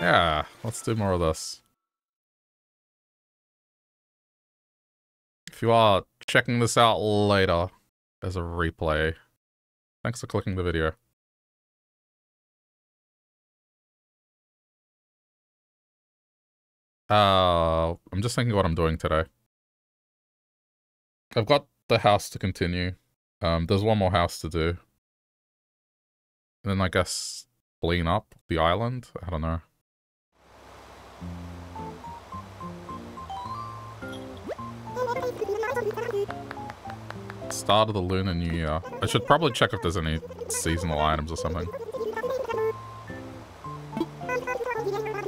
Yeah, let's do more of this. If you are checking this out later, there's a replay. Thanks for clicking the video. I'm just thinking what I'm doing today. I've got the house to continue. There's one more house to do. And then I guess clean up the island? I don't know. Start of the Lunar New Year. I should probably check if there's any seasonal items or something. Oh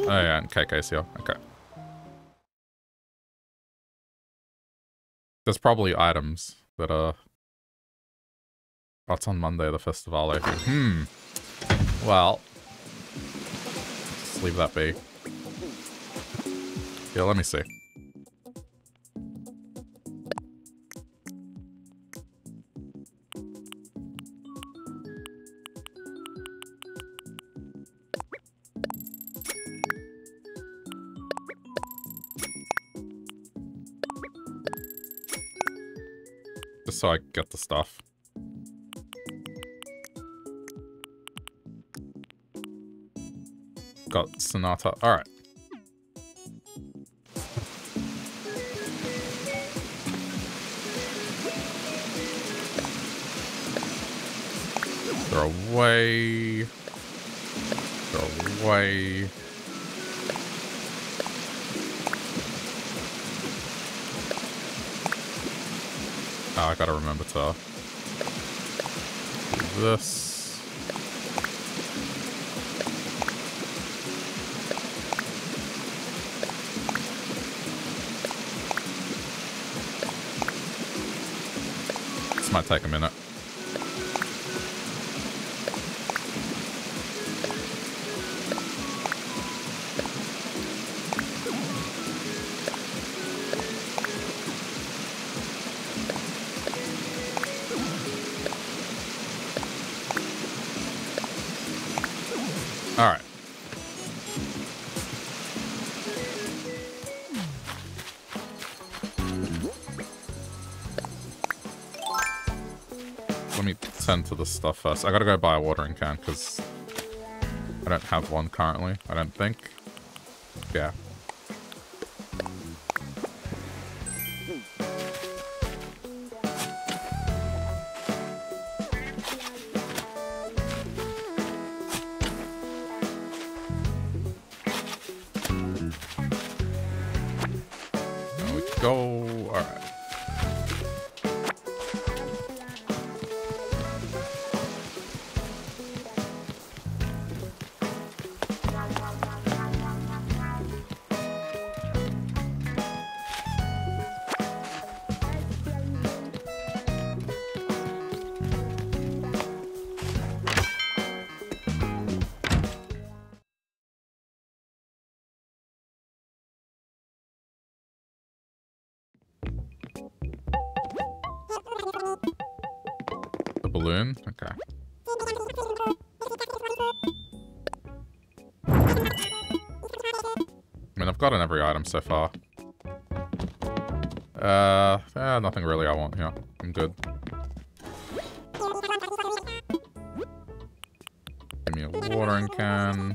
yeah, and KK's here. Okay. There's probably items that are... Oh, it's on Monday, the Festivale. Well, let's leave that be. Yeah, let me see. Just so I get the stuff. Got Sonata. All right. They're away. They're away. Oh, I gotta remember to do this. Might take a minute. All right. To this stuff first. I gotta go buy a watering can because I don't have one currently, I don't think. Yeah. Gotten every item so far. Nothing really I want here. I'm good. Give me a watering can.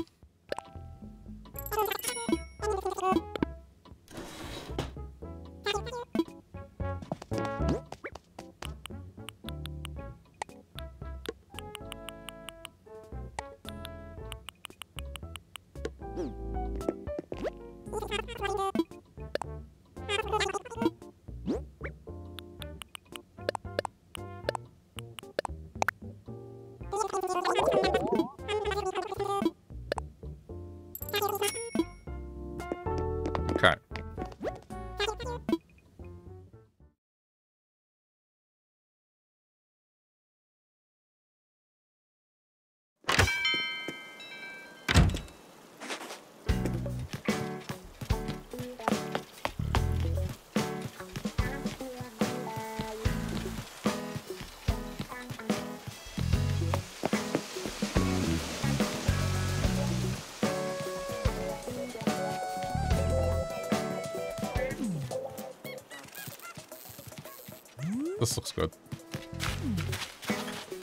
This looks good.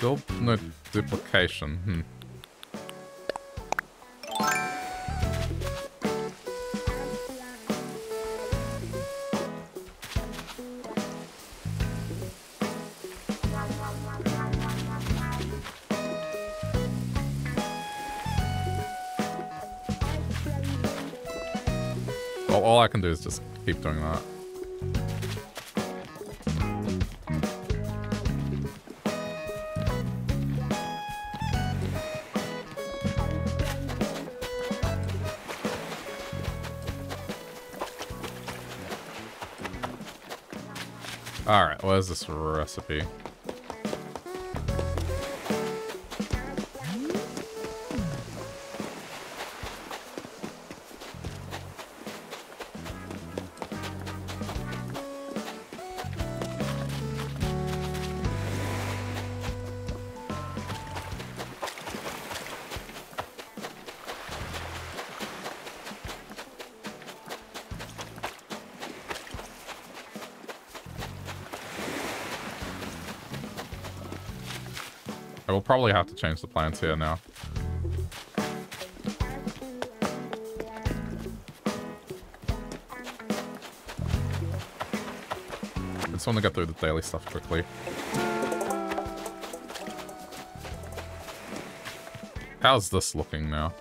Build no duplication. Well, all I can do is just keep doing that. Alright, what is this recipe? Probably have to change the plans here now. I just want to get through the daily stuff quickly. How's this looking now?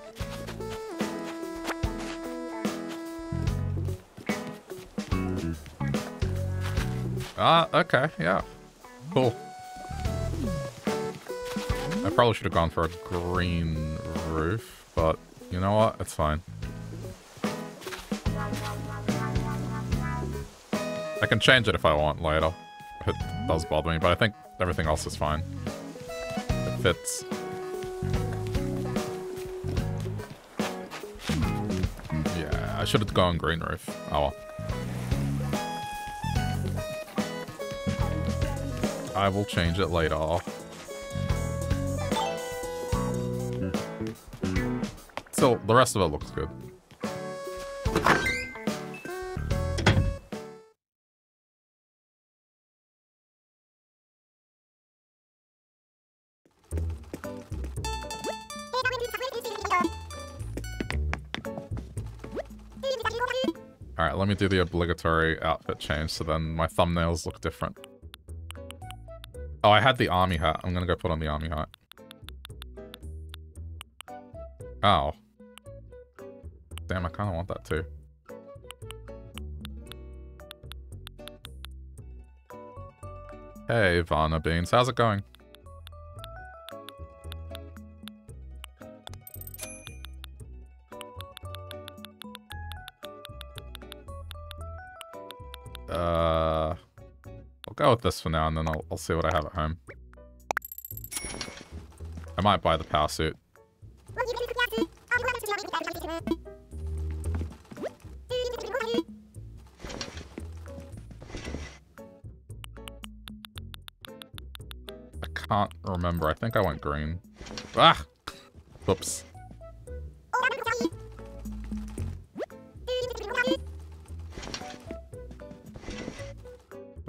Ah, okay, yeah. Cool. I probably should have gone for a green roof, but you know what? It's fine. I can change it if I want later. It does bother me, but I think everything else is fine. It fits. Yeah, I should have gone green roof. Oh well. I will change it later. Still, the rest of it looks good. Alright, let me do the obligatory outfit change so then my thumbnails look different. Oh, I had the army hat. I'm gonna go put on the army hat. Oh. Damn, I kind of want that too. Hey, Vanna Beans, how's it going? I'll go with this for now, and then I'll see what I have at home. I might buy the power suit. Can't remember. I think I went green. Ah! Oops. I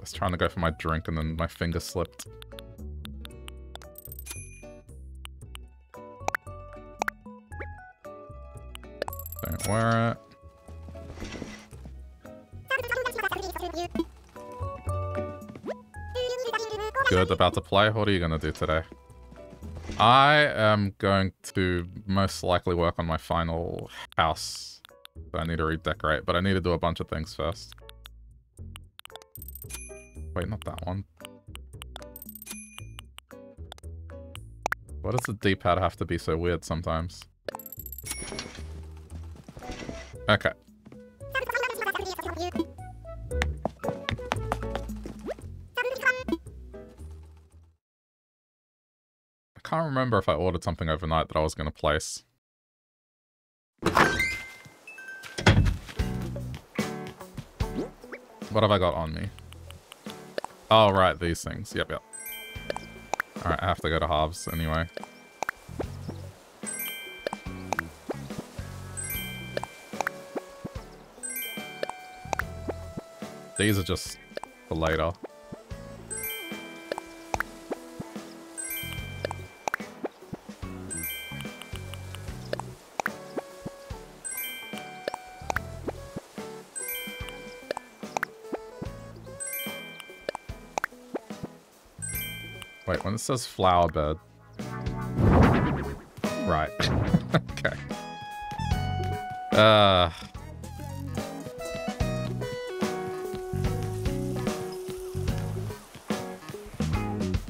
was trying to go for my drink and then my finger slipped. Don't wear it. Good, about to play. What are you gonna do today? I am going to most likely work on my final house that I need to redecorate, but I need to do a bunch of things first. Wait, not that one. Why does the D-pad have to be so weird sometimes? Okay. I can't remember if I ordered something overnight that I was going to place. What have I got on me? Oh, right, these things. Yep, yep. Alright, I have to go to halves anyway. These are just for later. Wait, when it says flower bed. Right. Okay.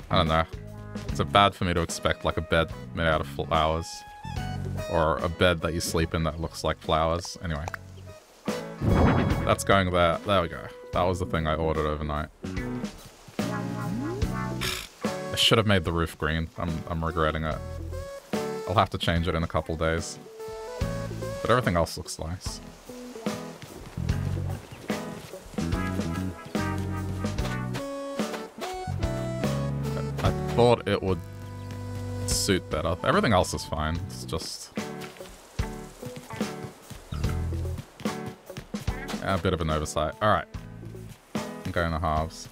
I don't know. It's bad for me to expect like a bed made out of flowers. Or a bed that you sleep in that looks like flowers. Anyway. That's going there. There we go. That was the thing I ordered overnight. I should have made the roof green. I'm regretting it. I'll have to change it in a couple days. But everything else looks nice. I thought it would suit better. Everything else is fine. It's just a bit of an oversight. All right, I'm going to halves.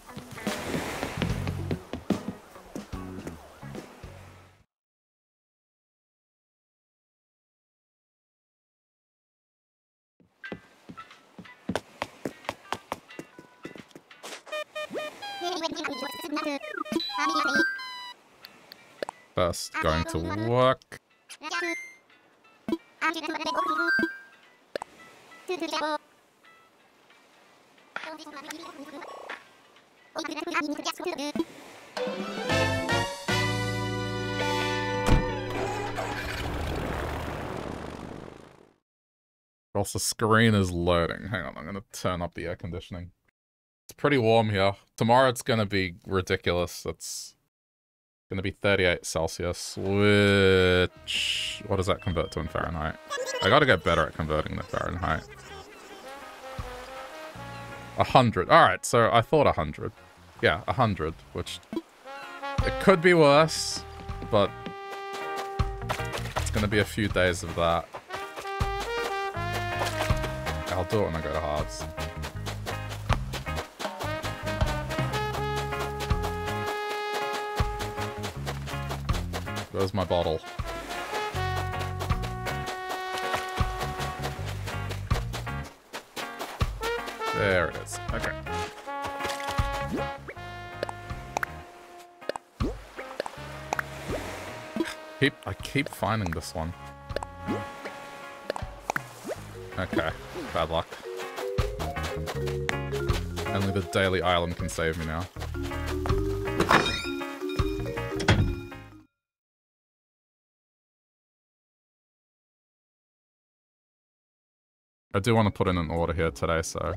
First, going to work. Also, screen is loading. Hang on, I'm going to turn up the air conditioning. It's pretty warm here. Tomorrow it's going to be ridiculous. It's going to be 38 Celsius, which... What does that convert to in Fahrenheit? I got to get better at converting the Fahrenheit. 100. All right, so I thought 100. Yeah, 100, which... It could be worse, but... It's going to be a few days of that. I'll do it when I go to halves. Where's my bottle? There it is. Okay. I keep finding this one. Okay. Bad luck. Only the Daily Island can save me now. I do want to put in an order here today, so...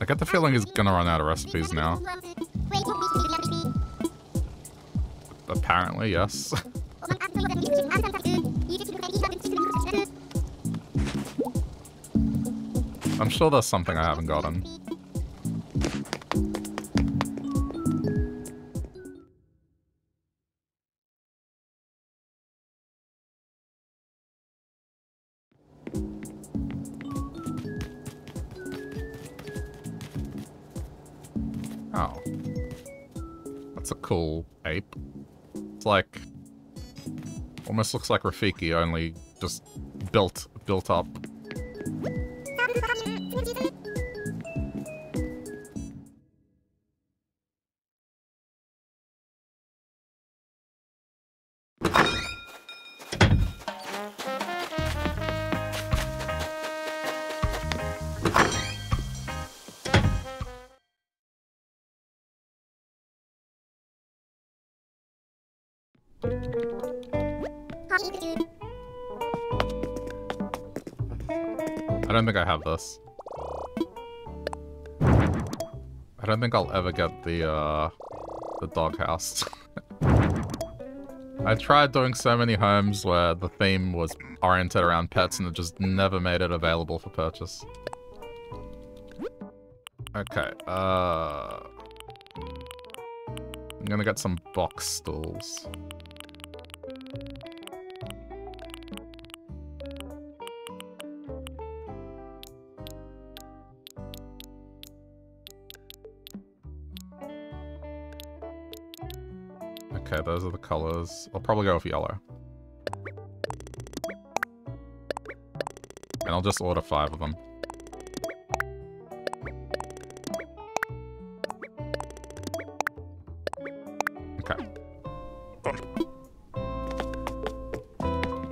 I get the feeling he's gonna run out of recipes now. Apparently, yes. I'm sure there's something I haven't gotten. Oh. That's a cool ape. It's like, almost looks like Rafiki, only just built up. I don't think I have this. I don't think I'll ever get the doghouse. I tried doing so many homes where the theme was oriented around pets and it just never made it available for purchase. Okay, I'm gonna get some box stools. Okay, those are the colors. I'll probably go with yellow. And I'll just order 5 of them. Okay.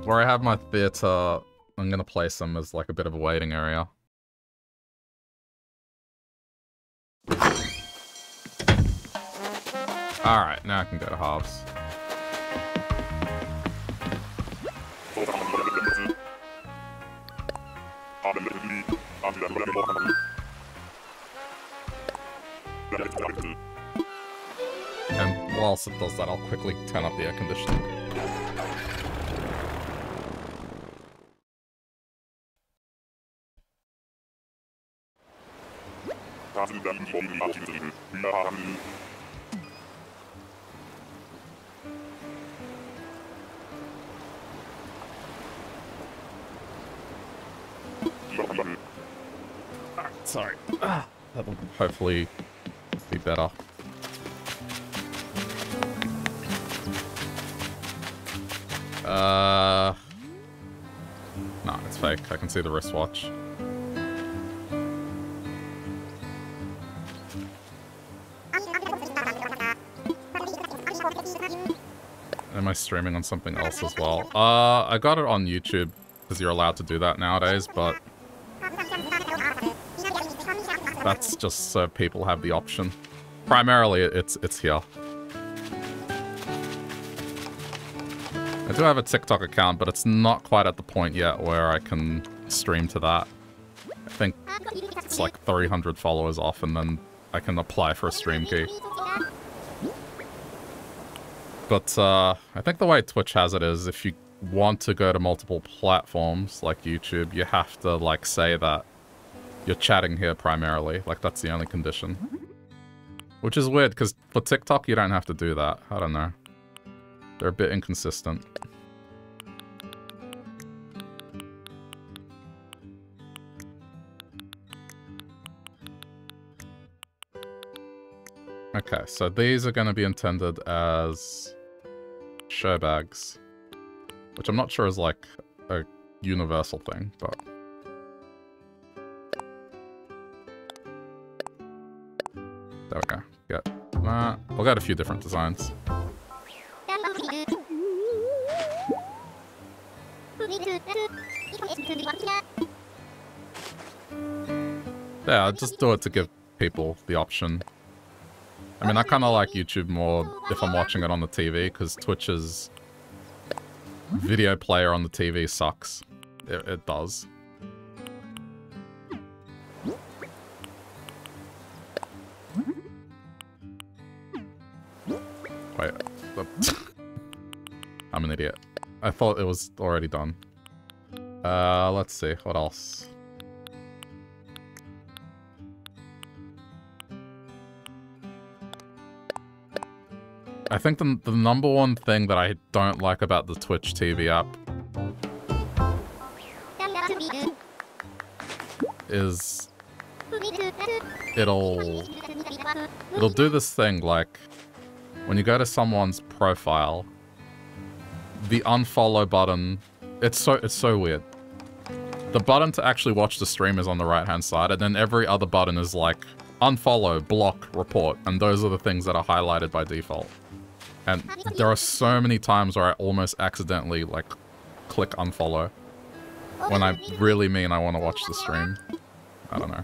Where I have my theater, I'm gonna place them as like a bit of a waiting area. Alright, now I can go to halves. And whilst it does that, I'll quickly turn up the air conditioning. Sorry. That'll hopefully be better. No, it's fake. I can see the wristwatch. Am I streaming on something else as well? I got it on YouTube because you're allowed to do that nowadays, but that's just so people have the option. Primarily, it's here. I do have a TikTok account, but it's not quite at the point yet where I can stream to that. I think it's like 300 followers off, and then I can apply for a stream key. But I think the way Twitch has it is if you want to go to multiple platforms like YouTube, you have to like say that you're chatting here primarily, like that's the only condition. Which is weird, because for TikTok you don't have to do that. I don't know. They're a bit inconsistent. Okay, so these are going to be intended as show bags, which I'm not sure is like a universal thing, but... there we go. Get that. I'll get a few different designs. Yeah, I just do it to give people the option. I mean, I kind of like YouTube more if I'm watching it on the TV, because Twitch's video player on the TV sucks. It does. Wait, I'm an idiot. I thought it was already done. Let's see, what else? I think the number one thing that I don't like about the Twitch TV app is it'll do this thing like when you go to someone's profile, the unfollow button, it's so weird. The button to actually watch the stream is on the right-hand side, and then every other button is like unfollow, block, report, and those are the things that are highlighted by default. And there are so many times where I almost accidentally like click unfollow when I really mean I want to watch the stream. I don't know.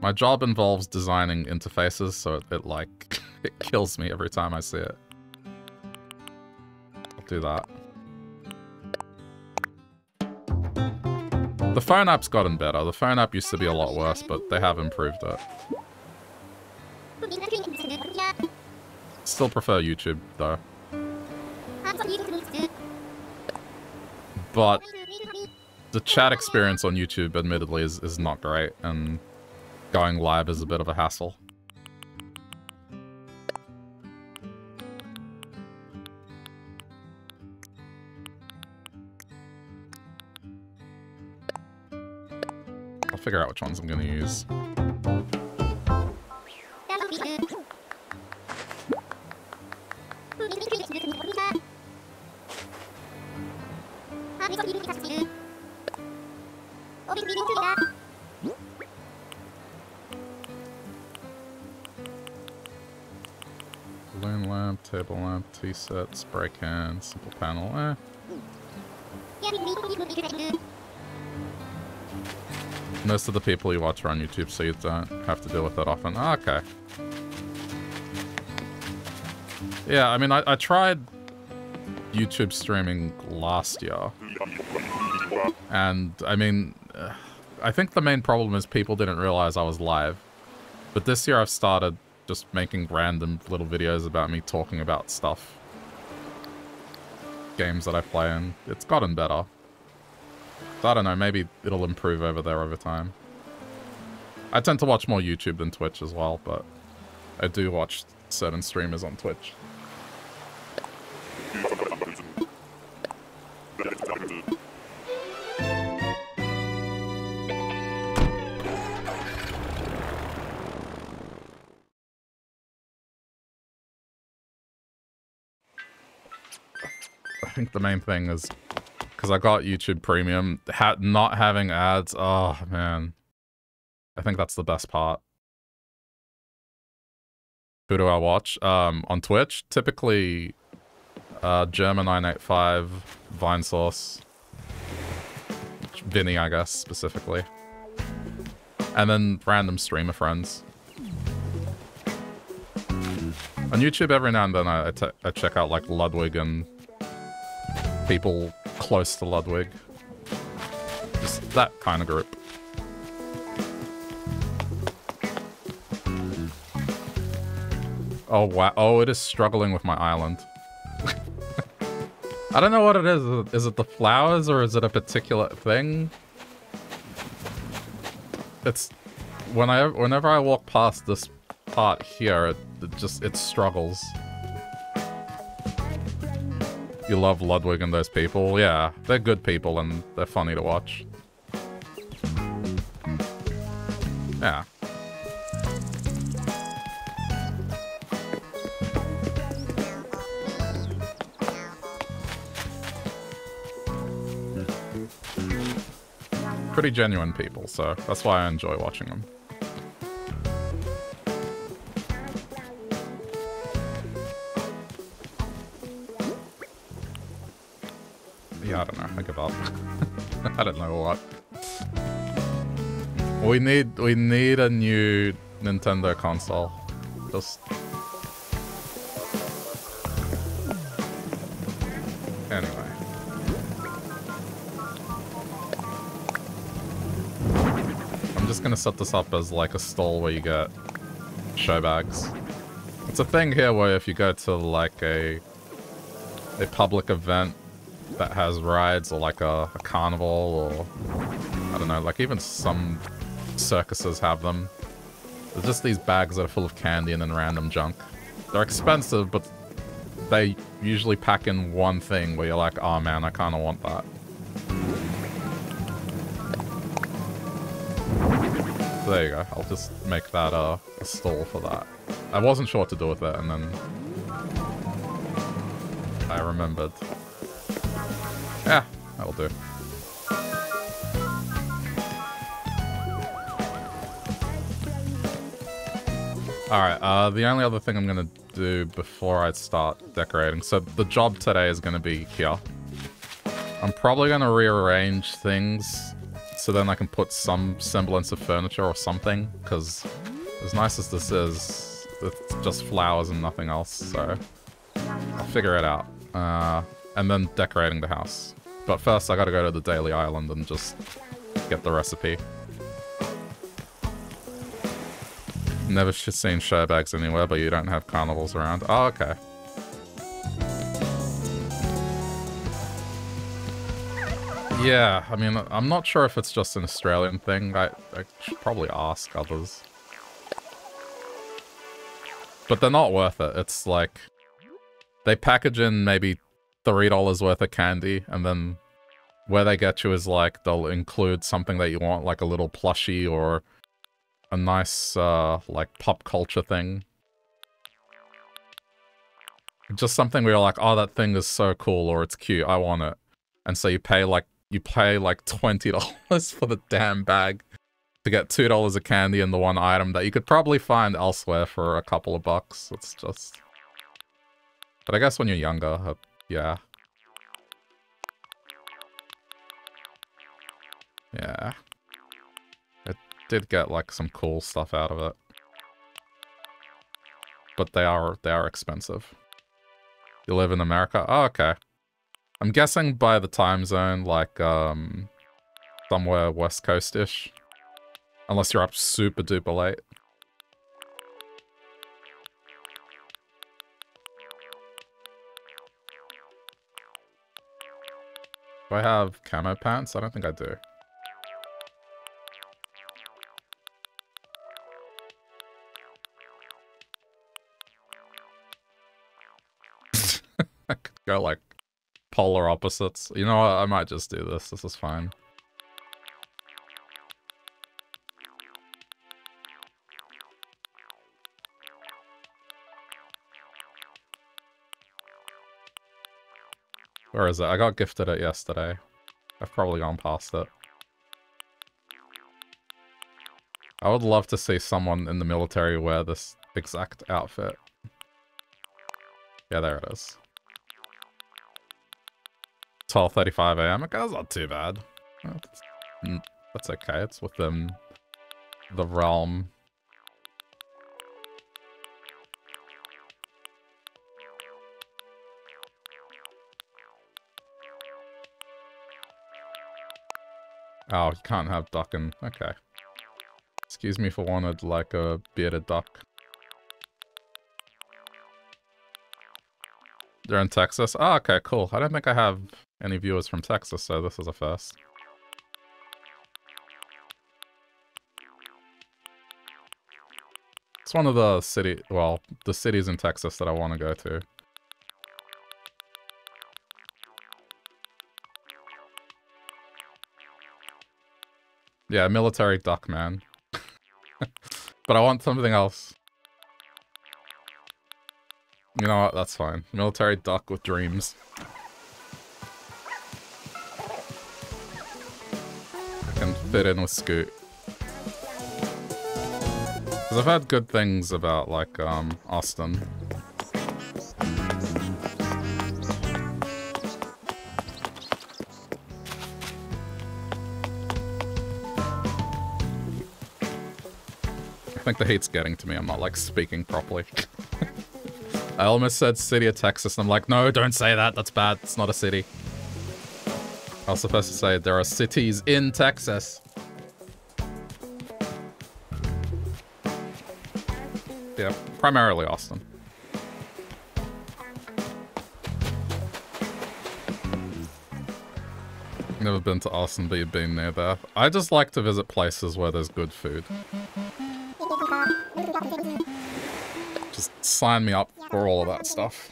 My job involves designing interfaces, so it like it kills me every time I see it. I'll do that. The phone app's gotten better. The phone app used to be a lot worse, but they have improved it. Still prefer YouTube, though. But the chat experience on YouTube, admittedly, is not great, and going live is a bit of a hassle. I'll figure out which ones I'm going to use. Balloon lamp, table lamp, tea set, spray can, simple panel, eh. Most of the people you watch are on YouTube, so you don't have to deal with that often. Oh, okay. Yeah, I mean, I tried YouTube streaming last year. And, I mean, I think the main problem is people didn't realize I was live. But this year I've started just making random little videos about me talking about stuff. Games that I play in. It's gotten better. So I don't know, maybe it'll improve over there over time. I tend to watch more YouTube than Twitch as well, but I do watch certain streamers on Twitch. I think the main thing is because I got YouTube Premium, not having ads, oh man. I think that's the best part. Who do I watch? On Twitch, typically German985, Vinesauce, Vinny, I guess, specifically. And then random streamer friends. On YouTube, every now and then I check out like Ludwig and people close to Ludwig. Just that kind of group. Oh, wow. Oh, it is struggling with my island. I don't know what it is. Is it the flowers or is it a particular thing? It's... Whenever I walk past this part here, it struggles. You love Ludwig and those people. Yeah, they're good people and they're funny to watch. Yeah. Pretty genuine people, so that's why I enjoy watching them. Yeah, I don't know. I give up. I don't know what. We need a new Nintendo console. Just anyway. I'm just gonna set this up as like a stall where you get show bags. It's a thing here where if you go to like a public event that has rides or like a carnival or I don't know, like even some circuses have them. There's just these bags that are full of candy and then random junk. They're expensive, but they usually pack in one thing where you're like, oh man, I kind of want that. So there you go. I'll just make that a stall for that. I wasn't sure what to do with it and then I remembered. Yeah, that'll do. Alright, the only other thing I'm gonna do before I start decorating, so the job today is gonna be here. I'm probably gonna rearrange things so then I can put some semblance of furniture or something, because as nice as this is, it's just flowers and nothing else, so I'll figure it out. And then decorating the house. But first, I gotta go to the Daily Island and just get the recipe. Never seen show bags anywhere, but you don't have carnivals around. Oh, okay. Yeah, I mean, I'm not sure if it's just an Australian thing. I should probably ask others. But they're not worth it. It's like, they package in maybe $3 worth of candy, and then where they get you is like they'll include something that you want, like a little plushie or a nice like pop culture thing. Just something where you're like, oh, that thing is so cool, or it's cute, I want it. And so you pay like $20 for the damn bag to get $2 of candy and the one item that you could probably find elsewhere for a couple of bucks. It's just But I guess when you're younger, yeah. Yeah. It did get, like, some cool stuff out of it. But they are expensive. You live in America? Oh, okay. I'm guessing by the time zone, like, somewhere West Coast-ish. Unless you're up super duper late. Do I have camo pants? I don't think I do. I could go like polar opposites. You know what? I might just do this. This is fine. Where is it? I got gifted it yesterday. I've probably gone past it. I would love to see someone in the military wear this exact outfit. Yeah, there it is. 12:35 AM. Okay, that's not too bad. That's okay. It's within the realm. Oh, you can't have ducking. Okay. Excuse me if I wanted, like, a bearded duck. They're in Texas? Oh, okay, cool. I don't think I have any viewers from Texas, so this is a first. It's one of the cities in Texas that I want to go to. Yeah, military duck, man. But I want something else. You know what? That's fine. Military duck with dreams. I can fit in with Scoot. Because I've heard good things about, like, Austin. I think the heat's getting to me. I'm not, like, speaking properly. I almost said city of Texas, and I'm like, no, don't say that. That's bad. It's not a city. I was supposed to say there are cities in Texas. Yeah, primarily Austin. Never been to Austin, but you've been near there. I just like to visit places where there's good food. Just sign me up for all of that stuff.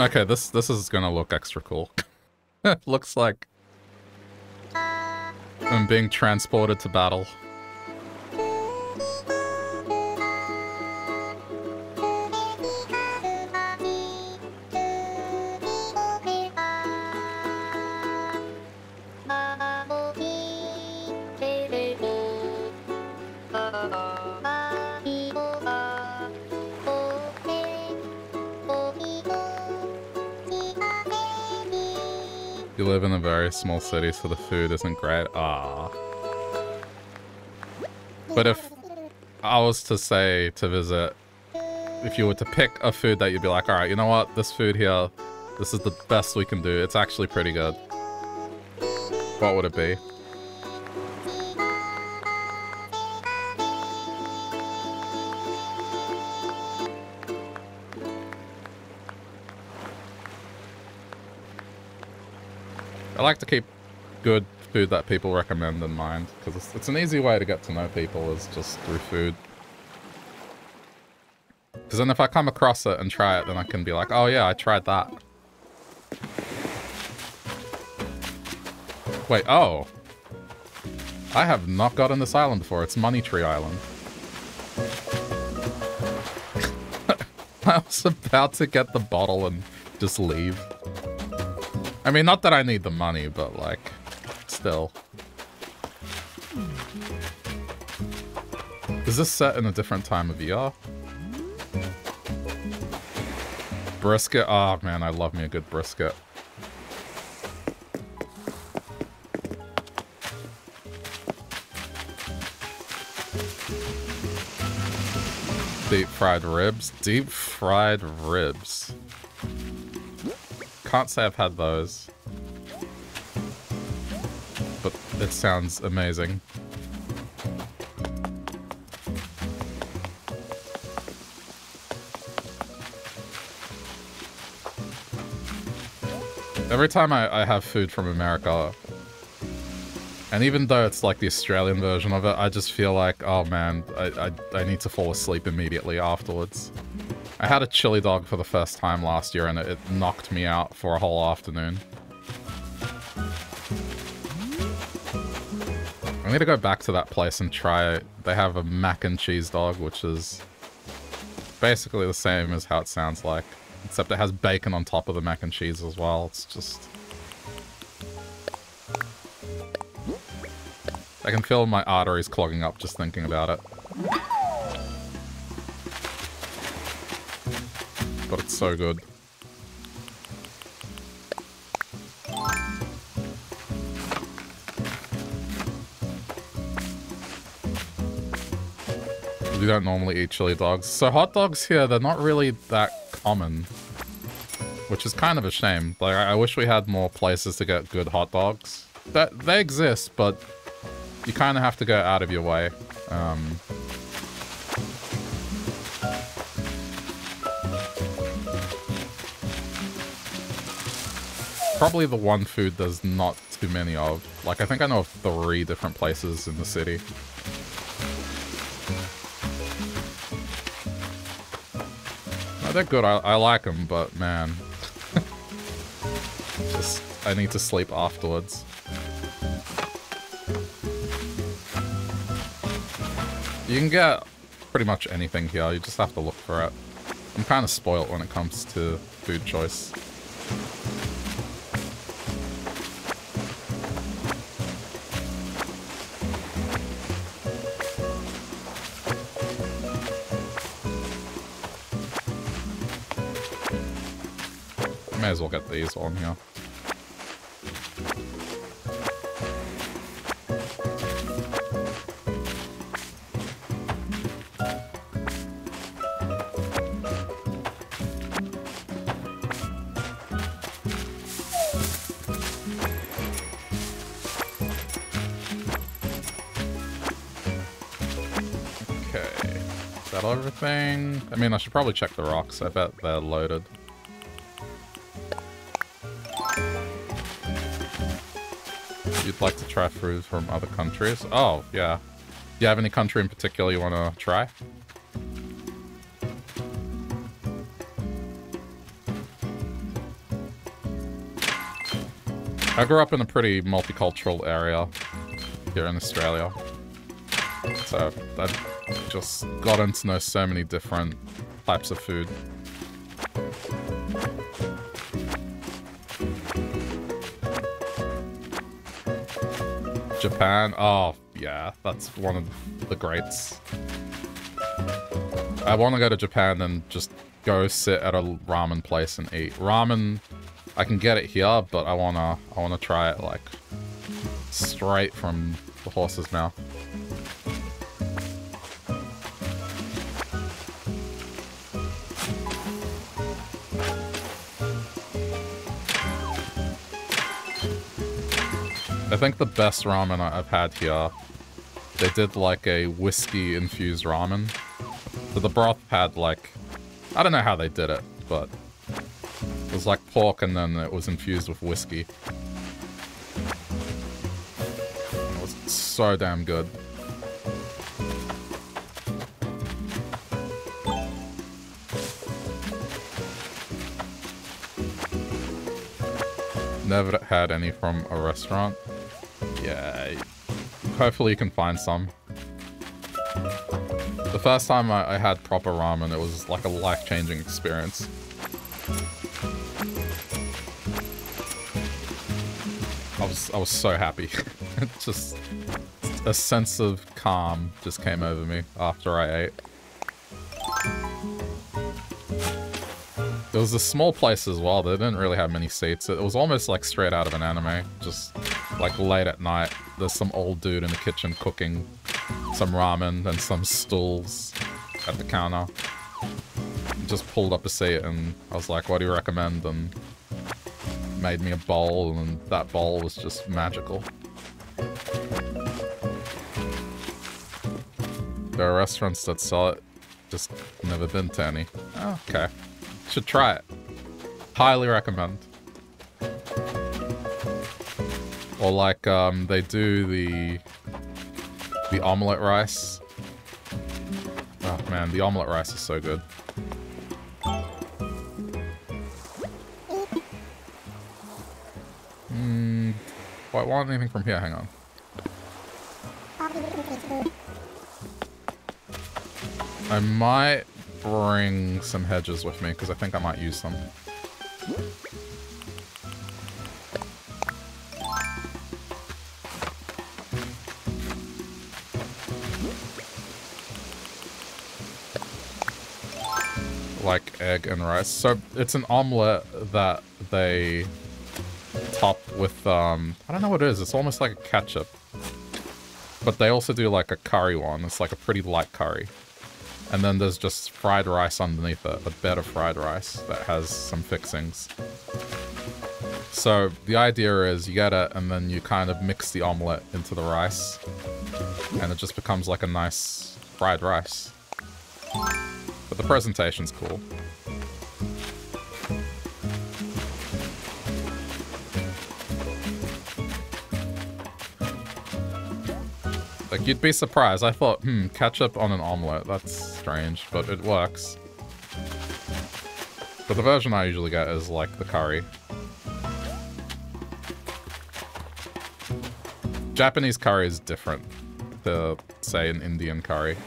Okay, this is gonna look extra cool. Looks like I'm being transported to battle. Live in a very small city, so the food isn't great. Ah. But if I was to say to visit, if you were to pick a food that you'd be like, all right, you know what? This food here, this is the best we can do. It's actually pretty good. What would it be? I like to keep good food that people recommend in mind, because it's an easy way to get to know people is just through food. Because then if I come across it and try it, then I can be like, oh yeah, I tried that. Wait, oh. I have not gotten this island before. It's Money Tree Island. I was about to get the bottle and just leave. I mean, not that I need the money, but, like, still. Is this set in a different time of year? Brisket. Ah, oh, man, I love me a good brisket. Deep fried ribs. Deep fried ribs. Can't say I've had those. But it sounds amazing. Every time I have food from America, and even though it's like the Australian version of it, I just feel like, oh man, I need to fall asleep immediately afterwards. I had a chili dog for the first time last year and it knocked me out for a whole afternoon. I need to go back to that place and try it. They have a mac and cheese dog, which is basically the same as how it sounds like. Except it has bacon on top of the mac and cheese as well. It's just... I can feel my arteries clogging up just thinking about it. But it's so good. We don't normally eat chili dogs. So hot dogs here, they're not really that common. Which is kind of a shame. Like, I wish we had more places to get good hot dogs. They exist, but you kind of have to go out of your way. Probably the one food there's not too many of. Like, I think I know of 3 different places in the city. They're good. I like them, but man, just I need to sleep afterwards. You can get pretty much anything here. You just have to look for it. I'm kind of spoiled when it comes to food choice. May as well get these on here. Okay. Is that everything? I mean, I should probably check the rocks. I bet they're loaded. Like to try food from other countries. Oh, yeah. Do you have any country in particular you want to try? I grew up in a pretty multicultural area here in Australia. So I've just gotten to know so many different types of food. Japan. Oh, yeah, that's one of the greats. I want to go to Japan and just go sit at a ramen place and eat. Ramen, I can get it here, but I wanna try it like straight from the horse's mouth. I think the best ramen I've had here, they did like a whiskey-infused ramen. So the broth had like, I don't know how they did it, but it was like pork and then it was infused with whiskey. It was so damn good. Never had any from a restaurant. Yeah, hopefully you can find some. The first time I had proper ramen, it was like a life-changing experience. I was so happy. Just a sense of calm just came over me after I ate. It was a small place as well. They didn't really have many seats. It was almost like straight out of an anime. Just like late at night, there's some old dude in the kitchen cooking some ramen and some stools at the counter. Just pulled up a seat and I was like, what do you recommend? And made me a bowl, and that bowl was just magical. There are restaurants that sell it, just never been to any. Oh, okay, should try it. Highly recommend. Or like they do the omelette rice. Oh man, the omelette rice is so good. I want anything from here, hang on. I might bring some hedges with me, because I think I might use them. Like egg and rice. So it's an omelette that they top with, I don't know what it is. It's almost like a ketchup. But they also do like a curry one. It's like a pretty light curry. And then there's just fried rice underneath it, a bed of fried rice that has some fixings. So the idea is you get it and then you kind of mix the omelette into the rice. And it just becomes like a nice fried rice. But the presentation's cool. Like, you'd be surprised. I thought, ketchup on an omelette. That's strange, but it works. But the version I usually get is, like, the curry. Japanese curry is different to, say, an Indian curry.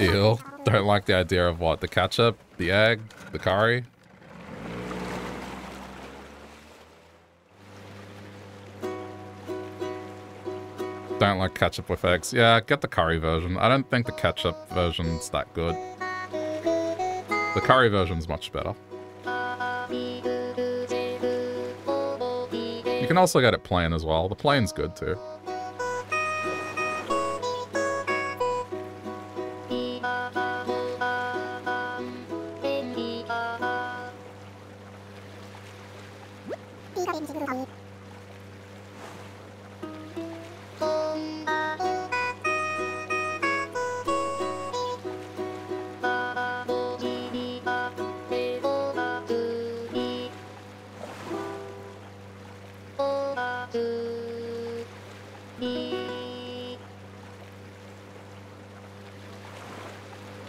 Ew. Don't like the idea of what? The ketchup? The egg? The curry? Don't like ketchup with eggs. Yeah, get the curry version. I don't think the ketchup version's that good. The curry version's much better. You can also get it plain as well. The plain's good too.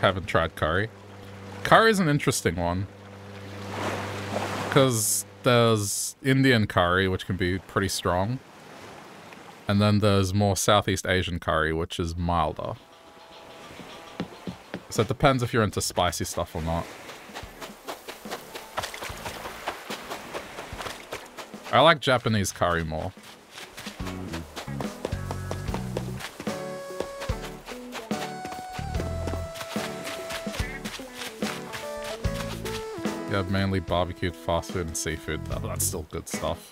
Haven't tried curry. Curry's an interesting one. Because there's Indian curry, which can be pretty strong. And then there's more Southeast Asian curry, which is milder. So it depends if you're into spicy stuff or not. I like Japanese curry more. Yeah, mainly barbecued fast food and seafood. Oh, that's still good stuff.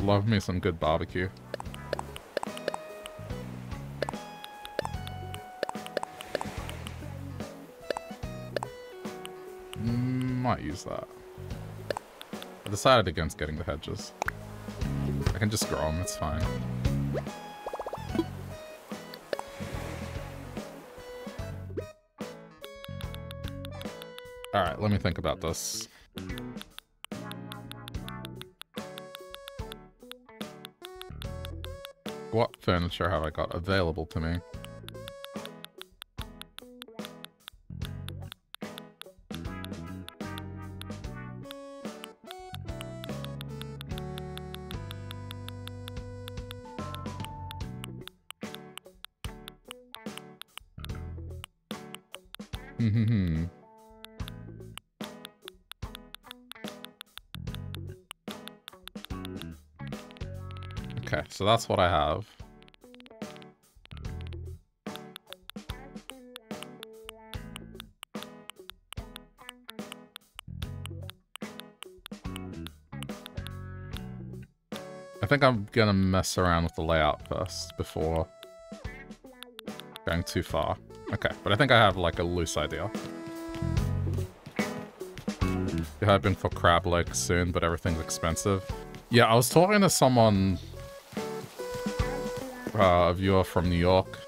Love me some good barbecue. Might use that. I decided against getting the hedges. I can just grow them, it's fine. Alright, let me think about this. What furniture have I got available to me? Mm-hmm. Okay, so that's what I have. I think I'm gonna mess around with the layout first before going too far. Okay, but I think I have like a loose idea. You're hoping for crab legs soon, but everything's expensive. Yeah, I was talking to someone, a viewer from New York,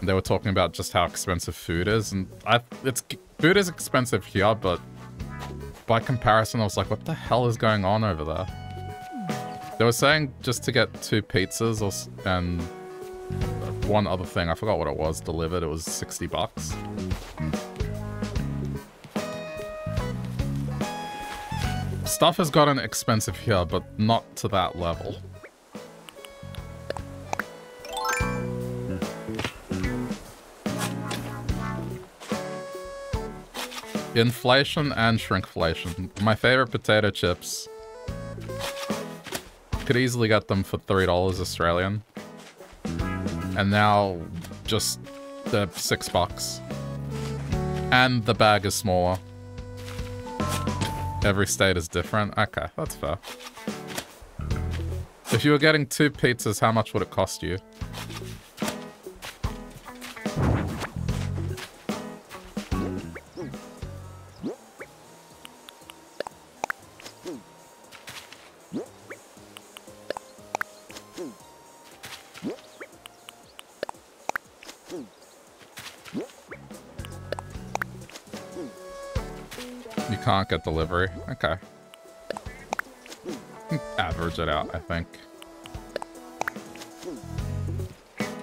and they were talking about just how expensive food is, and food is expensive here, but by comparison, I was like, what the hell is going on over there? They were saying just to get 2 pizzas and one other thing, I forgot what it was, delivered, it was $60. Stuff has gotten expensive here, but not to that level. Inflation and shrinkflation. My favorite potato chips. Could easily get them for $3 Australian. And now, just the $6. And the bag is smaller. Every state is different. Okay, that's fair. If you were getting 2 pizzas, how much would it cost you? Can't get delivery. Okay. Average it out, I think.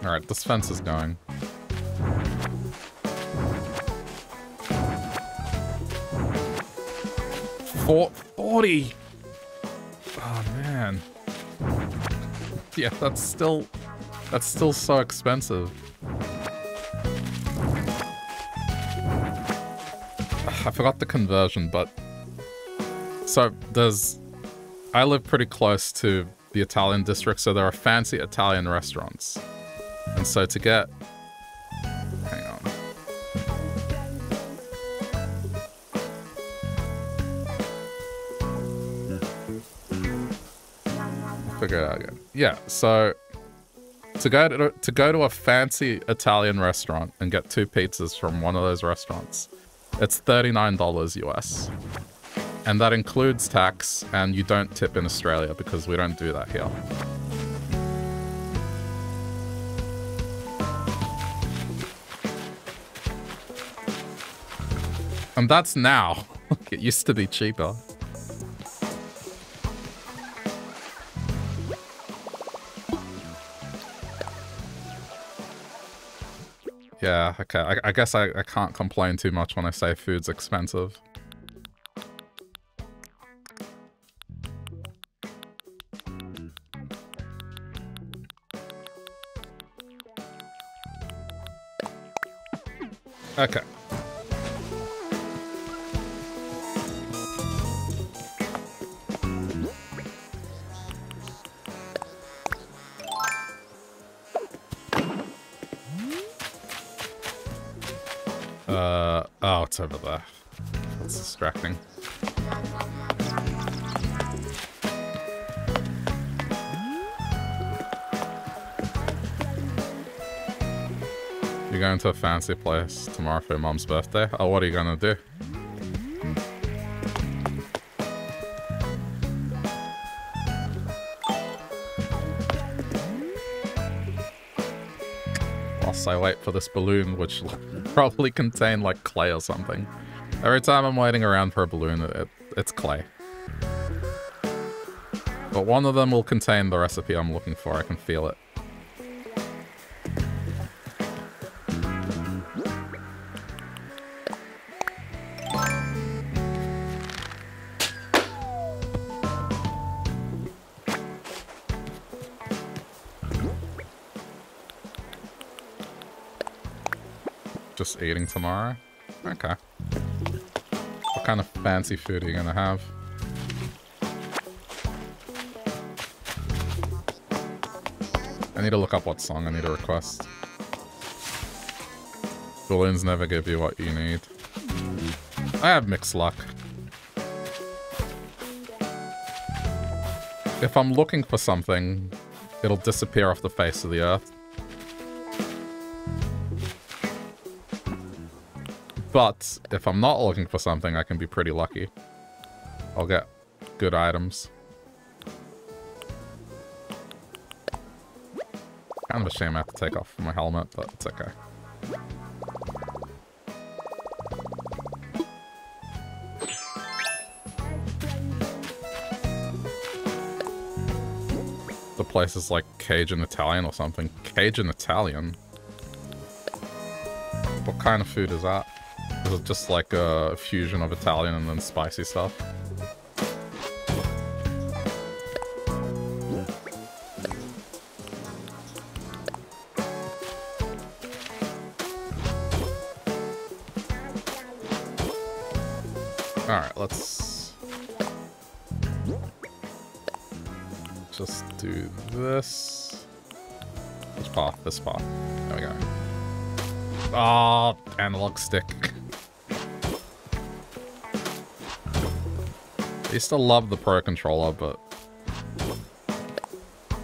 Alright, this fence is going. $4.40! Oh, man. Yeah, that's still so expensive. I forgot the conversion, but so I live pretty close to the Italian district, so there are fancy Italian restaurants. And so to get, hang on. Figure it out again. Yeah, so to go to a fancy Italian restaurant and get 2 pizzas from one of those rrestaurants, it's $39 US. And that includes tax, and you don't tip in Australia because we don't do that here. And that's now. It used to be cheaper. Yeah, okay. I guess I can't complain too much when I say food's expensive. Okay. Oh, it's over there. That's distracting. You're going to a fancy place tomorrow for your mum's birthday? Oh, what are you gonna do? I wait for this balloon, which probably contain like clay or something. Every time I'm waiting around for a balloon, it's clay. But one of them will contain the recipe I'm looking for. I can feel it. Eating tomorrow. Okay. What kind of fancy food are you gonna have? I need to look up what song I need to request. Balloons never give you what you need. I have mixed luck. If I'm looking for something, it'll disappear off the face of the earth. But if I'm not looking for something, I can be pretty lucky. I'll get good items. Kind of a shame I have to take off my helmet, but it's okay. The place is like Cajun Italian or something. Cajun Italian? What kind of food is that? Is it just like a fusion of Italian and then spicy stuff? Alright, let's just do this. This path, this path. There we go. Ah, oh, analog stick. I used to love the Pro Controller, but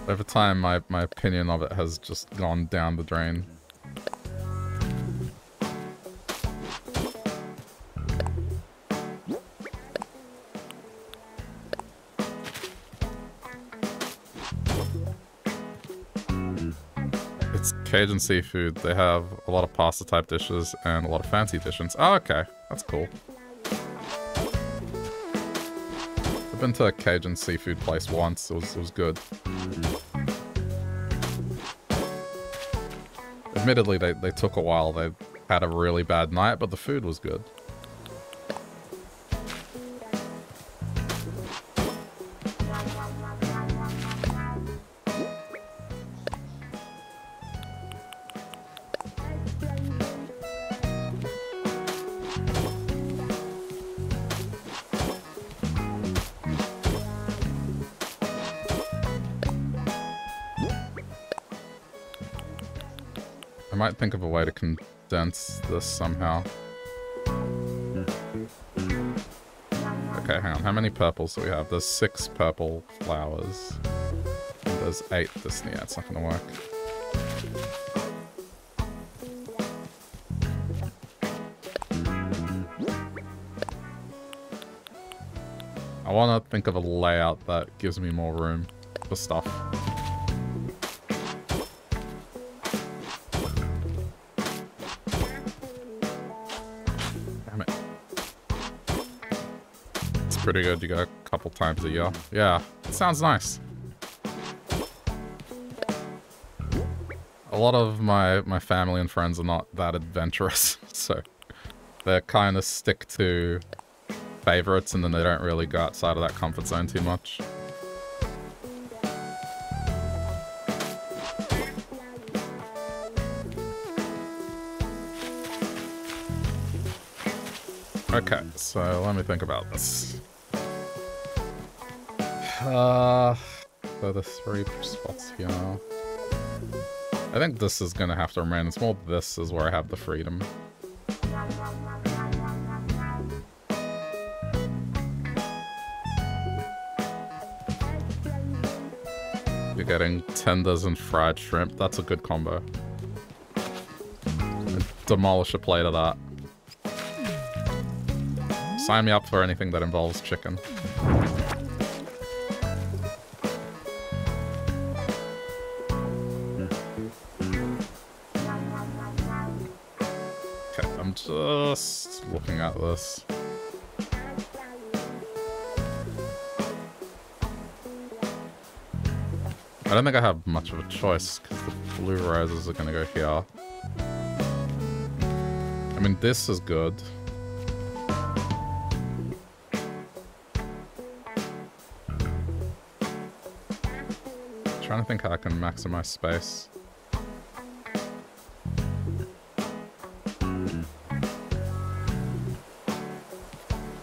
over time my opinion of it has just gone down the drain. Cajun seafood. They have a lot of pasta type dishes and a lot of fancy dishes. Oh, okay. That's cool. I've been to a Cajun seafood place once. It was good. Admittedly, they took a while. They had a really bad night, but the food was good. Might think of a way to condense this somehow. Okay, hang on. How many purples do we have? There's 6 purple flowers. And there's 8 this year. It's not gonna work. I wanna think of a layout that gives me more room for stuff. Pretty good, you go a couple times a year. Yeah, it sounds nice. A lot of my family and friends are not that adventurous, so they kind of stick to favorites and then they don't really go outside of that comfort zone too much. Okay, so let me think about this. So the 3 spots here. I think this is gonna have to remain. It's more this is where I have the freedom. You're getting tenders and fried shrimp. That's a good combo. I'd demolish a plate of that. Sign me up for anything that involves chicken. Okay, I'm just looking at this. I don't think I have much of a choice because the blue roses are gonna go here. I mean, this is good. I think how I can maximize space.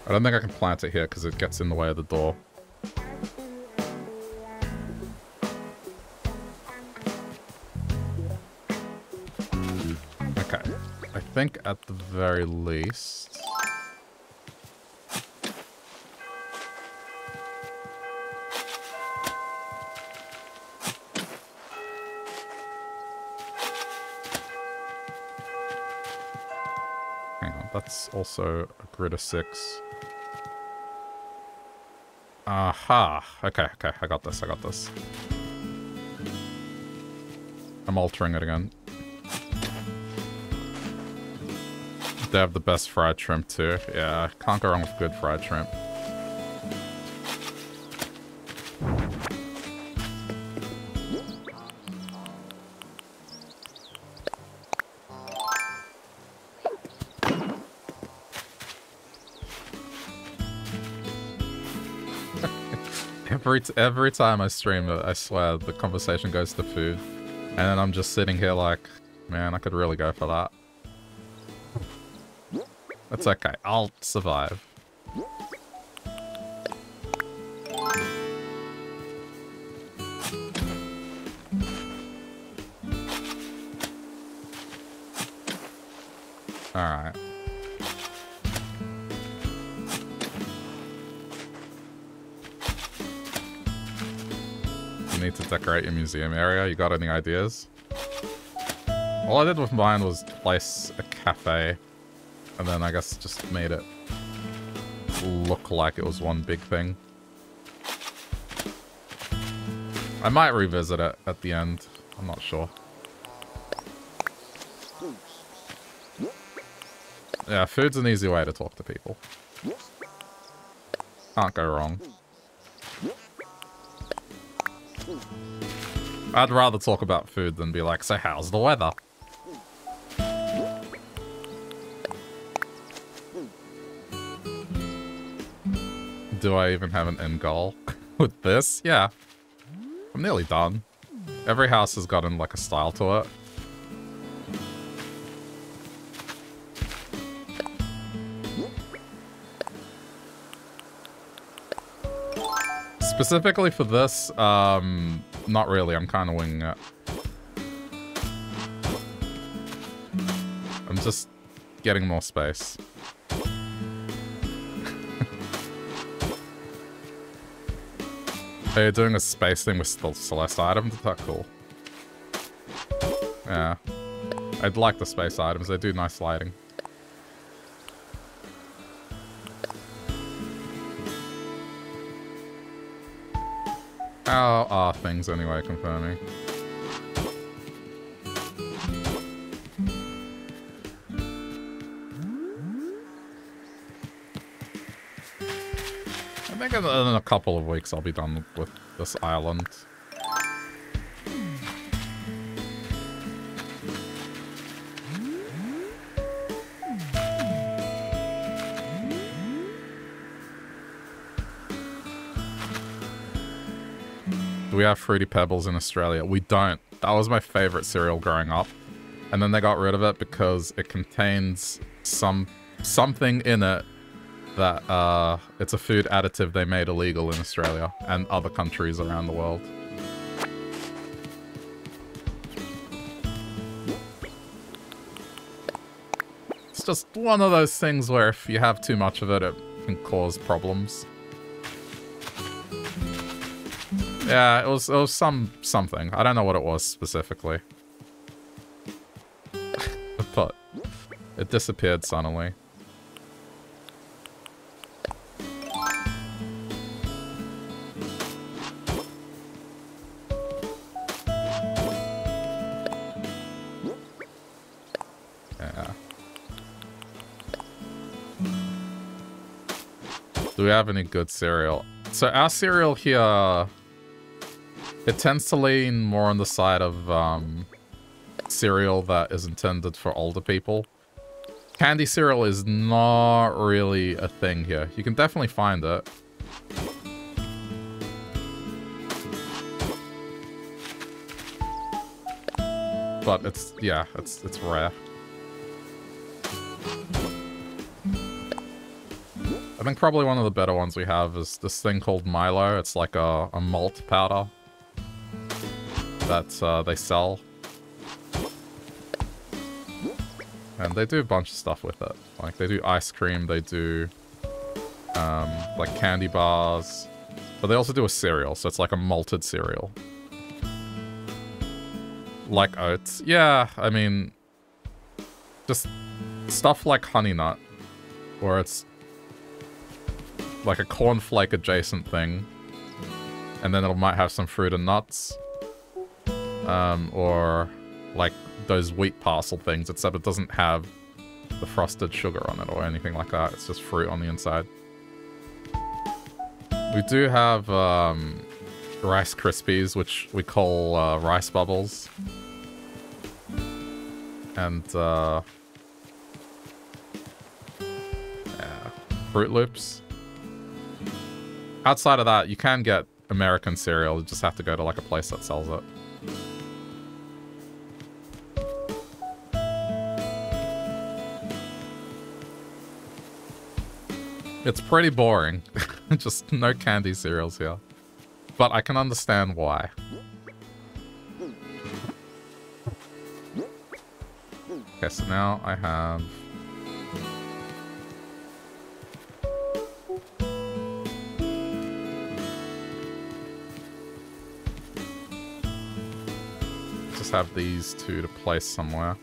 I don't think I can plant it here because it gets in the way of the door. Okay. I think at the very least... That's also a grid of 6. Aha! Okay, okay, I got this, I got this. I'm altering it again. They have the best fried shrimp too. Yeah, can't go wrong with good fried shrimp. Every time I stream it, I swear, the conversation goes to food. And then I'm just sitting here like, man, I could really go for that. That's okay. I'll survive. Alright. Need to decorate your museum area. You got any ideas? All I did with mine was place a cafe and then I guess just made it look like it was one big thing. I might revisit it at the end. I'm not sure. Yeah, food's an easy way to talk to people. Can't go wrong. I'd rather talk about food than be like, so how's the weather? Do I even have an end goal with this? Yeah. I'm nearly done. Every house has gotten like a style to it. Specifically for this, not really. I'm kind of winging it. I'm just getting more space. Are you doing a space thing with the Celeste items? That's cool. Yeah. I'd like the space items. They do nice lighting. How are things anyway, confirming? I think in a couple of weeks I'll be done with this island. Do we have Fruity Pebbles in Australia? We don't. That was my favorite cereal growing up. And then they got rid of it because it contains something in it that it's a food additive they made illegal in Australia and other countries around the world. It's just one of those things where if you have too much of it, it can cause problems. Yeah, it was something. I don't know what it was specifically. But it disappeared suddenly. Yeah. Do we have any good cereal? So our cereal here... It tends to lean more on the side of cereal that is intended for older people. Candy cereal is not really a thing here. You can definitely find it. But it's, yeah, it's rare. I think probably one of the better ones we have is this thing called Milo. It's like a malt powder that they sell. And they do a bunch of stuff with it. Like, they do ice cream, they do, like, candy bars. But they also do a cereal, so it's like a malted cereal. Like oats. Yeah, I mean, just stuff like Honey Nut, where it's like a cornflake adjacent thing. And then it might have some fruit and nuts. Or, like, those wheat parcel things, except it doesn't have the frosted sugar on it or anything like that. It's just fruit on the inside. We do have Rice Krispies, which we call Rice Bubbles. And yeah, Fruit Loops. Outside of that, you can get American cereal. You just have to go to like a place that sells it. It's pretty boring. Just no candy cereals here. But I can understand why. Okay, so now I have... just have these two to place somewhere.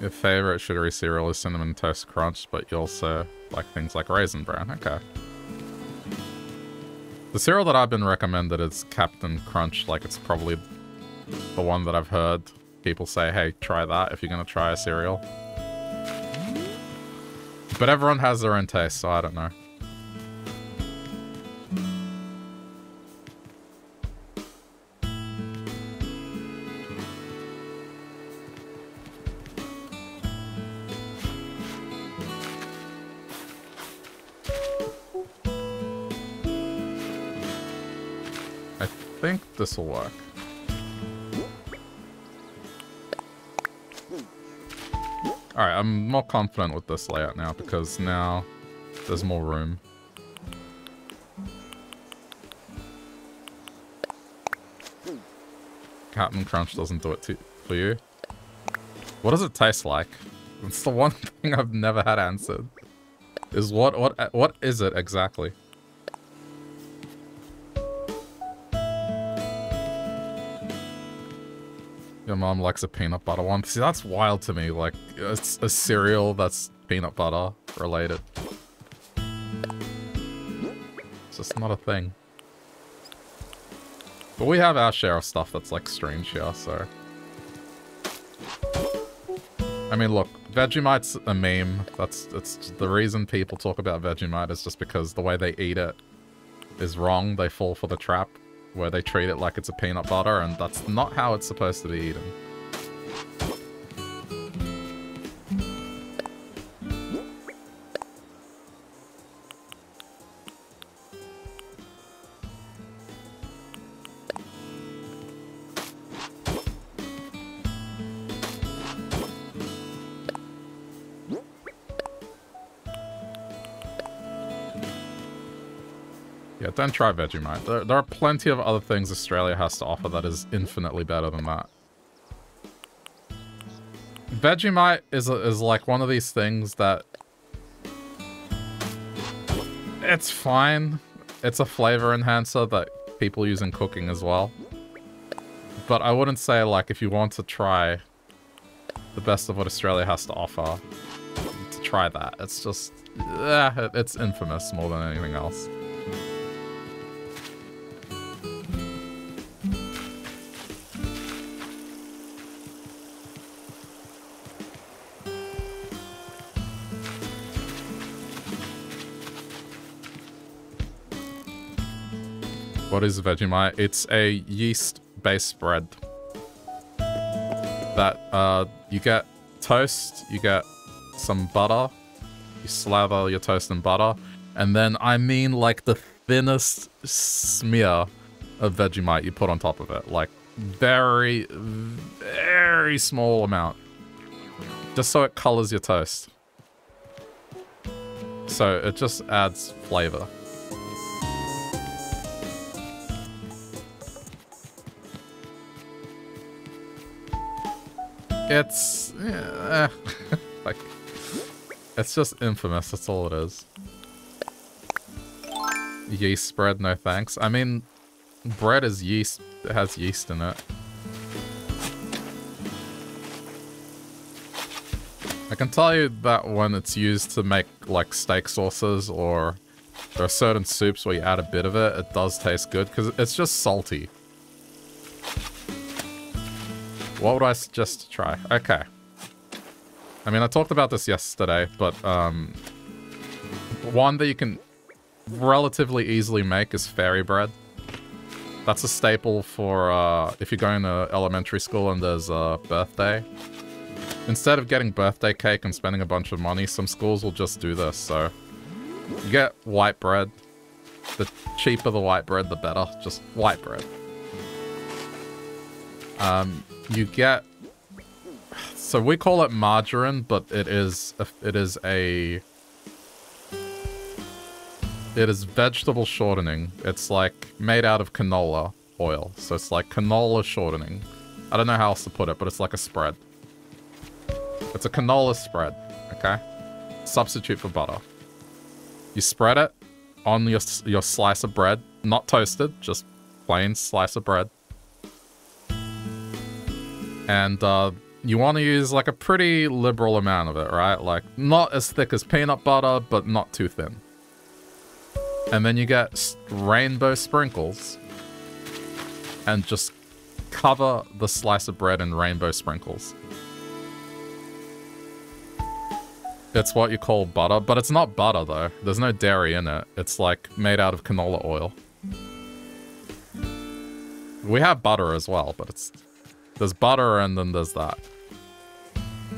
Your favorite sugary cereal is Cinnamon Toast Crunch, but you also like things like Raisin Bran. Okay. The cereal that I've been recommended is Captain Crunch. Like, it's probably the one that I've heard people say, hey, try that if you're going to try a cereal. But everyone has their own taste, so I don't know. This will work. Alright, I'm more confident with this layout now because now there's more room. Captain Crunch doesn't do it for you. What does it taste like? It's the one thing I've never had answered. Is what is it exactly? Your mom likes a peanut butter one. See, that's wild to me. Like, it's a cereal that's peanut butter related. It's just not a thing. But we have our share of stuff that's, like, strange here, so... I mean, look, Vegemite's a meme. It's the reason people talk about Vegemite is just because the way they eat it is wrong. They fall for the trap where they treat it like it's a peanut butter, and that's not how it's supposed to be eaten. Don't try Vegemite. There are plenty of other things Australia has to offer that is infinitely better than that. Vegemite is like one of these things that... It's fine. It's a flavor enhancer that people use in cooking as well. But I wouldn't say, like, if you want to try the best of what Australia has to offer, to try that. It's just... it's infamous more than anything else. What is Vegemite? It's a yeast-based bread that you get toast, you get some butter, you slather your toast in butter, and then I mean like the thinnest smear of Vegemite you put on top of it. Like very, very small amount. Just so it colors your toast. So it just adds flavor. It's... yeah, like, it's just infamous, that's all it is. Yeast spread, no thanks. I mean, bread is yeast. It has yeast in it. I can tell you that when it's used to make, like, steak sauces, or there are certain soups where you add a bit of it, it does taste good, because it's just salty. What would I suggest to try? Okay. I mean, I talked about this yesterday, but one that you can relatively easily make is fairy bread. That's a staple for if you're going to elementary school and there's a birthday. Instead of getting birthday cake and spending a bunch of money, some schools will just do this. So you get white bread. The cheaper the white bread, the better. Just white bread. You get... so we call it margarine, but it is vegetable shortening. It's like made out of canola oil. So it's like canola shortening. I don't know how else to put it, but it's like a spread. It's a canola spread, okay? Substitute for butter. You spread it on your slice of bread, not toasted, just plain slice of bread. And you want to use like a pretty liberal amount of it, right? Like not as thick as peanut butter, but not too thin. And then you get rainbow sprinkles and just cover the slice of bread in rainbow sprinkles. It's what you call butter, but it's not butter though. There's no dairy in it. It's like made out of canola oil. We have butter as well, but it's... there's butter and then there's that.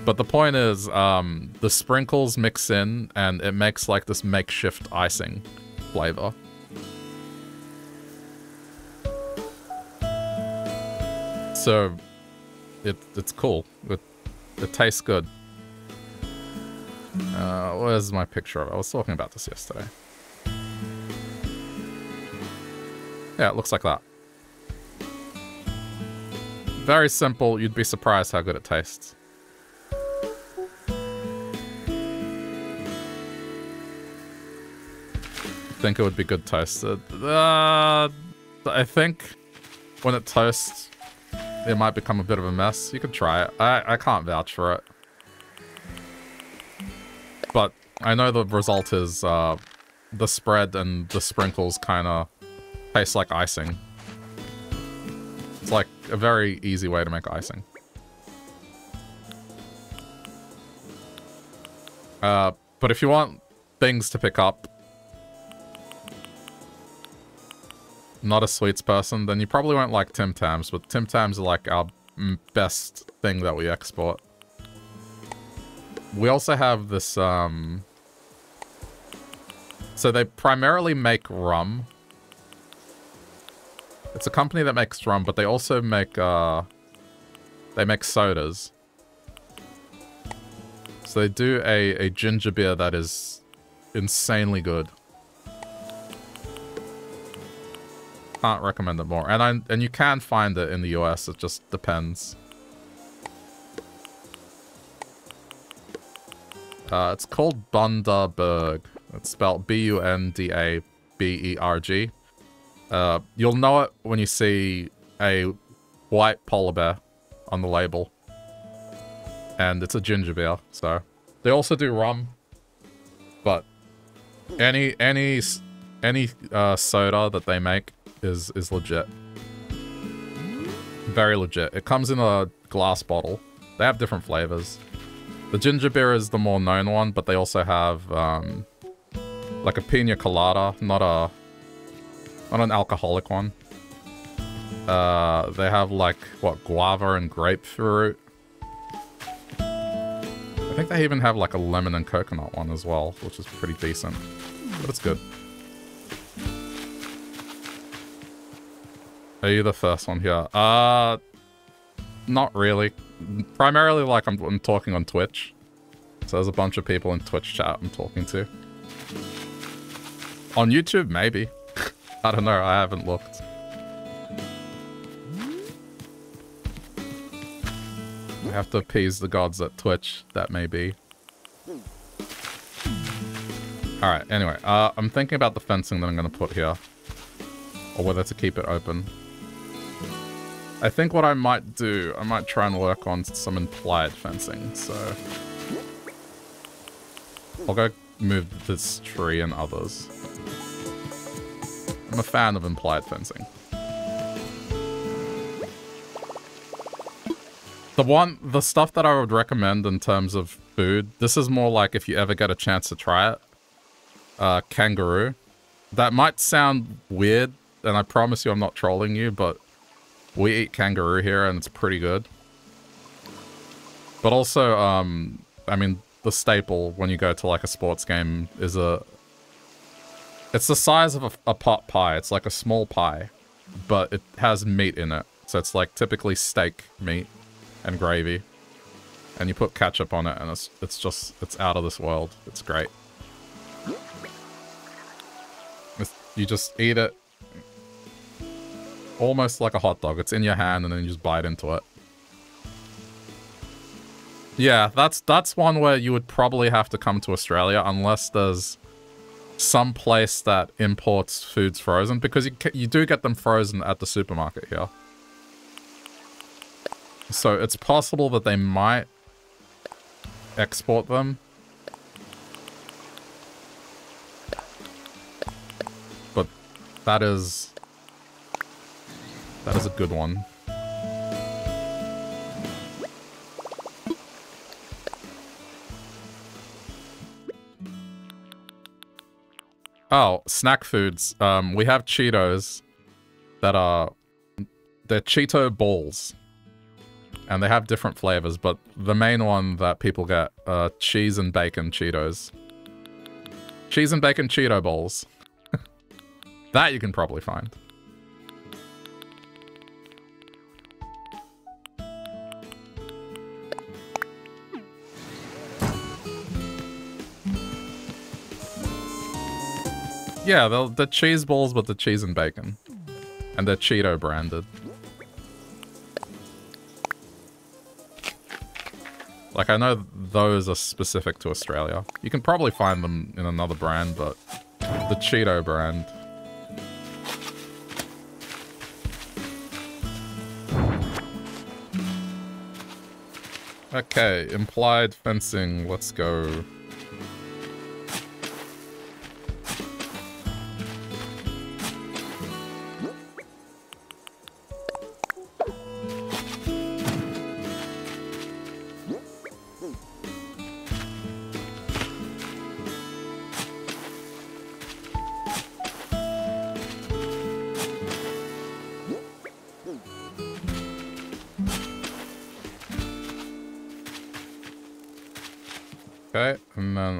But the point is, the sprinkles mix in and it makes like this makeshift icing flavor. So it's cool. It tastes good. Where's my picture of it? I was talking about this yesterday. Yeah, it looks like that. Very simple. You'd be surprised how good it tastes. I think it would be good toasted. I think when it toasts, it might become a bit of a mess. You could try it. I can't vouch for it. But I know the result is the spread and the sprinkles kind of taste like icing. It's like a very easy way to make icing. But if you want things to pick up, not a sweets person, then you probably won't like Tim Tams, but Tim Tams are like our best thing that we export. We also have this, so they primarily make rum. It's a company that makes rum, but they also make, they make sodas. So they do a ginger beer that is insanely good. Can't recommend it more. And you can find it in the US, it just depends. It's called Bundaberg. It's spelled B-U-N-D-A-B-E-R-G. You'll know it when you see a white polar bear on the label. And it's a ginger beer, so... they also do rum. But any soda that they make is legit. Very legit. It comes in a glass bottle. They have different flavors. The ginger beer is the more known one, but they also have, like a pina colada, not an alcoholic one. They have like, what, guava and grapefruit. I think they even have like a lemon and coconut one as well, which is pretty decent, but it's good. Are you the first one here? Not really. Primarily, like, I'm talking on Twitch. So there's a bunch of people in Twitch chat I'm talking to. On YouTube, maybe. I don't know. I haven't looked. I have to appease the gods at Twitch. That may be. Alright, anyway. I'm thinking about the fencing that I'm going to put here. Or whether to keep it open. I think what I might do, I might try and work on some implied fencing, so... I'll go move this tree and others. I'm a fan of implied fencing. The stuff that I would recommend in terms of food, this is more like if you ever get a chance to try it. Kangaroo. That might sound weird, and I promise you I'm not trolling you, but we eat kangaroo here and it's pretty good. But also, I mean, the staple when you go to like a sports game is a... It's the size of a pot pie. It's like a small pie, but it has meat in it. So it's like typically steak meat and gravy. And you put ketchup on it and it's out of this world. It's great. You just eat it almost like a hot dog. It's in your hand and then you just bite into it. Yeah, that's one where you would probably have to come to Australia unless there's some place that imports foods frozen, because you do get them frozen at the supermarket here. So it's possible that they might export them. That is a good one. Oh, snack foods. We have Cheetos that are... They're Cheeto balls. And they have different flavors, but the main one that people get are cheese and bacon Cheetos. Cheese and bacon Cheeto balls. That you can probably find. Yeah, they're cheese balls with the cheese and bacon. And they're Cheeto branded. Like, I know those are specific to Australia. You can probably find them in another brand, but the Cheeto brand... Okay, implied fencing, let's go.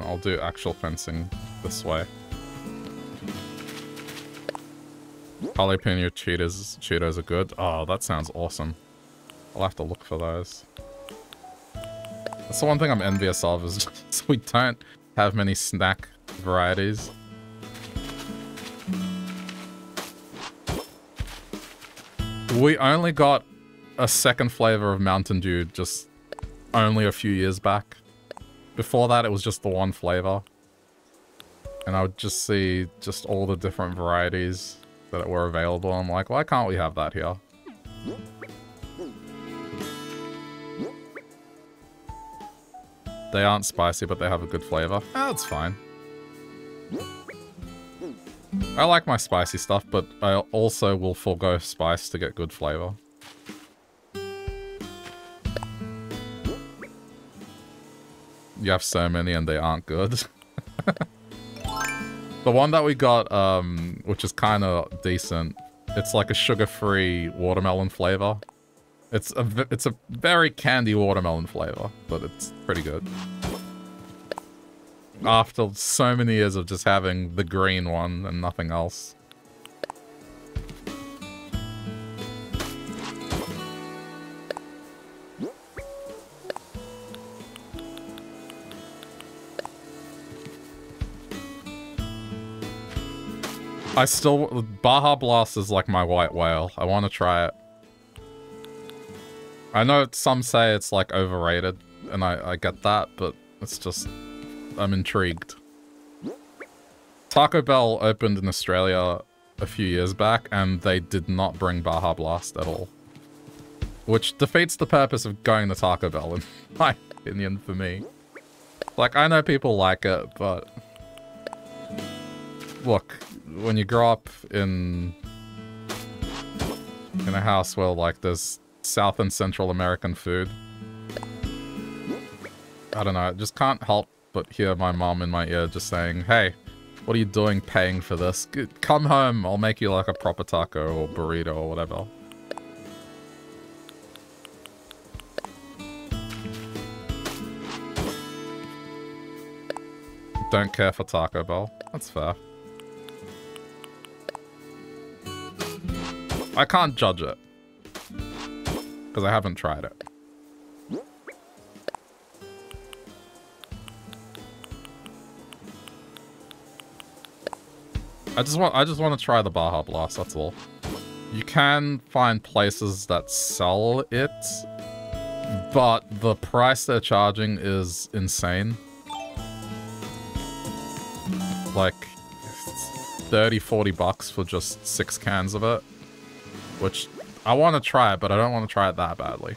I'll do actual fencing this way. Jalapeno Cheetos are good. Oh, that sounds awesome. I'll have to look for those. That's the one thing I'm envious of, is just we don't have many snack varieties. We only got a second flavor of Mountain Dew just only a few years back. Before that, it was just the one flavor. And I would just see just all the different varieties that were available. I'm like, why can't we have that here? They aren't spicy, but they have a good flavor. That's fine. I like my spicy stuff, but I also will forego spice to get good flavor. You have so many and they aren't good. The one that we got, which is kind of decent, it's like a sugar-free watermelon flavor. It's a very candy watermelon flavor, but it's pretty good. After so many years of just having the green one and nothing else. I still... Baja Blast is like my white whale. I want to try it. I know some say it's like overrated, and I get that, but it's just... I'm intrigued. Taco Bell opened in Australia a few years back, and they did not bring Baja Blast at all. Which defeats the purpose of going to Taco Bell, in my opinion, for me. Like, I know people like it, but... Look, when you grow up in a house where, like, there's South and Central American food, I don't know, I just can't help but hear my mom in my ear just saying, hey, what are you doing paying for this? Come home, I'll make you, like, a proper taco or burrito or whatever. Don't care for Taco Bell. That's fair. I can't judge it, because I haven't tried it. I just want to try the Baja Blast, that's all. You can find places that sell it, but the price they're charging is insane. Like 30-40 bucks for just 6 cans of it. Which, I want to try it, but I don't want to try it that badly.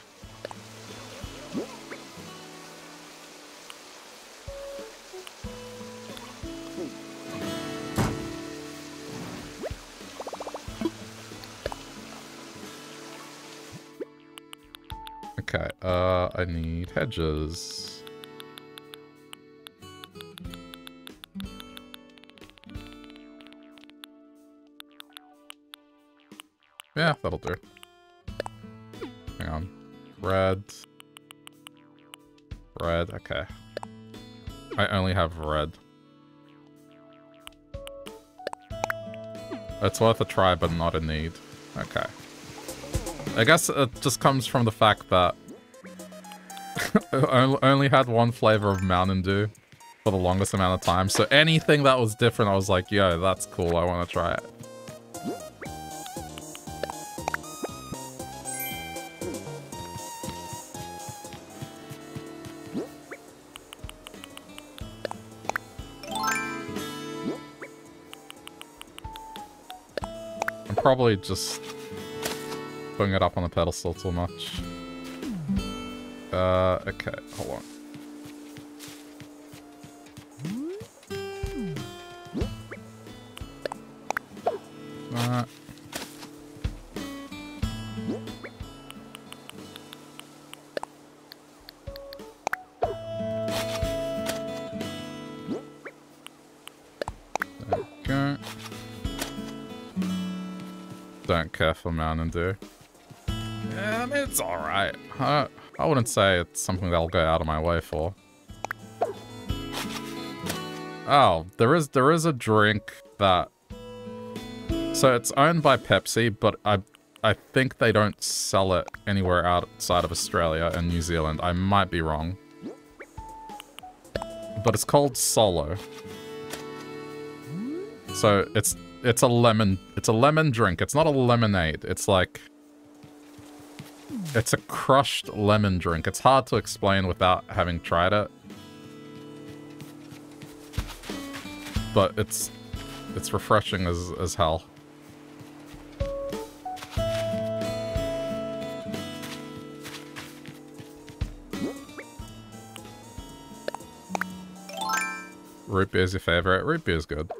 Okay, I need hedges. Yeah, that'll do. Hang on. Red. Red, okay. I only have red. It's worth a try, but not a need. Okay. I guess it just comes from the fact that I only had one flavor of Mountain Dew for the longest amount of time, so anything that was different, I was like, yo, that's cool, I want to try it. Probably just putting it up on the pedestal too much. Okay, hold on. Alright. Don't care for Mountain Dew. Yeah, I mean, it's alright. I wouldn't say it's something that I'll go out of my way for. Oh, there is a drink that... So it's owned by Pepsi, but I think they don't sell it anywhere outside of Australia and New Zealand. I might be wrong. But it's called Solo. So it's a lemon drink. It's not a lemonade. It's like... It's a crushed lemon drink. It's hard to explain without having tried it. But it's refreshing as hell. Root beer is your favorite. Root beer is good.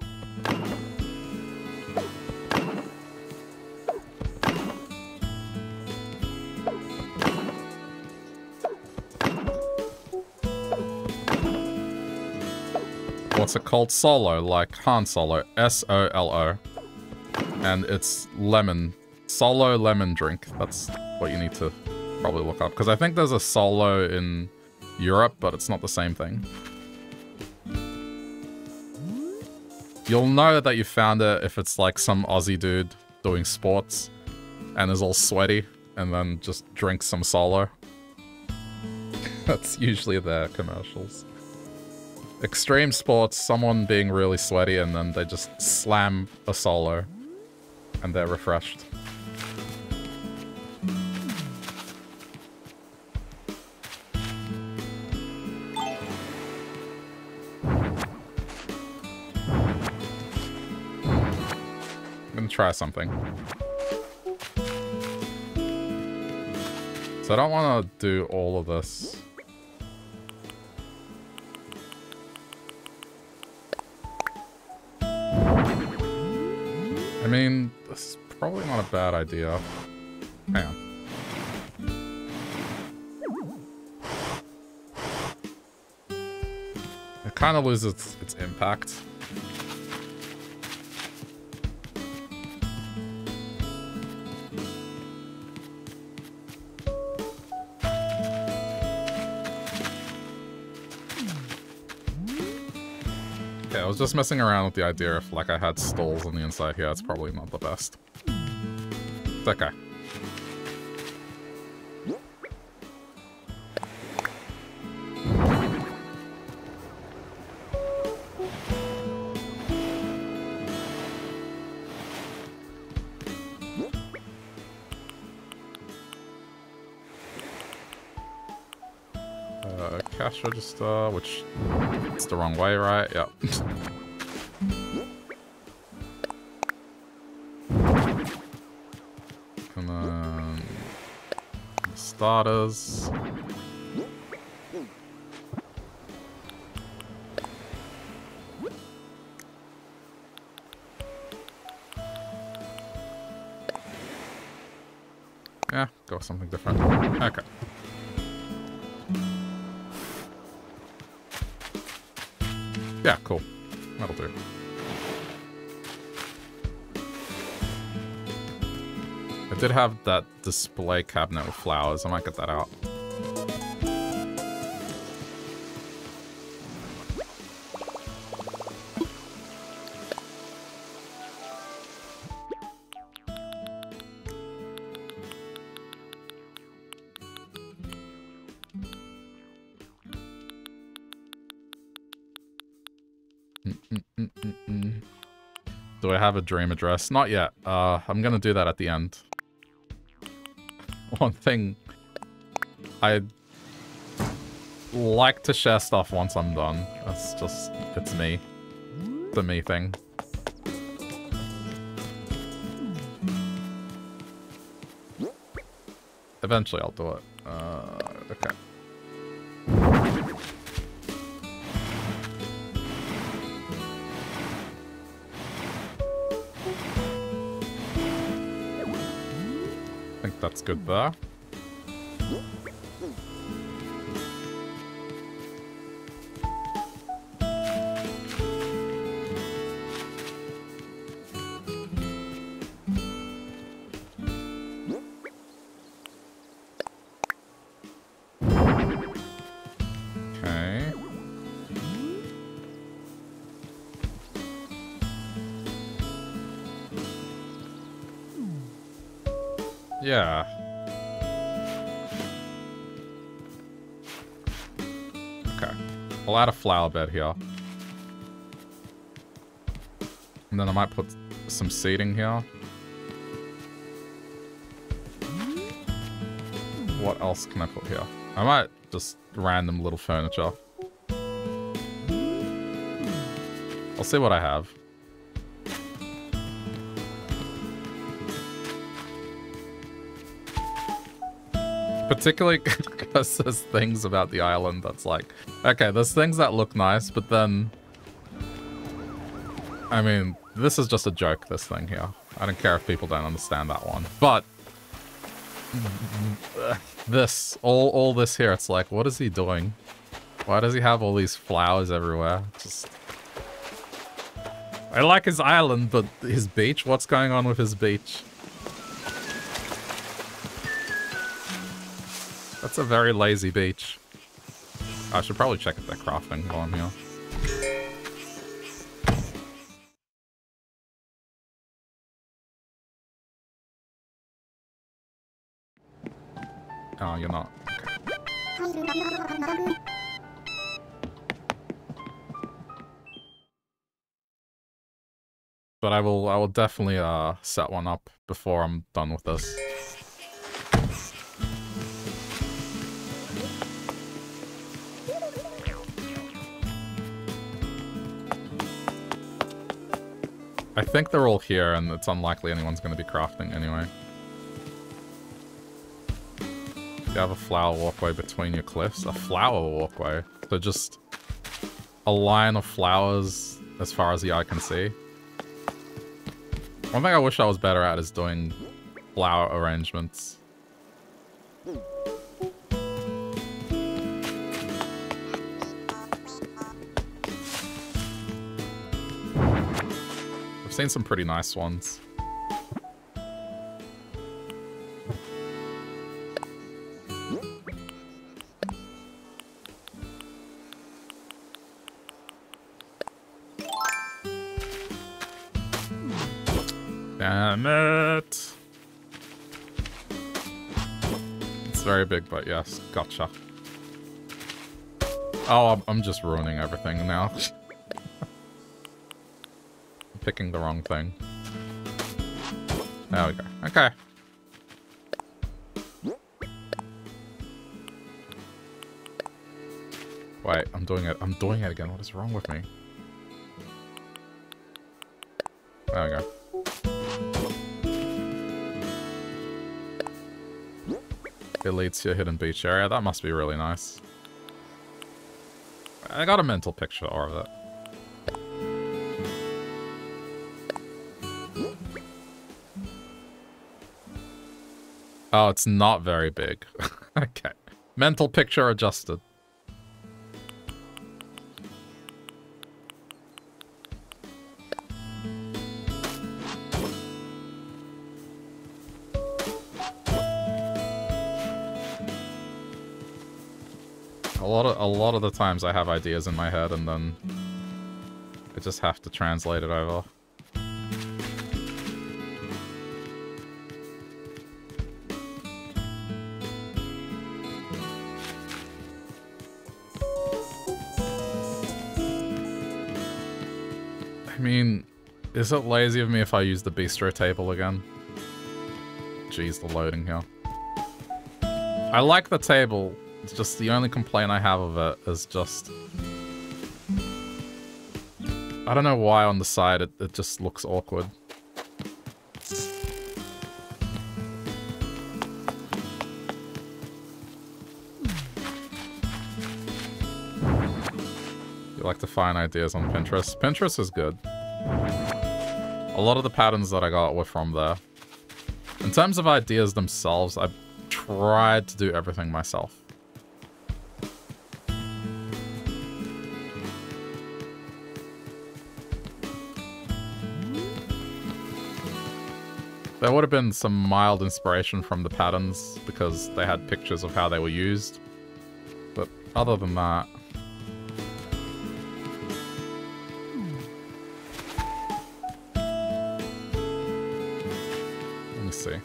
What's it called? Solo, like Han Solo. S-O-L-O. And it's lemon. Solo lemon drink. That's what you need to probably look up. Because I think there's a Solo in Europe, but it's not the same thing. You'll know that you found it if it's like some Aussie dude doing sports and is all sweaty and then just drinks some Solo. That's usually their commercials. Extreme sports, someone being really sweaty and then they just slam a solo and they're refreshed. I'm gonna try something. So I don't want to do all of this. I mean, this is probably not a bad idea. Hang on. It kind of loses its impact. Yeah, I was just messing around with the idea if, like, I had stalls on the inside here. It's probably not the best. It's okay. Cash register, which it's the wrong way, right? Yep. And then starters. Yeah, go with something different. Okay. Yeah, cool. That'll do. I did have that display cabinet with flowers. I might get that out. Do I have a dream address? Not yet. I'm gonna do that at the end. One thing I like to share stuff once I'm done. That's just, it's me. It's a me thing. Eventually I'll do it. Okay. That's good there. Okay. Yeah. Okay. I'll add a flower bed here. And then I might put some seating here. What else can I put here? I might just random little furniture. I'll see what I have. Particularly because there's things about the island that's like, okay, there's things that look nice, but then, I mean, this is just a joke, this thing here. I don't care if people don't understand that one, but this, all this here, it's like, what is he doing? Why does he have all these flowers everywhere? Just, I like his island, but his beach, what's going on with his beach? That's a very lazy beach. I should probably check if they're crafting while I'm here. Oh, you're not. Okay. But I will definitely set one up before I'm done with this. I think they're all here, and it's unlikely anyone's going to be crafting anyway. You have a flower walkway between your cliffs. A flower walkway? So just a line of flowers as far as the eye can see. One thing I wish I was better at is doing flower arrangements. I've seen some pretty nice ones. Damn it! It's very big, but yes, gotcha. Oh, I'm just ruining everything now. I'm picking the wrong thing. There we go. Okay. Wait, I'm doing it again. What is wrong with me? There we go. It leads to a hidden beach area. That must be really nice. I got a mental picture of it. Oh, it's not very big. Okay. Mental picture adjusted. A lot of the times I have ideas in my head and then I just have to translate it over. I mean, is it lazy of me if I use the bistro table again? Jeez, the loading here. I like the table. It's just the only complaint I have of it is just... I don't know why on the side it just looks awkward. You like to find ideas on Pinterest. Pinterest is good. A lot of the patterns that I got were from there. In terms of ideas themselves, I tried to do everything myself. There would have been some mild inspiration from the patterns because they had pictures of how they were used. But other than that... Let me see.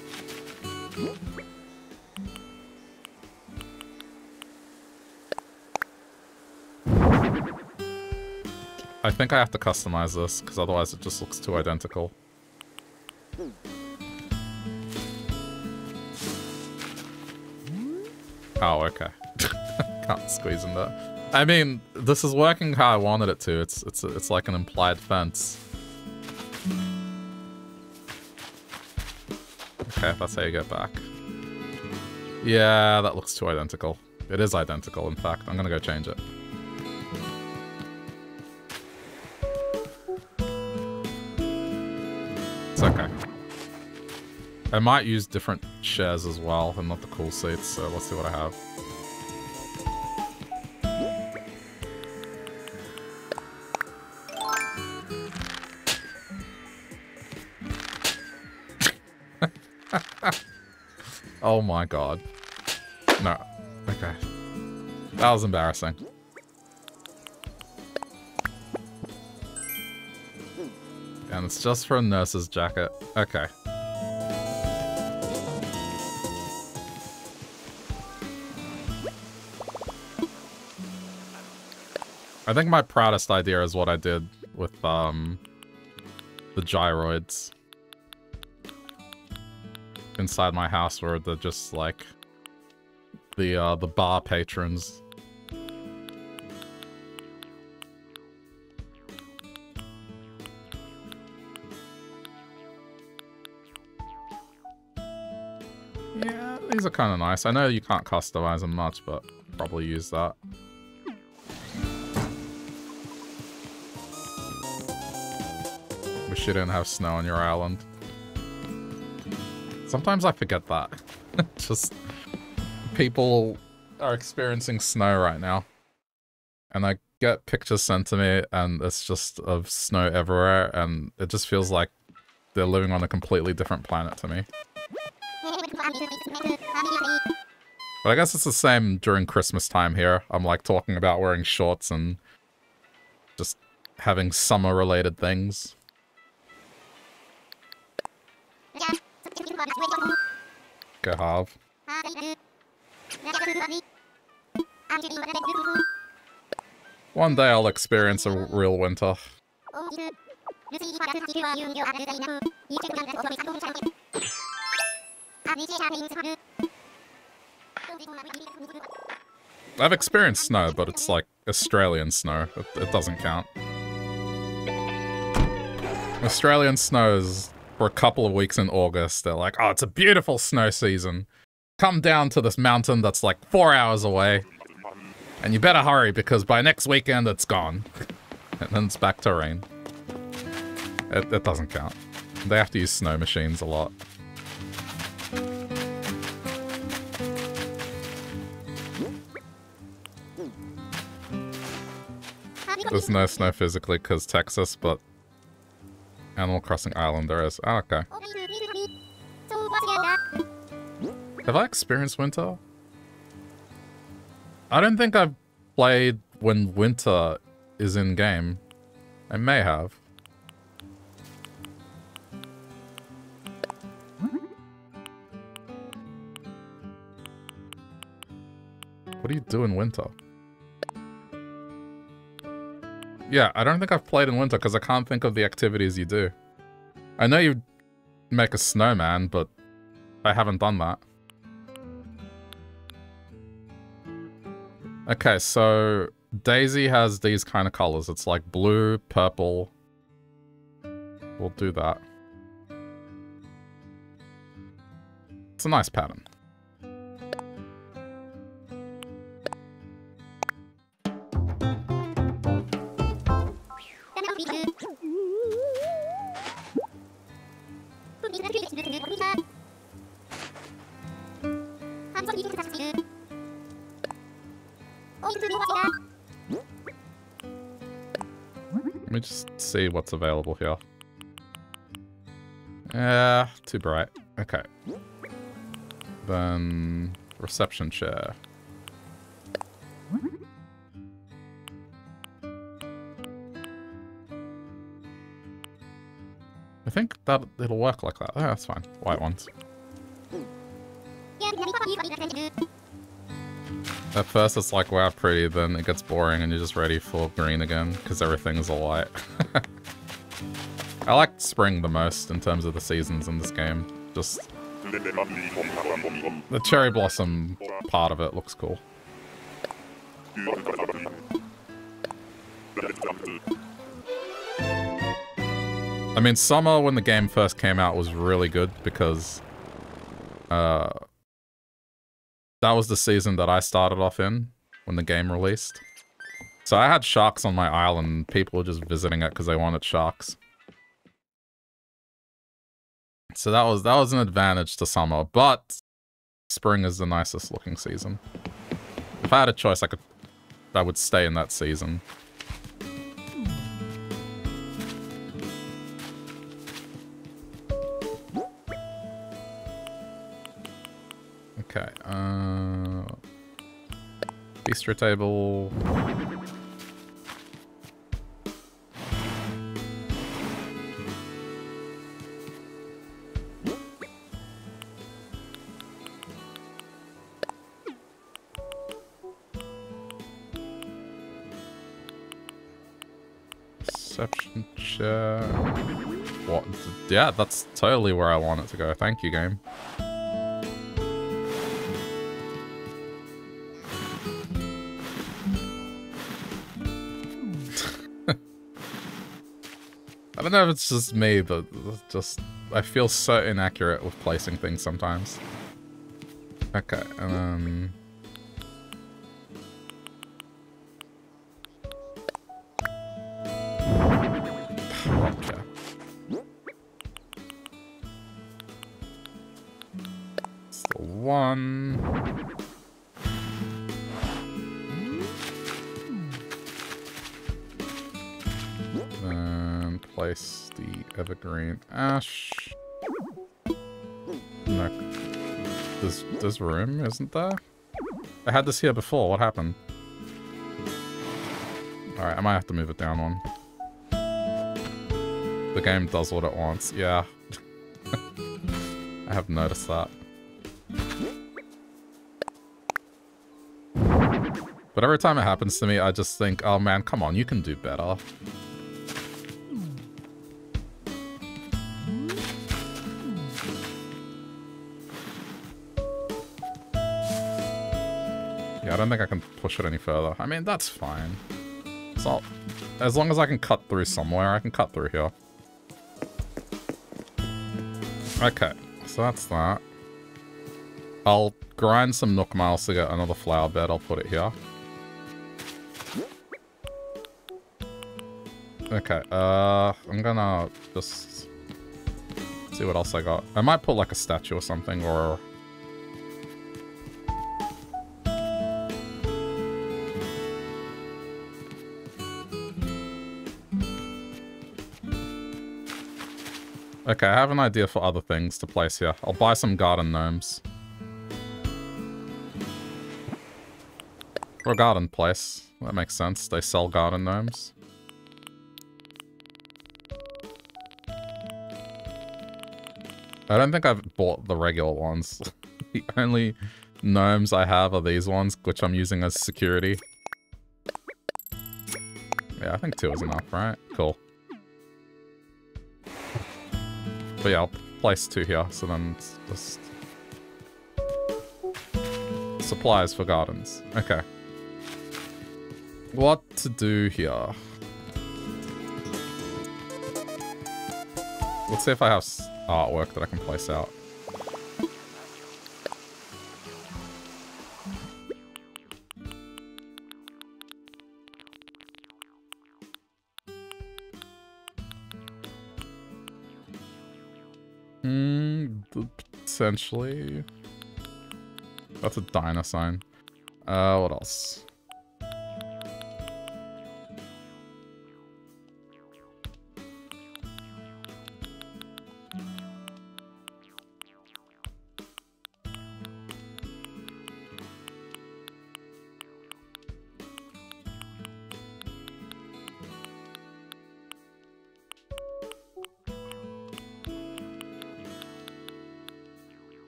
I think I have to customize this because otherwise it just looks too identical. Oh, okay. Can't squeeze in there. I mean, this is working how I wanted it to. It's like an implied fence. Okay, if that's how you get back. Yeah, that looks too identical. It is identical, in fact. I'm gonna go change it. It's okay. I might use different chairs as well, and not the cool seats, so let's see what I have. Oh my god. No. Okay. That was embarrassing. And it's just for a nurse's jacket. Okay. I think my proudest idea is what I did with the gyroids inside my house were the just like the bar patrons. Yeah, these are kind of nice. I know you can't customize them much, but probably use that. Wish you didn't have snow on your island. Sometimes I forget that. Just people are experiencing snow right now. And I get pictures sent to me and it's just of snow everywhere and it just feels like they're living on a completely different planet to me. But I guess it's the same during Christmas time here. I'm like talking about wearing shorts and just having summer related things. Go half. One day I'll experience a real winter. I've experienced snow, but it's like Australian snow. It doesn't count. Australian snow is for a couple of weeks in August. They're like, oh, it's a beautiful snow season. Come down to this mountain that's like 4 hours away. And you better hurry because by next weekend it's gone. And then it's back to rain. It doesn't count. They have to use snow machines a lot. There's no snow physically because Texas, but Animal Crossing Island there is. Oh, okay. Have I experienced winter? I don't think I've played when winter is in game. I may have. What do you do in winter? Yeah, I don't think I've played in winter because I can't think of the activities you do. I know you make a snowman, but I haven't done that. Okay, so Daisy has these kind of colors. It's like blue, purple. We'll do that. It's a nice pattern. Let me just see what's available here. Yeah, too bright. Okay. Then reception chair. I think that it'll work like that. Oh, that's fine. White ones. At first it's like, wow, pretty, then it gets boring and you're just ready for green again, because everything's all white. I like spring the most in terms of the seasons in this game. Just the cherry blossom part of it looks cool. I mean, summer when the game first came out was really good because that was the season that I started off in when the game released. So I had sharks on my island and people were just visiting it because they wanted sharks. So that was an advantage to summer, but spring is the nicest looking season. If I had a choice, I would stay in that season. Okay, bistro table. Perception check. What? Yeah, that's totally where I want it to go. Thank you, game. I don't know if it's just me, but just I feel so inaccurate with placing things sometimes. Okay, okay. It's the one. And place the evergreen ash. No. There's room, isn't there? I had this here before, what happened? Alright, I might have to move it down one. The game does what it wants, yeah. I have noticed that. But every time it happens to me, I just think, oh man, come on, you can do better. I don't think I can push it any further. I mean, that's fine. It's not, as long as I can cut through somewhere, I can cut through here. Okay, so that's that. I'll grind some nook miles to get another flower bed. I'll put it here. Okay, I'm gonna just see what else I got. I might put like a statue or something, or... Okay, I have an idea for other things to place here. I'll buy some garden gnomes. Or a garden place. That makes sense. They sell garden gnomes. I don't think I've bought the regular ones. The only gnomes I have are these ones, which I'm using as security. Yeah, I think two is enough, right? Cool. But yeah, I'll place two here, so then it's just... supplies for gardens. Okay. What to do here? Let's see if I have artwork that I can place out. Essentially, that's a diner sign. What else?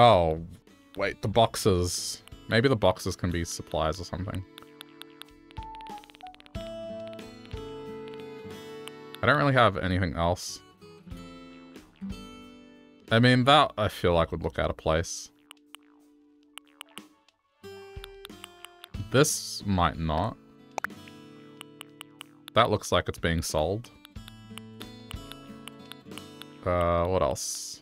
Oh, wait, the boxes. Maybe the boxes can be supplies or something. I don't really have anything else. I mean, that I feel like would look out of place. This might not. That looks like it's being sold. What else?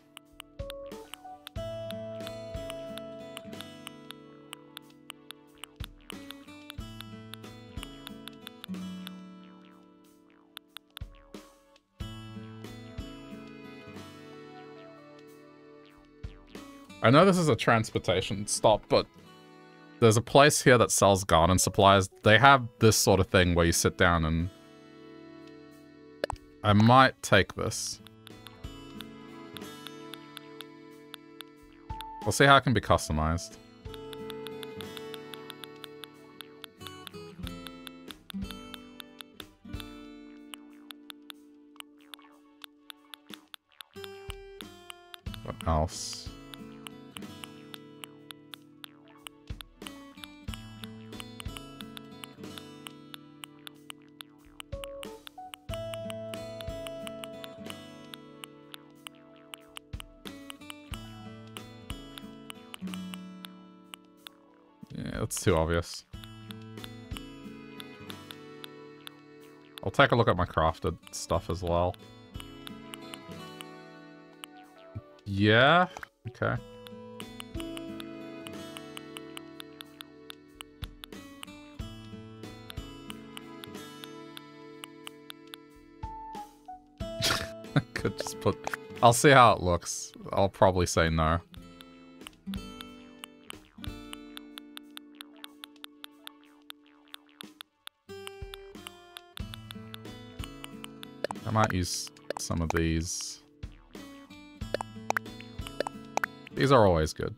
I know this is a transportation stop, but there's a place here that sells garden supplies. They have this sort of thing where you sit down and... I might take this. We'll see how it can be customized. What else? That's too obvious. I'll take a look at my crafted stuff as well. Yeah? Okay. I could just put... I'll see how it looks. I'll probably say no. I might use some of these. These are always good.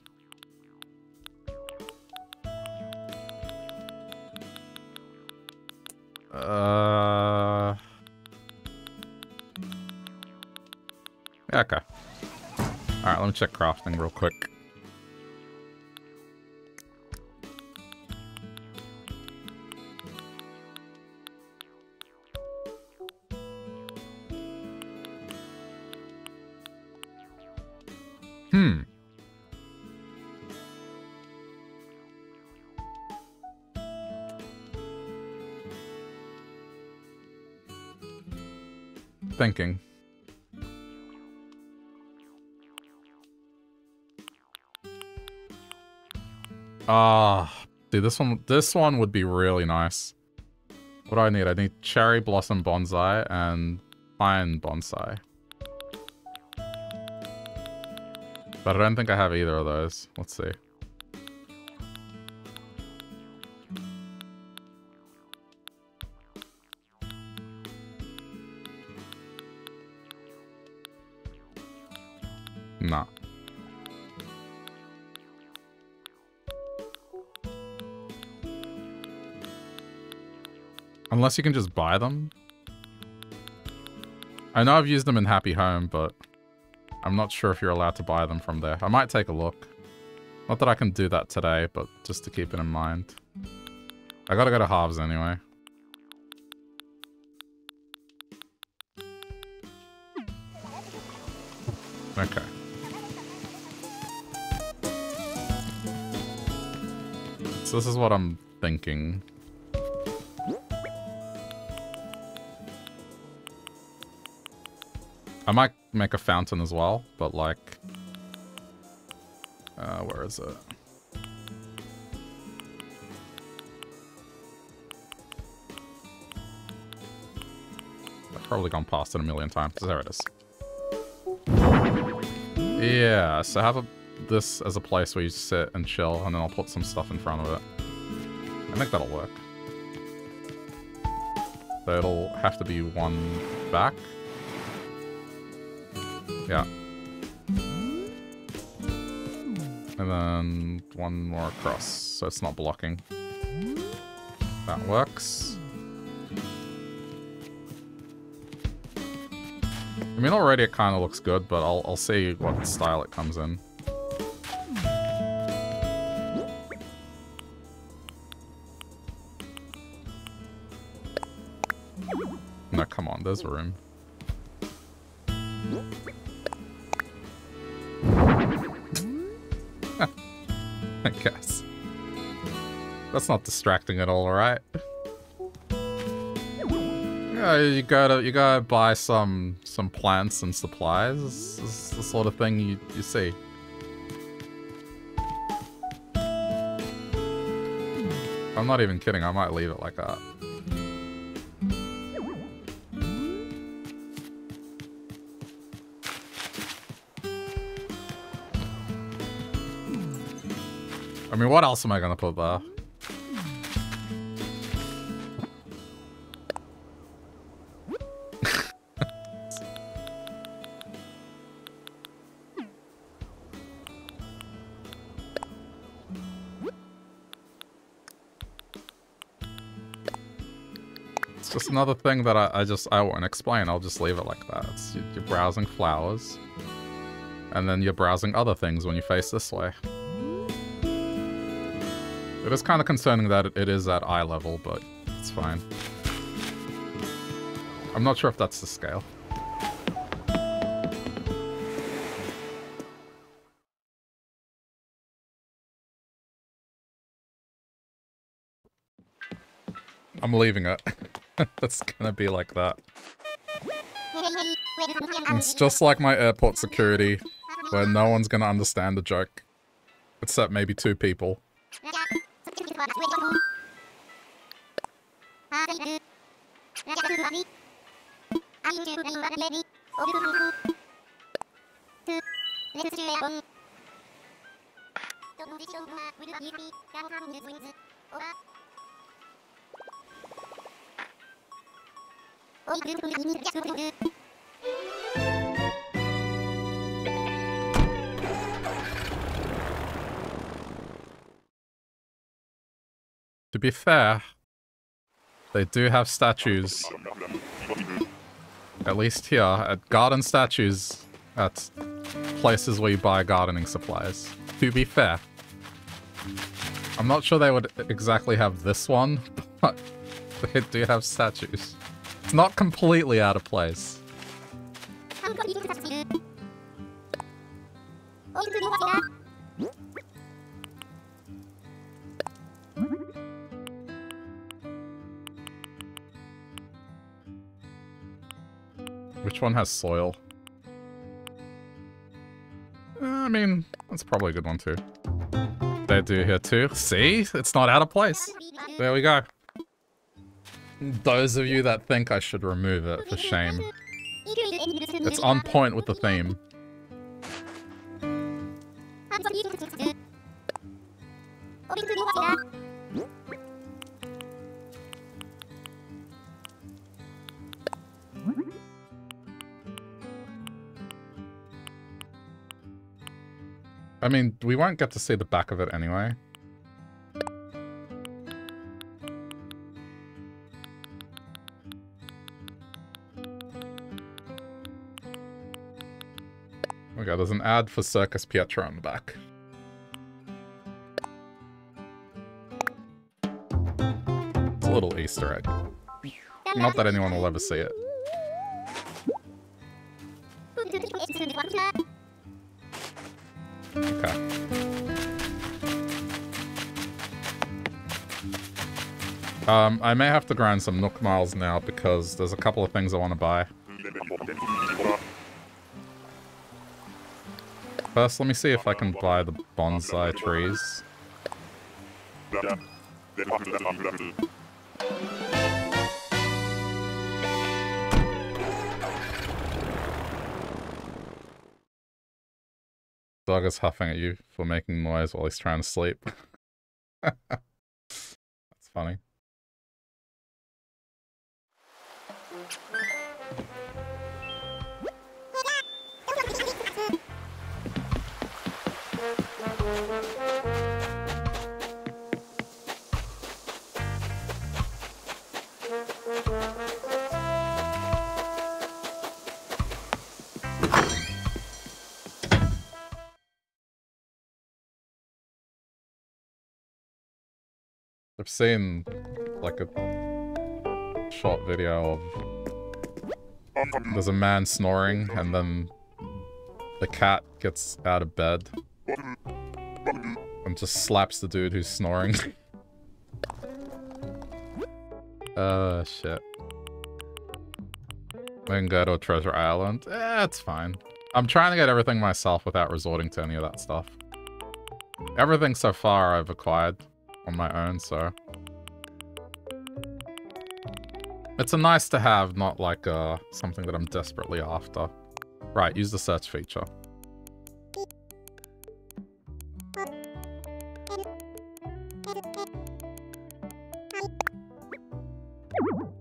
Okay. Alright, let me check crafting real quick. Thinking. Dude, this one would be really nice. What do I need? I need cherry blossom bonsai and pine bonsai. But I don't think I have either of those. Let's see. Nah. Unless you can just buy them. I know I've used them in Happy Home, but I'm not sure if you're allowed to buy them from there. I might take a look. Not that I can do that today, but just to keep it in mind. I gotta go to Harv's anyway. Okay. So this is what I'm thinking. I might make a fountain as well, but like... where is it? I've probably gone past it a million times. There it is. Yeah, so have this as a place where you sit and chill, and then I'll put some stuff in front of it. I think that'll work. So it'll have to be one back. Yeah. And then one more across, so it's not blocking. That works. I mean, already it kind of looks good, but I'll see what style it comes in. No, come on, there's room. I guess. That's not distracting at all, right? You gotta buy some plants and supplies. This is the sort of thing you see. I'm not even kidding, I might leave it like that. I mean, what else am I gonna put there? Another thing that I won't explain. I'll just leave it like that. It's, you're browsing flowers, and then you're browsing other things when you face this way. It is kind of concerning that it is at eye level, but it's fine. I'm not sure if that's the scale. I'm leaving it. It's gonna be like that. It's just like my airport security, where no one's gonna understand the joke. Except maybe two people. To be fair, they do have statues. At least here, at garden statues, at places where you buy gardening supplies. To be fair. I'm not sure they would exactly have this one, but they do have statues. It's not completely out of place. Which one has soil? I mean, that's probably a good one too. They do here too. See? It's not out of place. There we go. Those of you that think I should remove it, for shame. It's on point with the theme. I mean, we won't get to see the back of it anyway. Okay, there's an ad for Circus Pietro on the back. It's a little Easter egg. Not that anyone will ever see it. Okay. I may have to grind some Nook Miles now because there's a couple of things I want to buy. First, let me see if I can buy the bonsai trees. Dog is huffing at you for making noise while he's trying to sleep. That's funny. I've seen, like, a short video of there's a man snoring, and then the cat gets out of bed and just slaps the dude who's snoring. Oh, shit. We can go to a treasure island. Eh, it's fine. I'm trying to get everything myself without resorting to any of that stuff. Everything so far I've acquired on my own, so it's a nice to have, not like something that I'm desperately after. Right, use the search feature.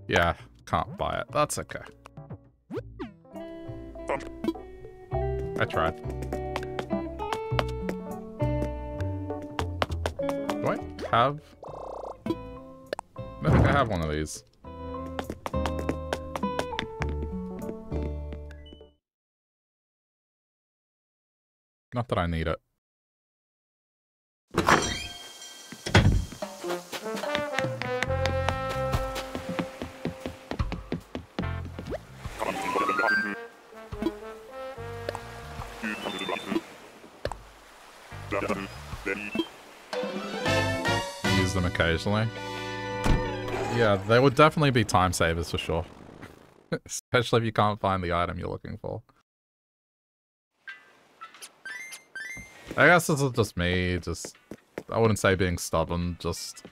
Yeah, can't buy it. That's okay. I tried. What? Have I don't think I have one of these. Not that I need it. Use them occasionally. Yeah, they would definitely be time savers for sure. Especially if you can't find the item you're looking for. I guess this is just me, I wouldn't say being stubborn, just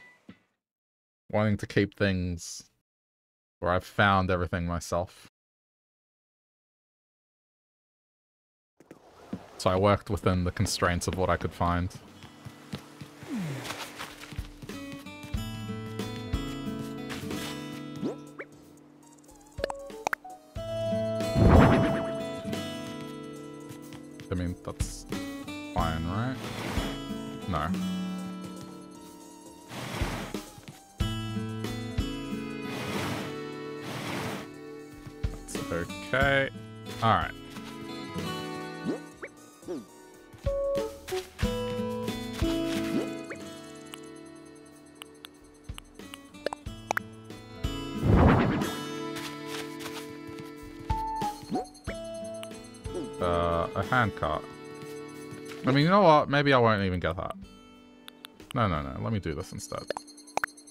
wanting to keep things where I've found everything myself. So I worked within the constraints of what I could find. I mean, that's fine, right? No. That's okay. Alright. A handcart. I mean, you know what? Maybe I won't even get that. No, no, no. Let me do this instead.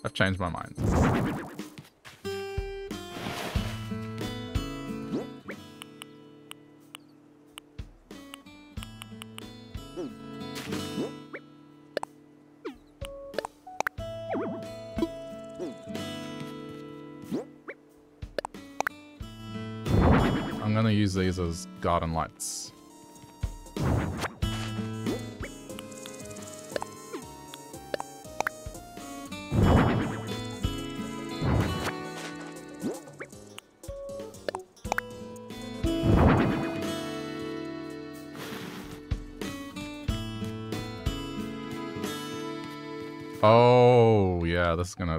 I've changed my mind. I'm gonna use these as garden lights.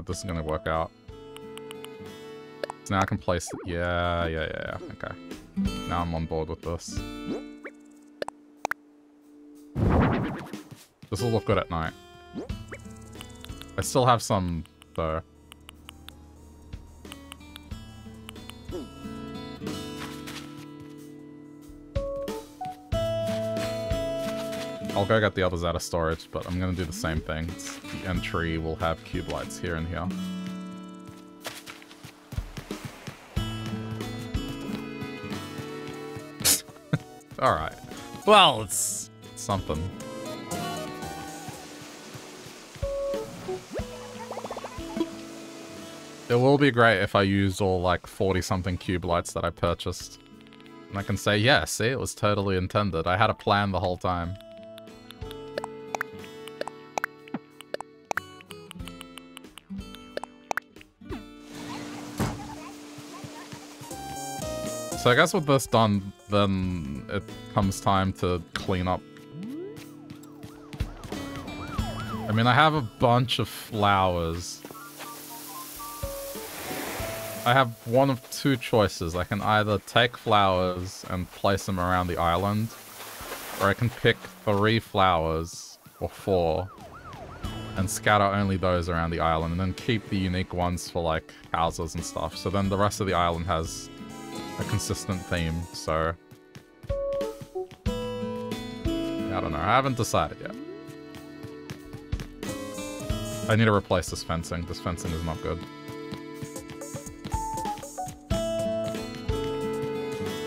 This is gonna work out. So now I can place it. Yeah. Okay. Now I'm on board with this. This will look good at night. I still have some though. I'll go get the others out of storage, but I'm going to do the same thing. The entry will have cube lights here and here. Alright. Well, it's something. It will be great if I used all like 40-something cube lights that I purchased. And I can say, yeah, see, it was totally intended. I had a plan the whole time. So I guess with this done, then it comes time to clean up. I mean, I have a bunch of flowers. I have one of two choices. I can either take flowers and place them around the island, or I can pick 3 flowers, or 4, and scatter only those around the island, and then keep the unique ones for, like, houses and stuff. So then the rest of the island has a consistent theme, so I don't know. I haven't decided yet. I need to replace this fencing. This fencing is not good.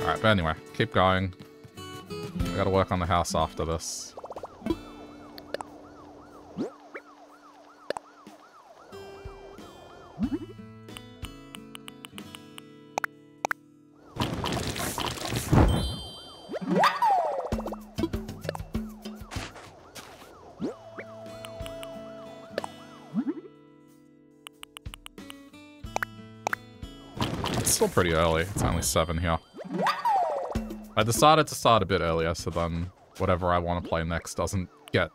Alright, but anyway, keep going. I gotta work on the house after this. Pretty early. It's only 7 here. I decided to start a bit earlier, so then whatever I want to play next doesn't get...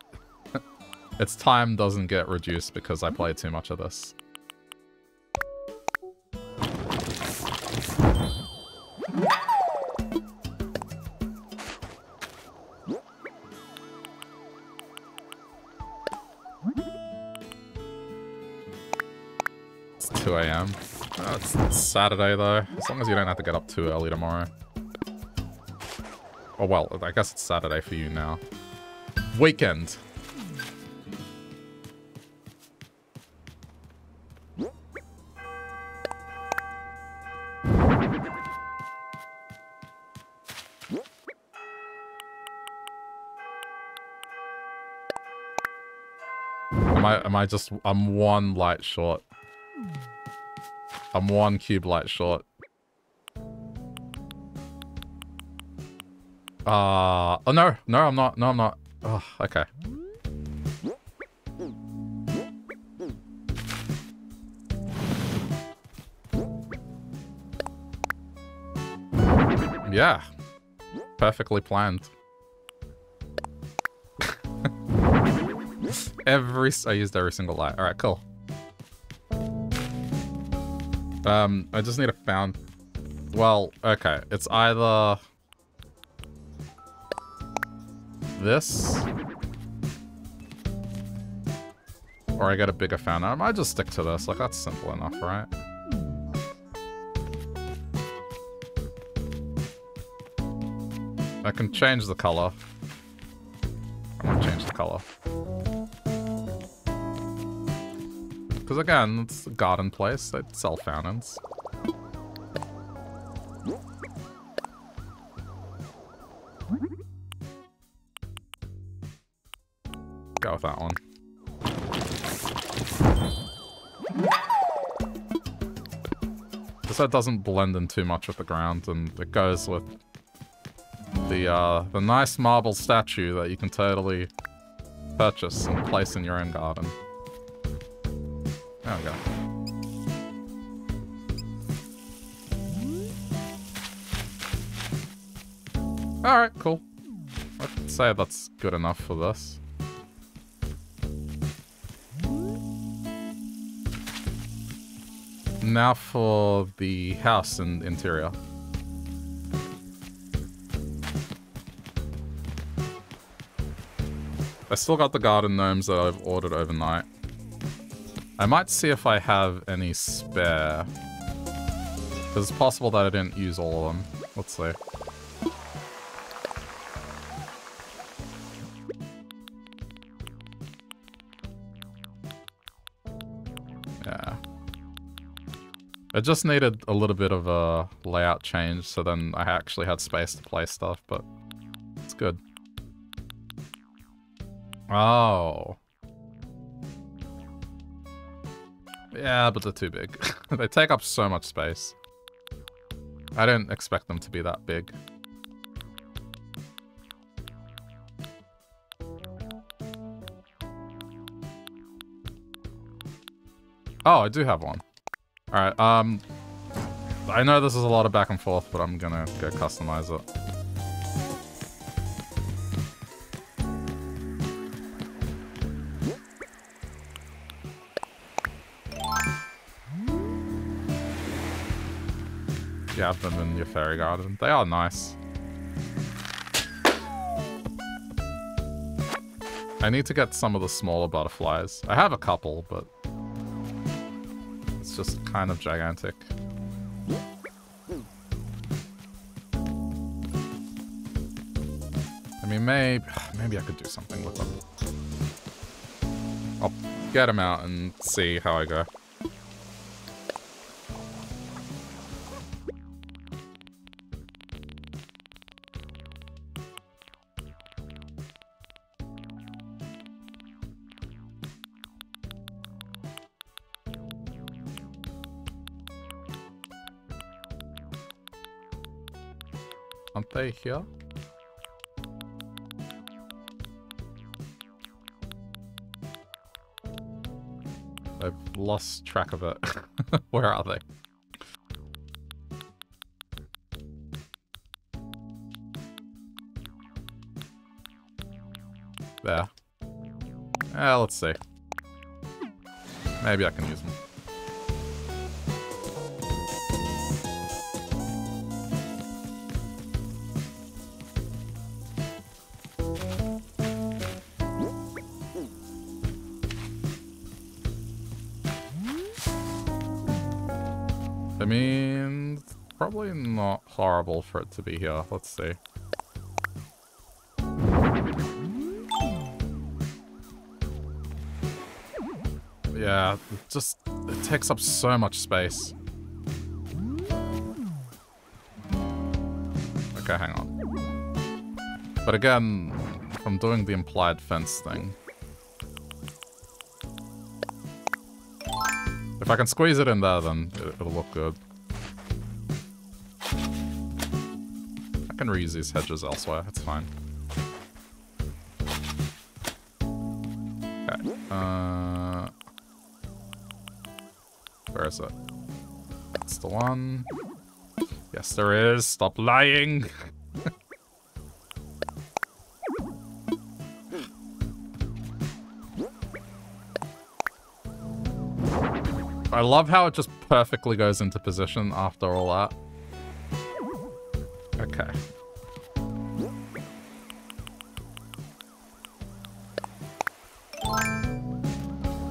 its time doesn't get reduced because I play too much of this. It's 2 a.m. Oh, it's Saturday, though. As long as you don't have to get up too early tomorrow. Oh, well, I guess it's Saturday for you now. Weekend. I'm one light short. I'm one cube light short. Oh no, no I'm not, no I'm not. Oh, okay. Yeah, perfectly planned. I used every single light. All right, cool. I just need a found. Well, okay, it's either this, or I get a bigger fountain. I might just stick to this. Like that's simple enough, right? I can change the color. I'm gonna change the color. Because again, it's a garden place. They sell fountains. Go with that one. Because that doesn't blend in too much with the ground, and it goes with the nice marble statue that you can totally purchase and place in your own garden. There we go. Alright, cool. I'd say that's good enough for this. Now for the house and interior. I still got the garden gnomes that I've ordered overnight. I might see if I have any spare. Because it's possible that I didn't use all of them. Let's see. Yeah. I just needed a little bit of a layout change, so then I actually had space to play stuff, but it's good. Oh. Yeah, but they're too big. They take up so much space. I didn't expect them to be that big. Oh, I do have one. Alright, I know this is a lot of back and forth, but I'm gonna go customize it. Have them in your fairy garden. They are nice. I need to get some of the smaller butterflies. I have a couple, but it's just kind of gigantic. I mean, maybe I could do something with them. I'll get them out and see how I go. Here. I've lost track of it. Where are they? There. Let's see. Maybe I can use them. Horrible for it to be here. Let's see. Yeah, it takes up so much space. Okay, hang on. But again, I'm doing the implied fence thing. If I can squeeze it in there, then it'll look good. I can reuse these hedges elsewhere, it's fine. Okay, where is it? That's the one. Yes, there is. Stop lying. I love how it just perfectly goes into position after all that. Okay.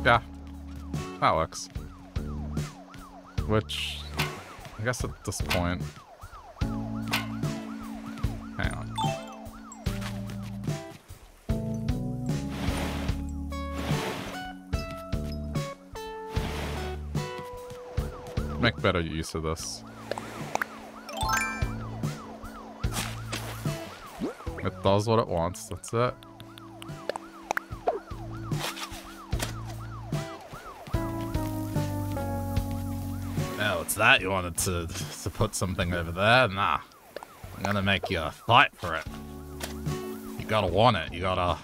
Yeah. That works. Which, I guess at this point... Hang on. Make better use of this. It does what it wants, that's it. Oh, it's that you wanted to put something over there? Nah. I'm gonna make you fight for it. You gotta want it, you gotta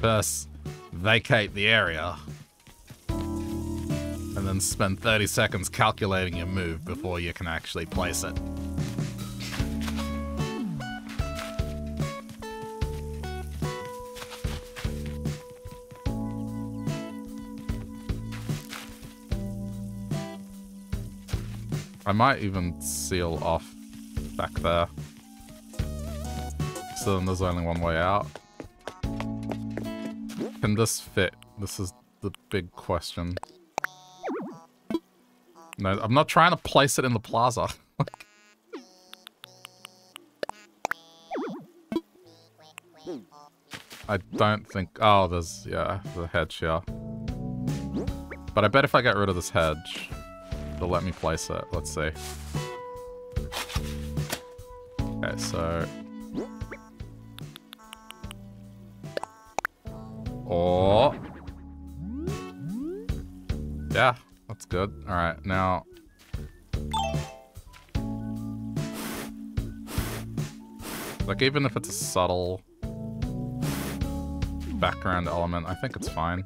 first vacate the area. And then spend 30 seconds calculating your move before you can actually place it. I might even seal off back there. So then there's only one way out. Can this fit? This is the big question. No, I'm not trying to place it in the plaza. I don't think... Oh, there's... Yeah, the hedge here. But I bet if I get rid of this hedge, it'll let me place it. Let's see. Okay, so... Oh! Yeah. That's good. All right, now. Like, even if it's a subtle background element, I think it's fine.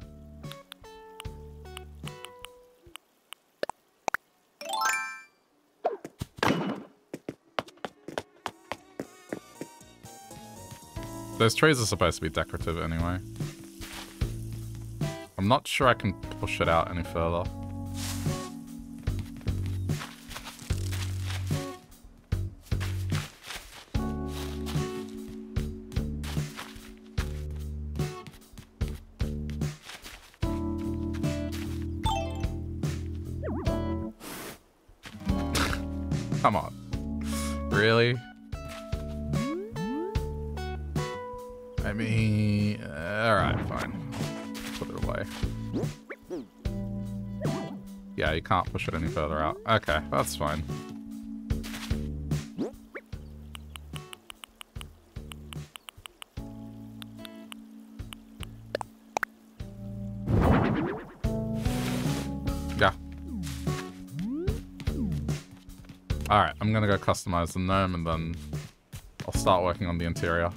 Those trees are supposed to be decorative anyway. I'm not sure I can push it out any further. Come on. Really? I mean... alright, fine. Put it away. Yeah, you can't push it any further out. Okay, that's fine. Alright, I'm gonna go customize the gnome and then I'll start working on the interior.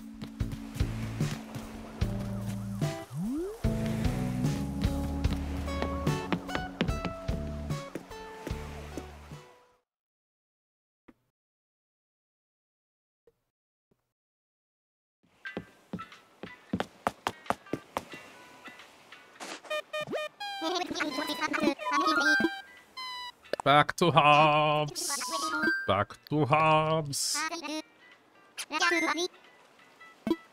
Back to Hobbs! Back to Hobbs.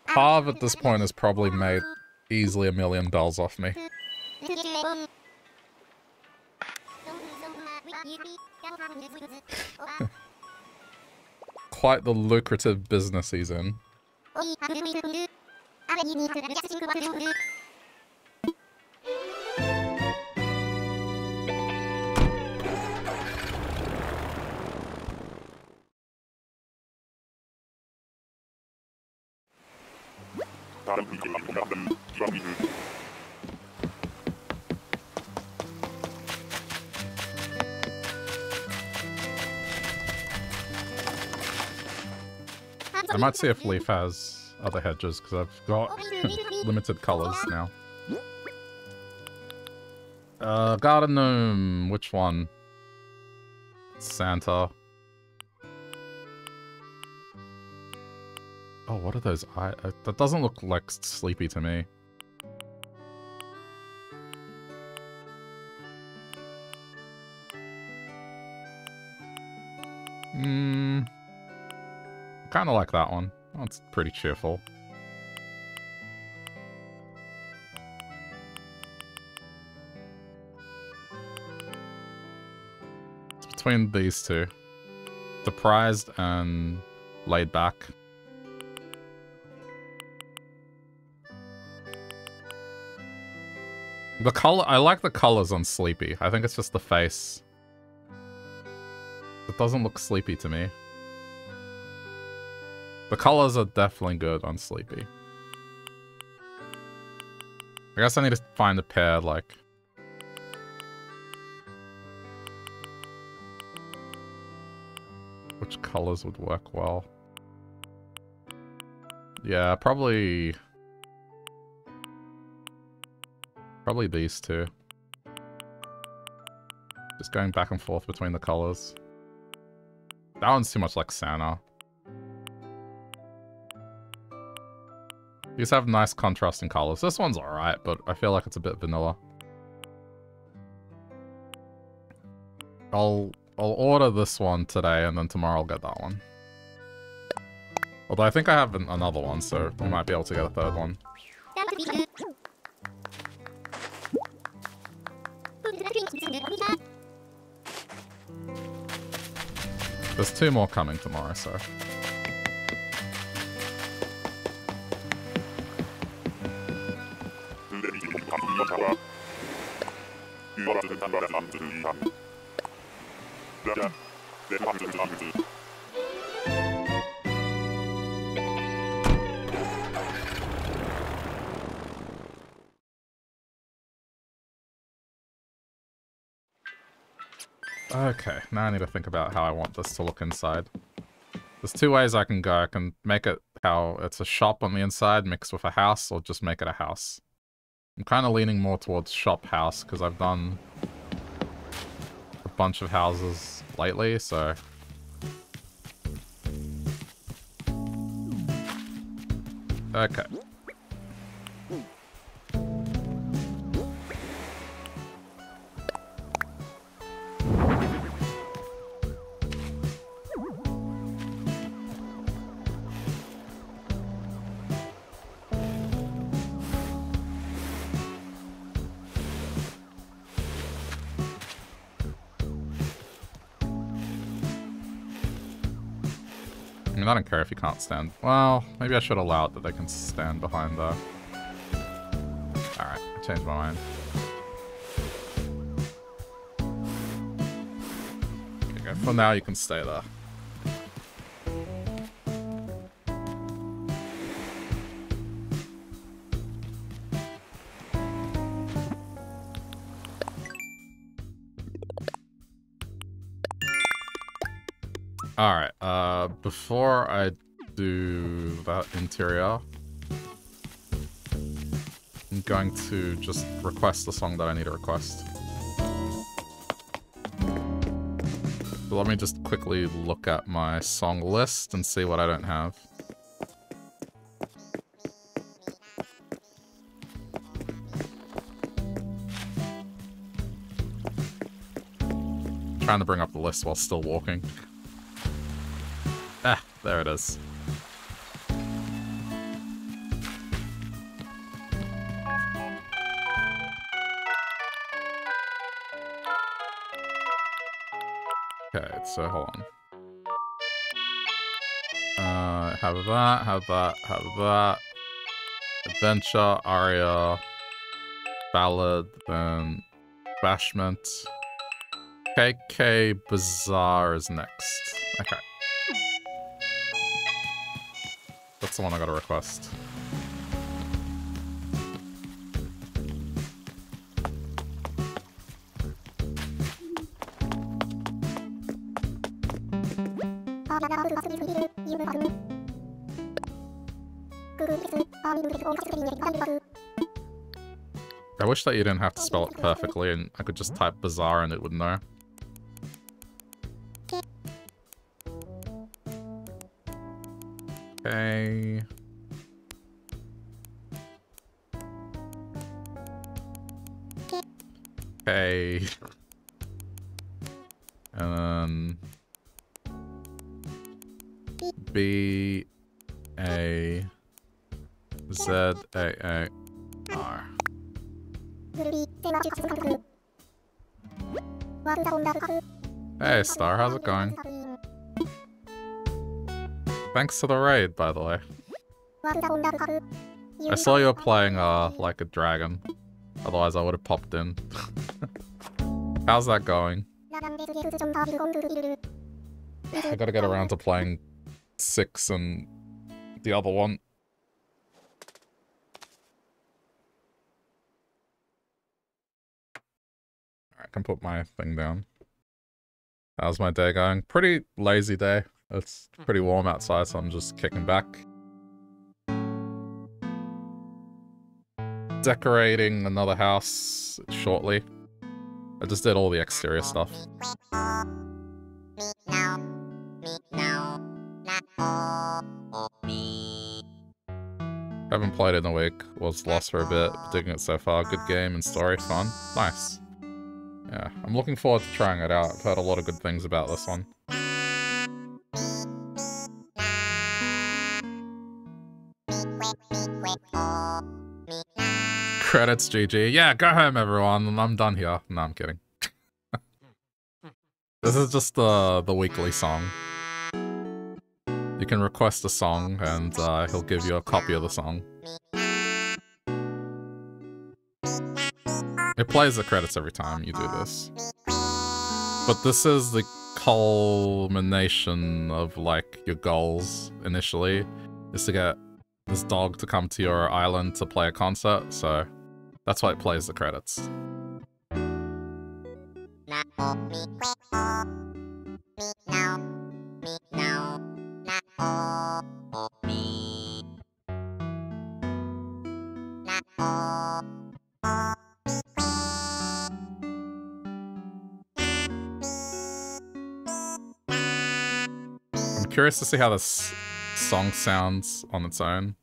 Harv at this point has probably made easily $1 million off me. Quite the lucrative business he's in. I might see if Leaf has other hedges, because I've got limited colours now. Garden Gnome, which one? Santa. Oh, what are those eyes? That doesn't look like Sleepy to me. Kind of like that one. That's pretty cheerful. It's between these two. Surprised and laid back. The color, I like the colors on Sleepy. I think it's just the face. It doesn't look sleepy to me. The colors are definitely good on Sleepy. I guess I need to find a pair, like... which colors would work well? Yeah, probably... probably these two. Just going back and forth between the colors. That one's too much like Santa. These have nice contrasting colors. This one's alright, but I feel like it's a bit vanilla. I'll order this one today, and then tomorrow I'll get that one. Although I think I have another one, so we might be able to get a third one. There's two more coming tomorrow, so... Okay, now I need to think about how I want this to look inside. There's two ways I can go. I can make it how it's a shop on the inside mixed with a house, or just make it a house. I'm kind of leaning more towards shop house, because I've done a bunch of houses lately, so... okay. I don't care if you can't stand. Well, maybe I should allow it that they can stand behind there. Alright, I changed my mind. There you go. For now, you can stay there. Alright, before I do that interior, I'm going to just request the song that I need to request. So let me just quickly look at my song list and see what I don't have. I'm trying to bring up the list while still walking. Ah, there it is. Okay, so hold on. Have that, have that, have that. Adventure, aria, ballad, then bashment. KK Bazaar is next. Okay. That's the one I gotta request. I wish that you didn't have to spell it perfectly and I could just type bazaar and it would know. Okay. Okay. B-A-Z-A-A-R. Hey, Star, how's it going? Thanks for the raid, by the way. I saw you were playing, like a dragon. Otherwise, I would have popped in. How's that going? I gotta get around to playing 6 and the other one. I can put my thing down. How's my day going? Pretty lazy day. It's pretty warm outside, so I'm just kicking back. Decorating another house shortly. I just did all the exterior stuff. Haven't played in a week. Was lost for a bit. Digging it so far. Good game and story. Fun. Nice. Yeah, I'm looking forward to trying it out. I've heard a lot of good things about this one. Credits, GG. Yeah, go home, everyone. I'm done here. No, I'm kidding. This is just the weekly song. You can request a song, and he'll give you a copy of the song. It plays the credits every time you do this. But this is the culmination of, like, your goals initially, is to get this dog to come to your island to play a concert, so... That's why it plays the credits. I'm curious to see how this song sounds on its own,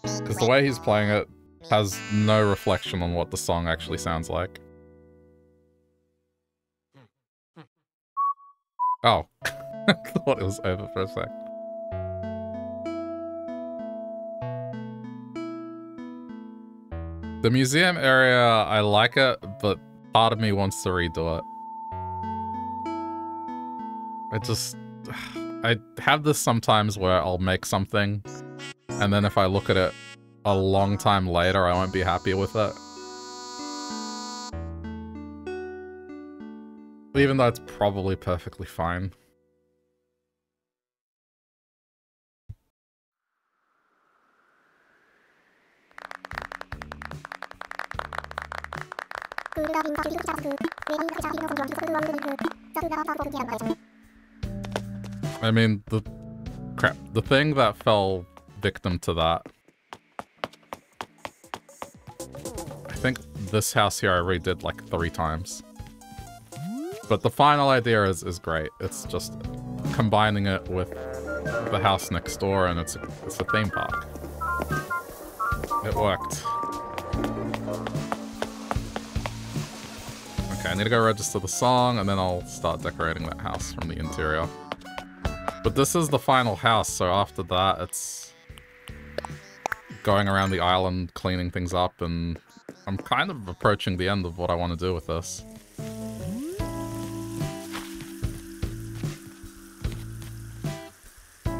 because the way he's playing it has no reflection on what the song actually sounds like. Oh. I thought it was over for a sec. The museum area, I like it, but part of me wants to redo it. I have this sometimes where I'll make something, and then if I look at it a long time later, I won't be happy with it. Even though it's probably perfectly fine. I mean, the thing that fell victim to that, I think this house here I redid like 3 times. But the final idea is great. It's just combining it with the house next door, and it's a theme park. It worked. Okay, I need to go register the song, and then I'll start decorating that house from the interior. But this is the final house, so after that, it's going around the island, cleaning things up, and I'm kind of approaching the end of what I want to do with this.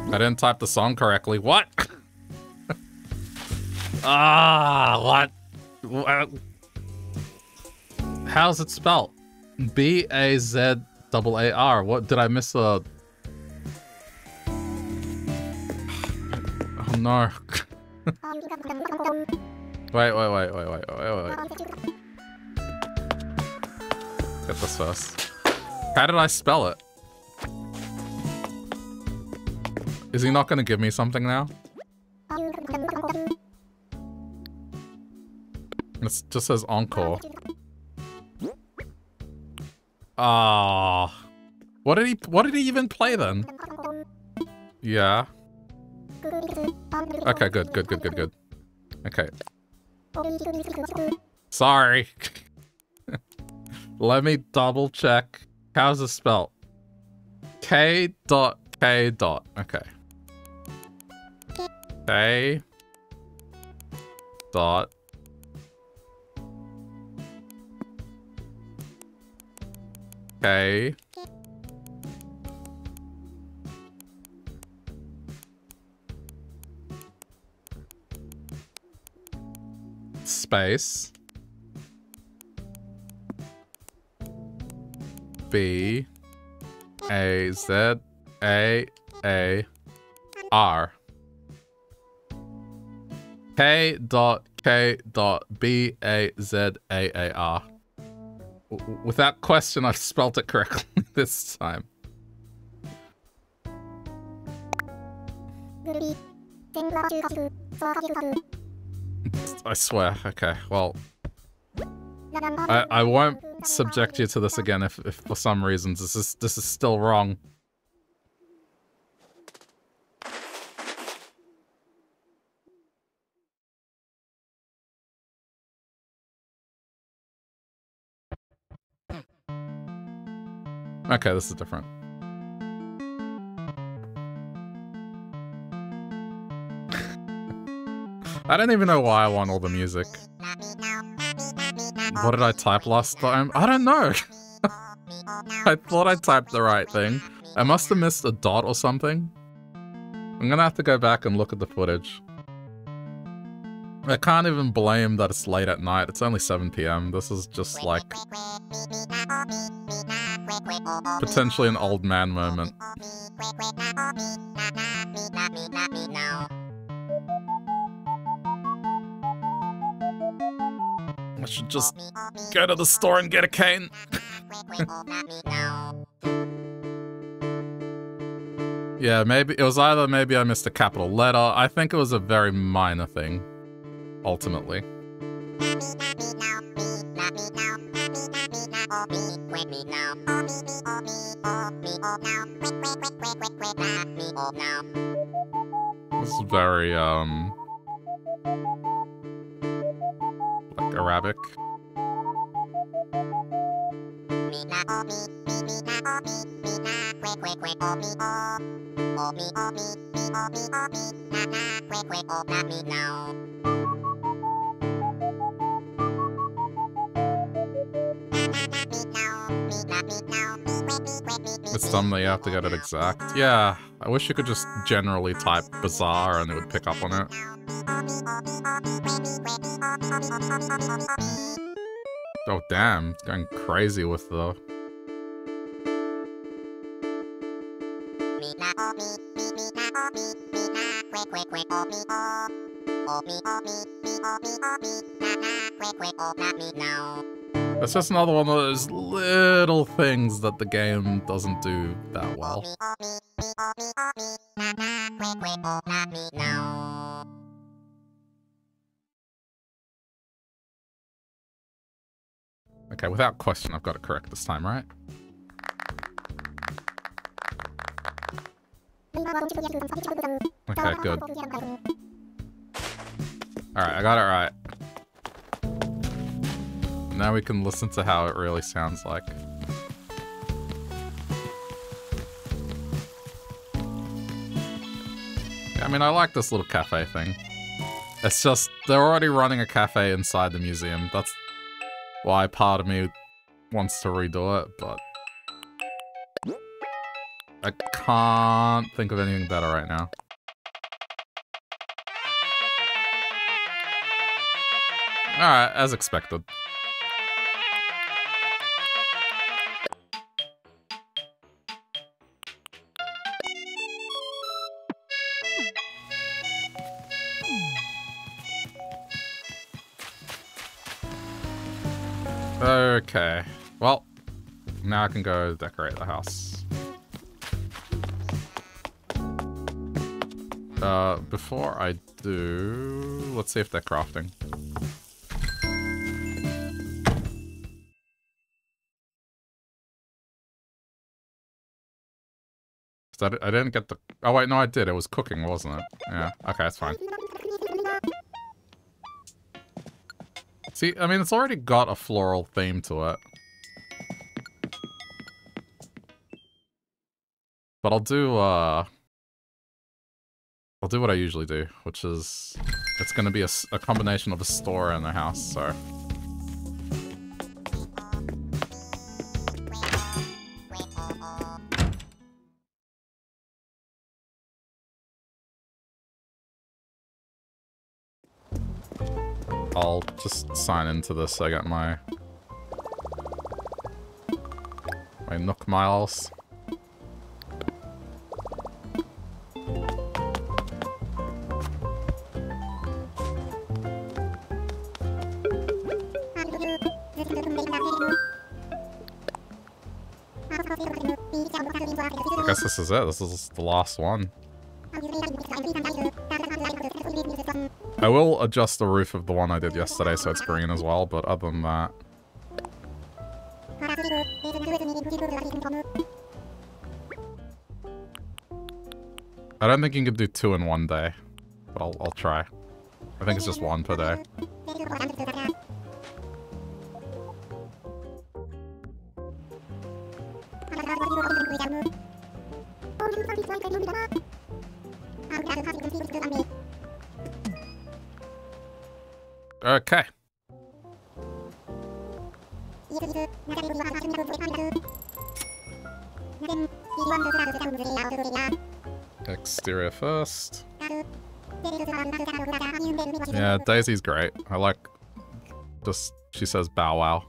I didn't type the song correctly. What? What? How's it spelled? B-A-Z-A-A-R. What? Did I miss a... Oh, no. Wait. Get this first. How did I spell it? Is he not going to give me something now? And it just says encore. Ah. What did he even play then? Yeah. Okay, good. Okay. Sorry. Let me double check. How's it spelled? K dot K dot. Okay. K dot K space B A Z A R K dot K dot B A Z A R. Without question, I've spelled it correctly this time. I swear. Okay, well, I won't subject you to this again if for some reasons this is still wrong. Okay, this is different. I don't even know why I want all the music. What did I type last time? I don't know. I thought I typed the right thing. I must have missed a dot or something. I'm gonna have to go back and look at the footage. I can't even blame that it's late at night. It's only 7 PM. This is just like potentially an old man moment. I should just go to the store and get a cane. Yeah, maybe it was either maybe I missed a capital letter. I think it was a very minor thing, ultimately. This is very, Arabic. It's dumb that you have to get it exact. Yeah, I wish you could just generally type bazaar and it would pick up on it. Oh damn, it's going crazy with the... That's just another one of those little things that the game doesn't do that well. Okay, without question, I've got it correct this time, right? Okay, good. Alright, I got it right. Now we can listen to how it really sounds like. I mean, I like this little cafe thing. It's just, they're already running a cafe inside the museum. That's why part of me wants to redo it, but I can't think of anything better right now. Alright, as expected. Okay, well, now I can go decorate the house. Before I do, let's see if they're crafting. 'Cause I didn't get the... Oh, wait, no, I did. It was cooking, wasn't it? Yeah. Okay, that's fine. See, I mean, it's already got a floral theme to it. But I'll do what I usually do, which is... It's gonna be a combination of a store and a house, so... I'll just sign into this. I got my Nook Miles. I guess this is it. This is the last one. I will adjust the roof of the one I did yesterday so it's green as well, but other than that... I don't think you can do two in one day, but I'll try. I think it's just one per day. Okay. Exterior first. Yeah, Daisy's great. I like just she says bow wow.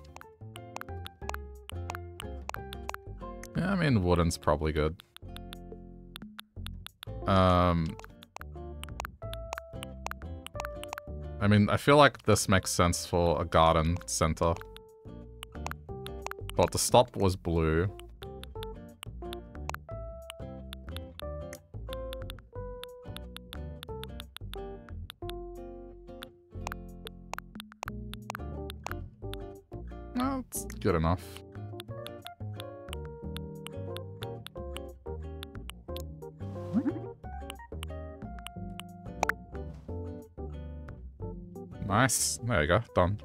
Yeah, I mean wooden's probably good. I mean, I feel like this makes sense for a garden center. But the stop was blue. No, it's good enough. Nice. There you go. Done.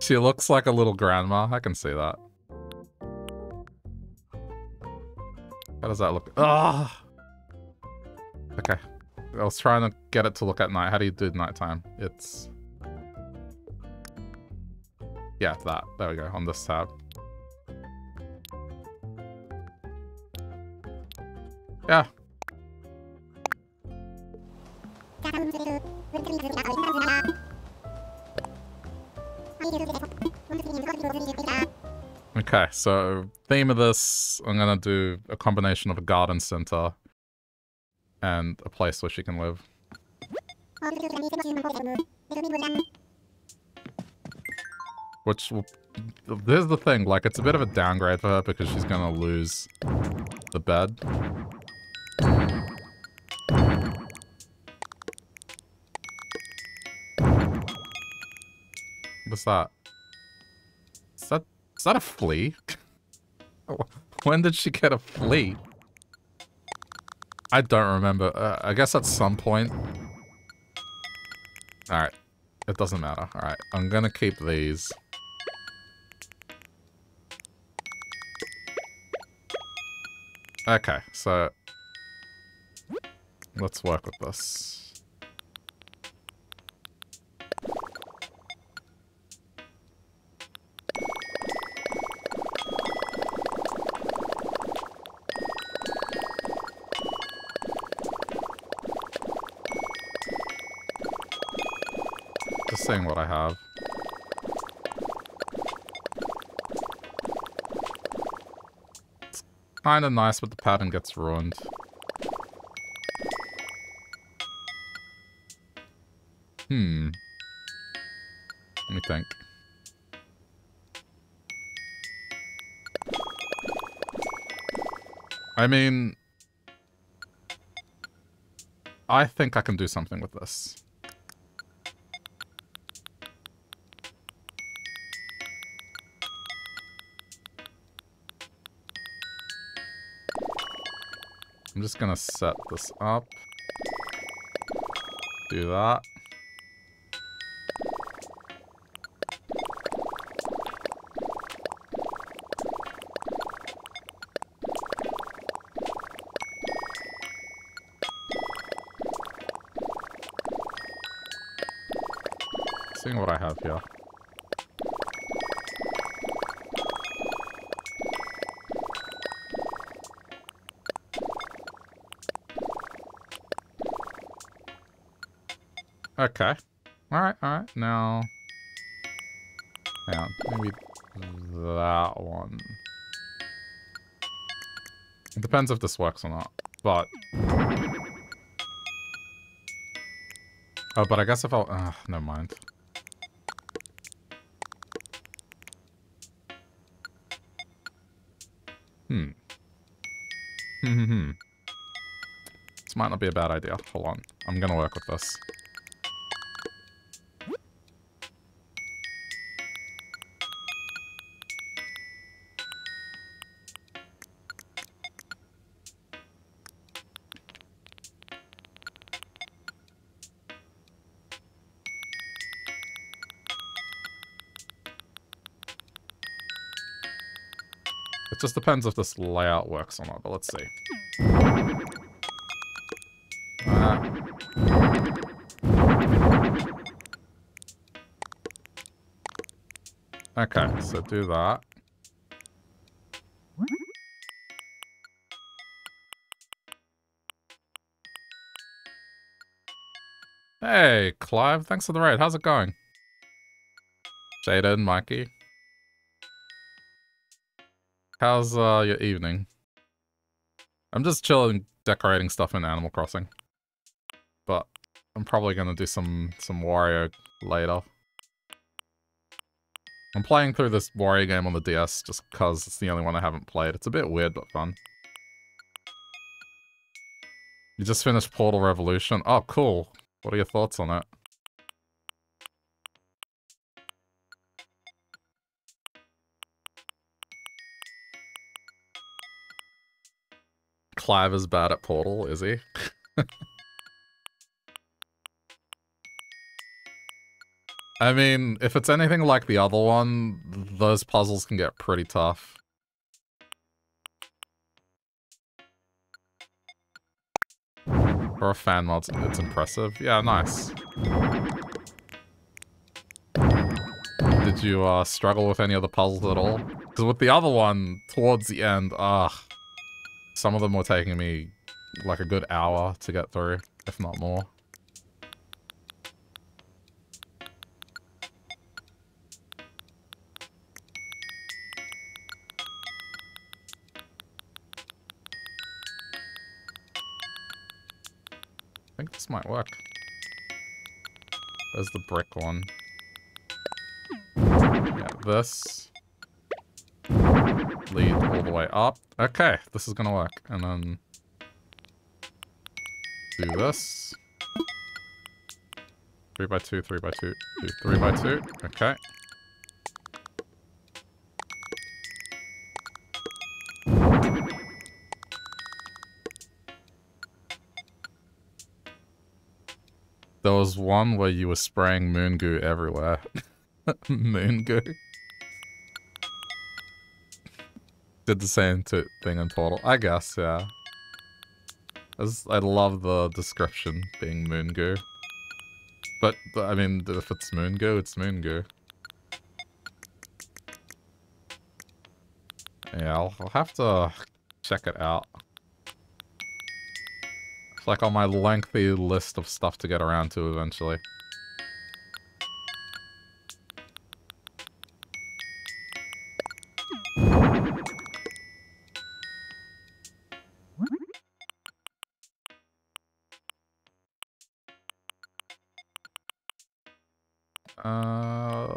She looks like a little grandma. I can see that. How does that look? Ah. Okay. I was trying to get it to look at night. How do you do nighttime? It's... Yeah, that. There we go. On this tab. Yeah. Okay, so theme of this, I'm gonna do a combination of a garden center and a place where she can live. Which, here's the thing, like it's a bit of a downgrade for her because she's gonna lose the bed. What's that? Is that a flea? When did she get a flea? I don't remember. I guess at some point. Alright. It doesn't matter. Alright. I'm gonna keep these. Okay, so... Let's work with this. Seeing what I have. It's kind of nice, but the pattern gets ruined. Let me think. I mean... I think I can do something with this. I'm just gonna set this up. Do that. Seeing what I have here. Okay. Alright, alright. Now... hang on. Maybe that one. It depends if this works or not, but... oh, but I guess if I'll... never mind. This might not be a bad idea. Hold on. I'm gonna work with this. Just depends if this layout works or not, but let's see. Okay, so do that. Hey, Clive, thanks for the raid. How's it going? Jada and Mikey. How's your evening? I'm just chilling, decorating stuff in Animal Crossing. But I'm probably gonna do some Wario later. I'm playing through this Wario game on the DS just because it's the only one I haven't played. It's a bit weird but fun. You just finished Portal Revolution. Oh, cool. What are your thoughts on it? Clive is bad at Portal, is he? I mean, if it's anything like the other one, those puzzles can get pretty tough. For a fan mod, it's impressive. Yeah, nice. Did you struggle with any of the puzzles at all? Because with the other one, towards the end, some of them were taking me like a good hour to get through, if not more. I think this might work. There's the brick one. Yeah, this. Lead all the way up. Okay, this is gonna work. And then do this. 3x2, 3x2, 3x2. Okay. There was one where you were spraying moon goo everywhere. Moon goo. Did the same thing in Portal. I guess, yeah. I love the description being moon goo. But, I mean, if it's moon goo, it's moon goo. Yeah, I'll have to check it out. It's like on my lengthy list of stuff to get around to eventually.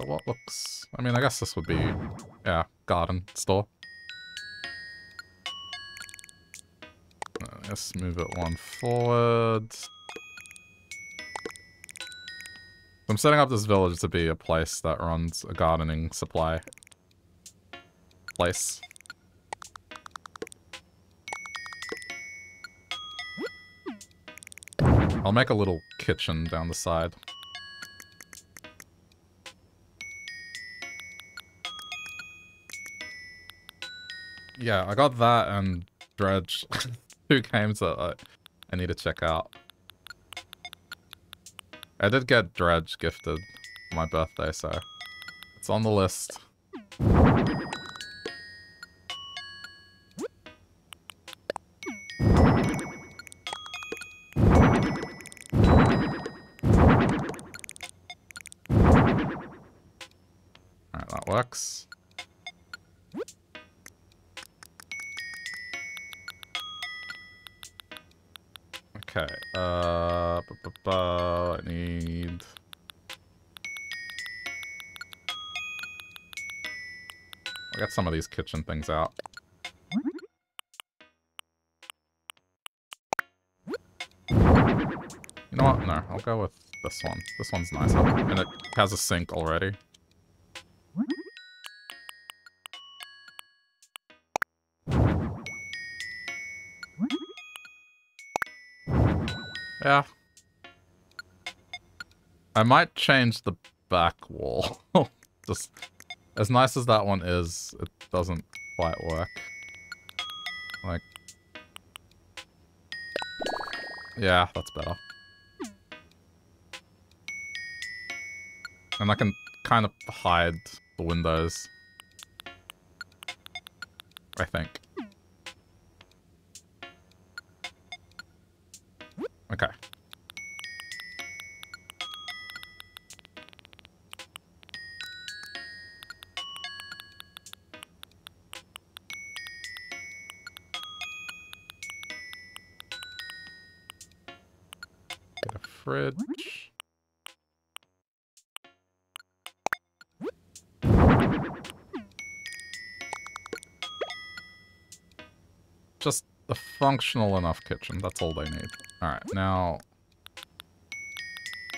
What looks... I mean, I guess this would be... yeah, garden store. Let's move it one forward. I'm setting up this village to be a place that runs a gardening supply place. I'll make a little kitchen down the side. Yeah, I got that and Dredge. Two games that I need to check out. I did get Dredge gifted for my birthday, so it's on the list. Alright, that works. Okay, I need... I'll get some of these kitchen things out. You know what? No, I'll go with this one. This one's nicer. And it has a sink already. Yeah. I might change the back wall. Just as nice as that one is, it doesn't quite work. Like, yeah, that's better. And I can kind of hide the windows, I think. Okay. Get a fridge. Just a functional enough kitchen, that's all they need. Alright, now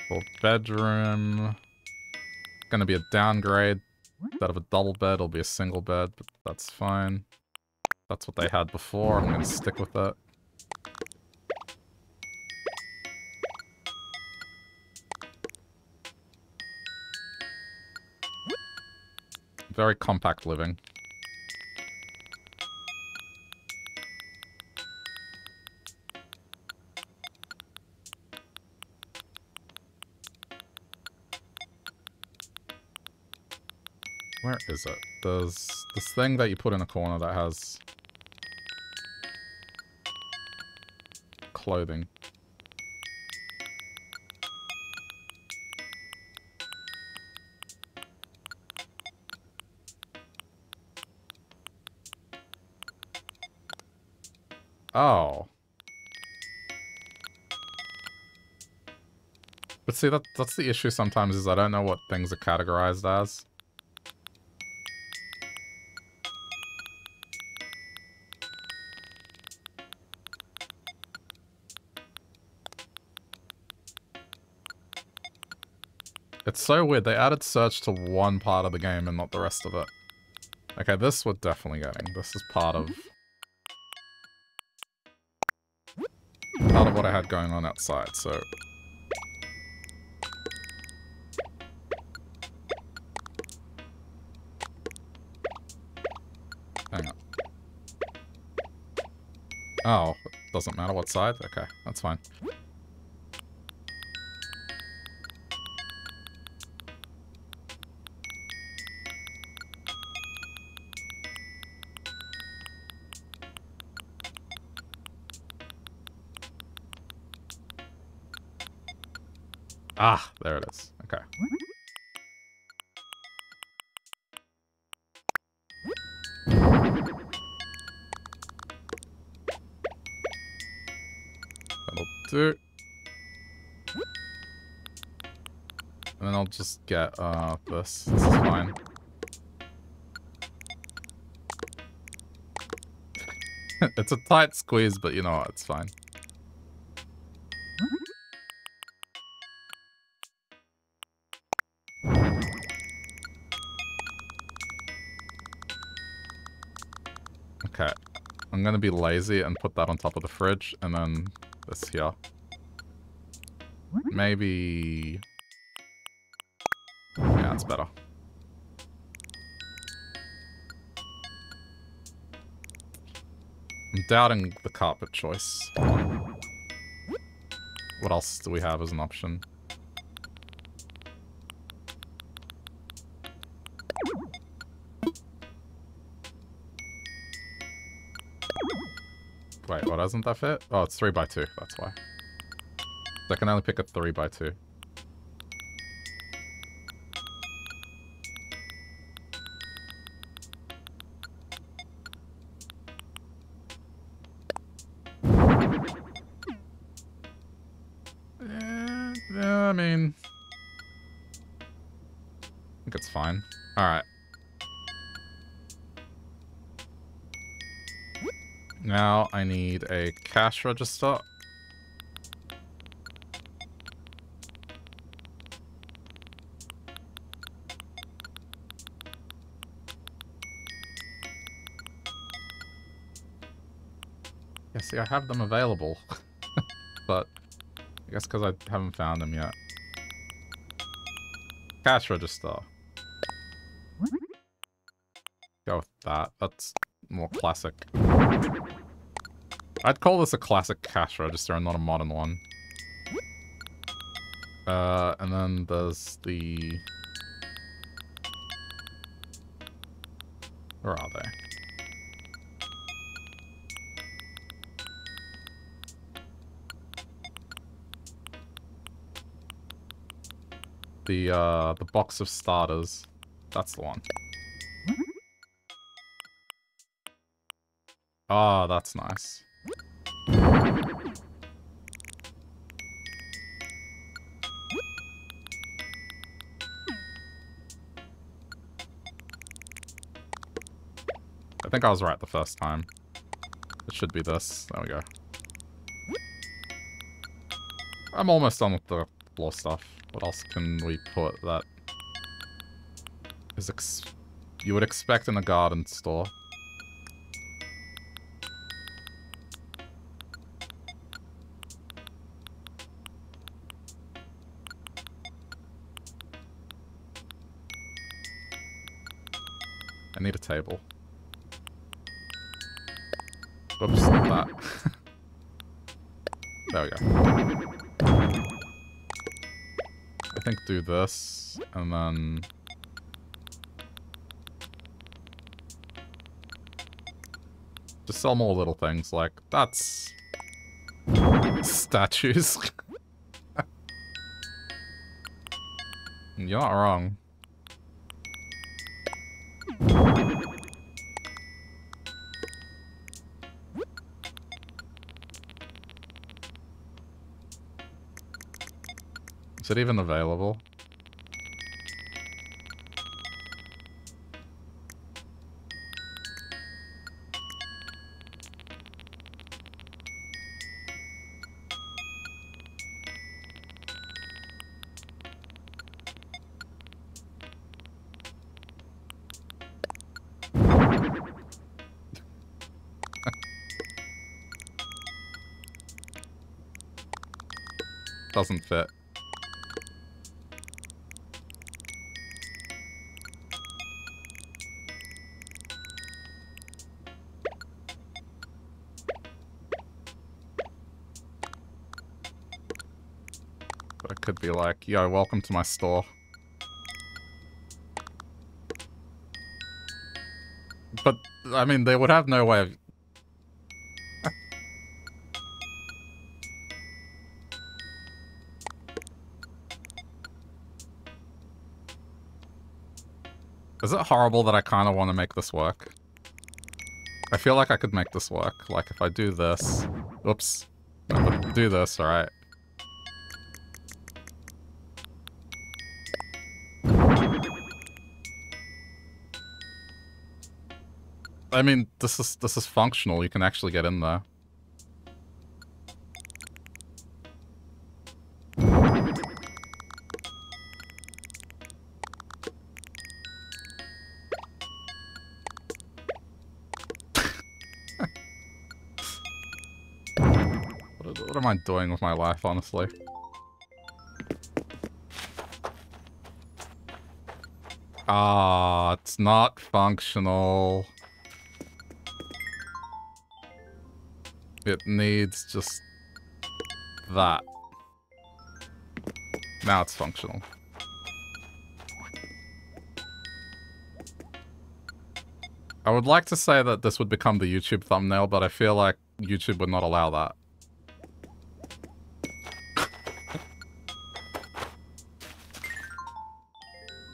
for bedroom, gonna be a downgrade. Instead of a double bed, it'll be a single bed, but that's fine. That's what they had before, I'm gonna stick with it. Very compact living. Where is it? There's this thing that you put in a corner that has clothing. Oh. But see, that's the issue sometimes is I don't know what things are categorized as. It's so weird, they added search to one part of the game and not the rest of it. Okay, this we're definitely getting. This is part of what I had going on outside, so... Hang on. Oh, it doesn't matter what side? Okay, that's fine. Ah, there it is. Okay. That'll do. And then I'll just get this. This is fine. It's a tight squeeze, but you know what? It's fine. I'm gonna be lazy and put that on top of the fridge, and then this here. Maybe... yeah, that's better. I'm doubting the carpet choice. What else do we have as an option? Wait, what doesn't that fit? Oh, it's 3x2, that's why. So I can only pick a 3x2. I mean, I think it's fine. Alright. Now I need a cash register. Yeah, see, I have them available, but I guess because I haven't found them yet. Cash register. Go with that. That's more classic. I'd call this a classic cash register and not a modern one. And then there's the... where are they? The box of starters. That's the one. Ah, that's nice. I think I was right the first time. It should be this. There we go. I'm almost done with the floor stuff. What else can we put that is you would expect in a garden store? I need a table. Oops, not that. There we go. I think do this, and then... just sell more little things, like, that's... statues. You're not wrong. Is it even available? Doesn't fit. Could be like, yo, welcome to my store. But, I mean, they would have no way of... Is it horrible that I kind of want to make this work? I feel like I could make this work. Like, if I do this... oops. Do this, alright. I mean, this is functional. You can actually get in there. What am I doing with my life, honestly? Ah, it's not functional. It needs just that. Now it's functional. I would like to say that this would become the YouTube thumbnail, but I feel like YouTube would not allow that.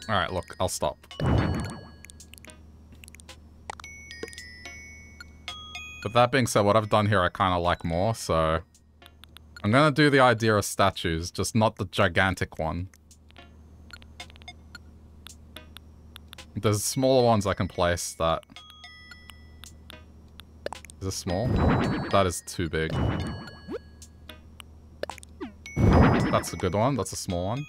Alright, look, I'll stop. But that being said, what I've done here I kind of like more, so... I'm gonna do the idea of statues, just not the gigantic one. There's smaller ones I can place that... Is this small? That is too big. That's a good one, that's a small one.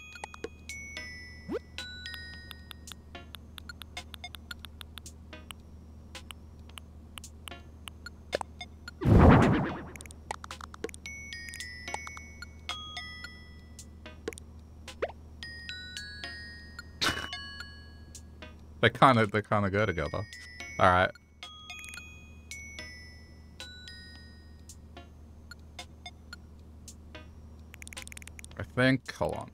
They kind of go together. All right. I think. Hold on.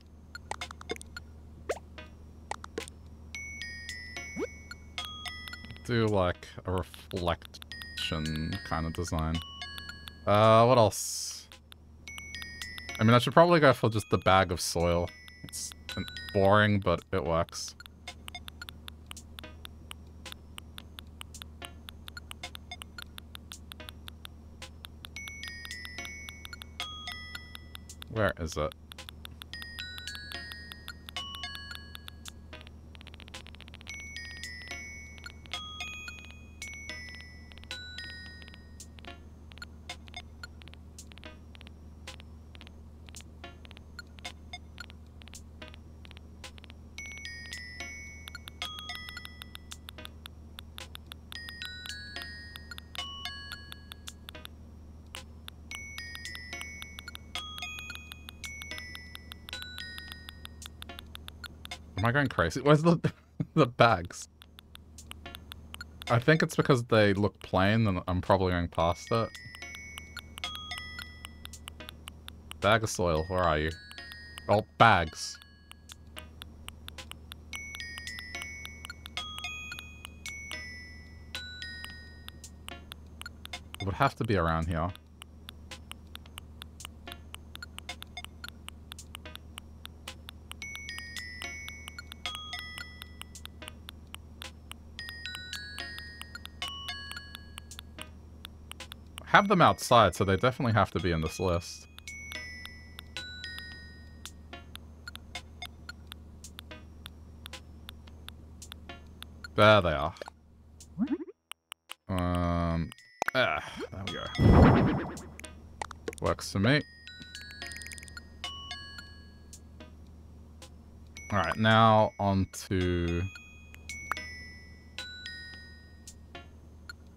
Do like a reflection kind of design. What else? I mean, I should probably go for just the bag of soil. It's boring, but it works. Where is it? Am I going crazy? Where's the bags? I think it's because they look plain and I'm probably going past it. Bag of soil, where are you? Oh, bags. It would have to be around here. Have them outside, so they definitely have to be in this list. There they are. There we go. Works for me. Alright, now on to...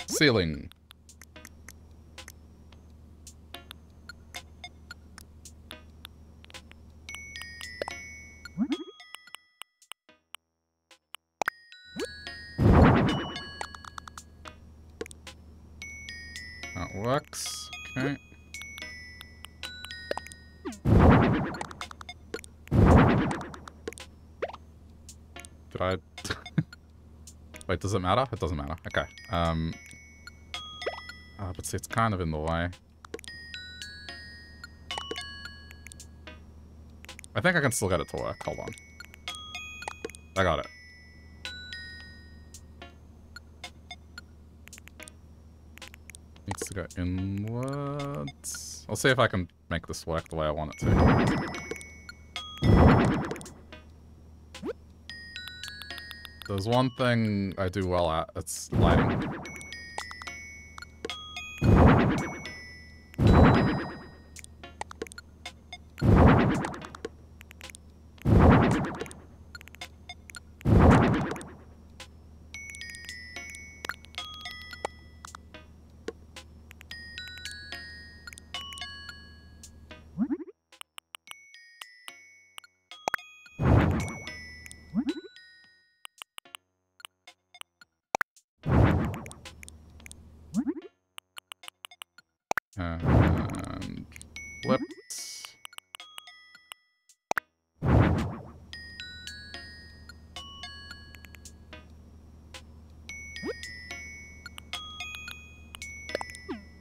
ceiling. Wait, does it matter? It doesn't matter. Okay. But see, it's kind of in the way. I think I can still get it to work. Hold on. I got it. Needs to go inwards. I'll see if I can make this work the way I want it to. There's one thing I do well at, it's lighting. Whoops.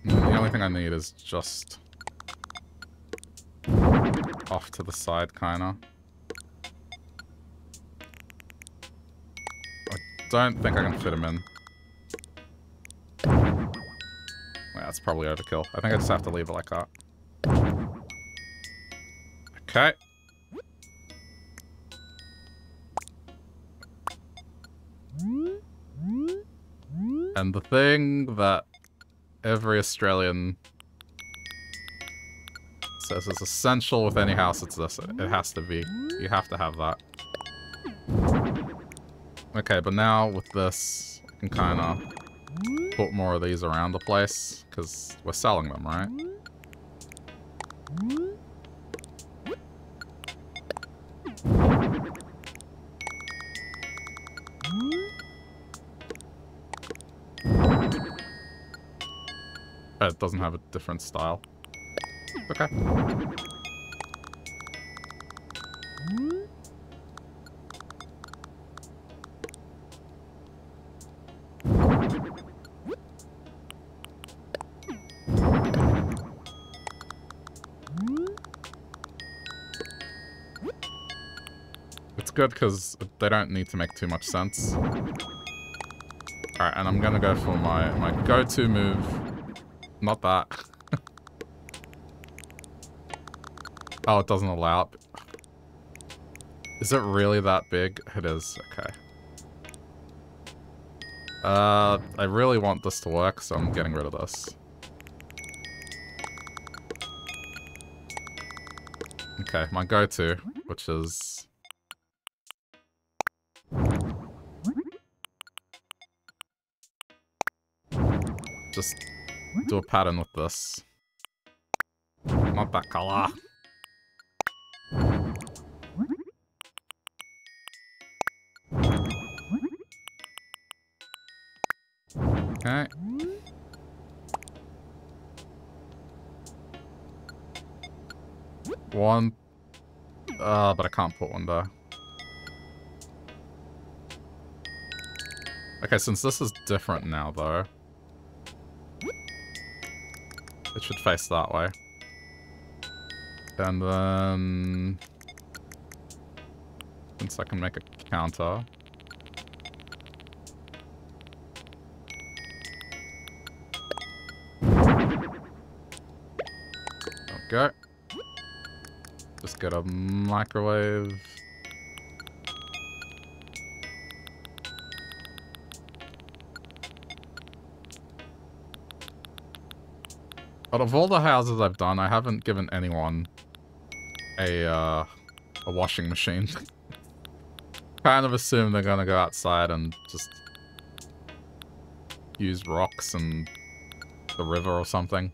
The only thing I need is just off to the side, kinda. I don't think I can fit him in. That's probably overkill. I think I just have to leave it like that. Okay. And the thing that every Australian says is essential with any house, it's this. It has to be. You have to have that. Okay, but now with this, I can kind of put more of these around the place, because we're selling them, right? It doesn't have a different style. Okay. Because they don't need to make too much sense. Alright, and I'm gonna go for my go-to move. Not that. Oh, it doesn't allow it. Is it really that big? It is. Okay. I really want this to work, so I'm getting rid of this. Okay, my go-to, which is... just do a pattern with this. Not that color. Okay. One. But I can't put one there. Okay, since this is different now, though, it should face that way. And then... since I can make a counter... there we go. Just get a microwave. Out of all the houses I've done, I haven't given anyone a washing machine. Kind of assume they're gonna go outside and just use rocks and the river or something.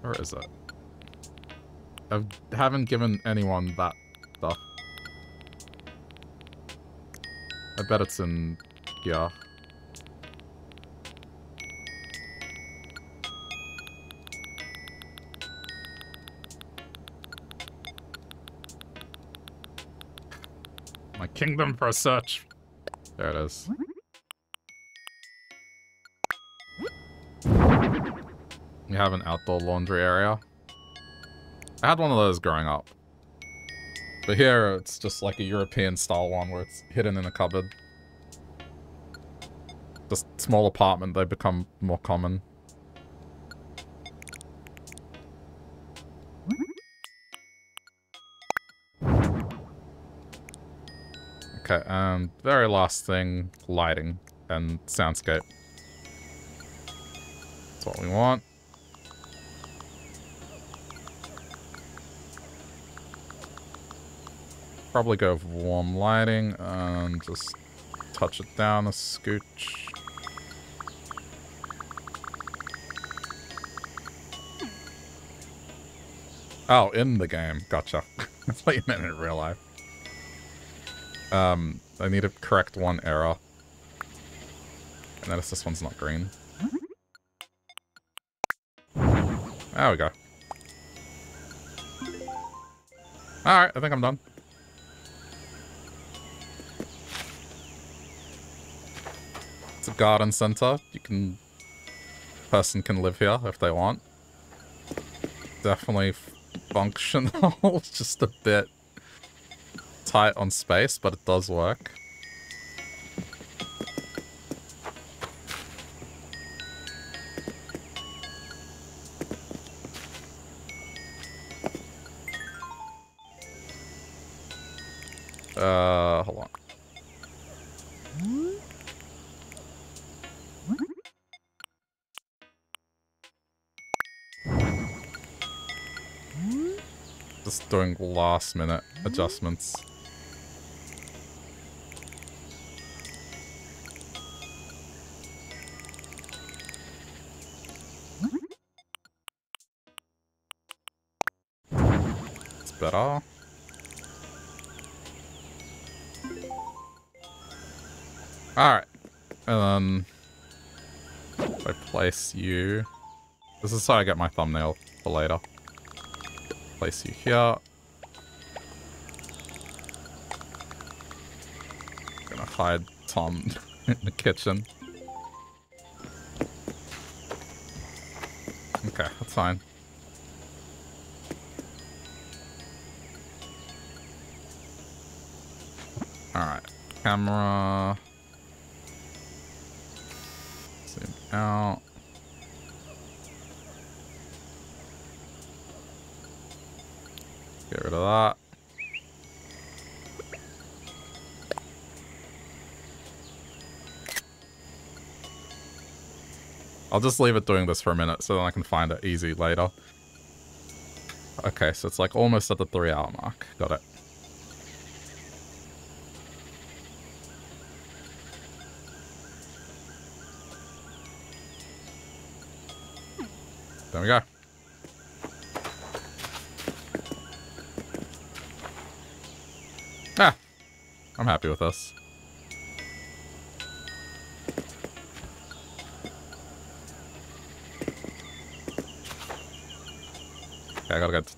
Where is it? I haven't given anyone that stuff. I bet it's in... yeah. My kingdom for a search! There it is. We have an outdoor laundry area. I had one of those growing up. But here, it's just like a European-style one where it's hidden in a cupboard. Just small apartment, they become more common. Okay, very last thing, lighting and soundscape. That's what we want. Probably go with warm lighting and just touch it down a scooch. Oh, in the game. Gotcha. I thought you meant in real life. I need to correct one error. And notice this one's not green. There we go. Alright, I think I'm done. It's a garden center. You can... person can live here if they want. Definitely functional. It's just a bit tight on space, but it does work. Hold on. Just doing last minute adjustments. It's better. Alright, and then I place you, this is how I get my thumbnail for later, place you here, gonna hide Tom in the kitchen, okay, that's fine. Alright, camera... out. Get rid of that. I'll just leave it doing this for a minute so then I can find it easy later. Okay, so it's like almost at the 3 hour mark. Got it. There we go. Ah, I'm happy with this. Okay, I gotta go to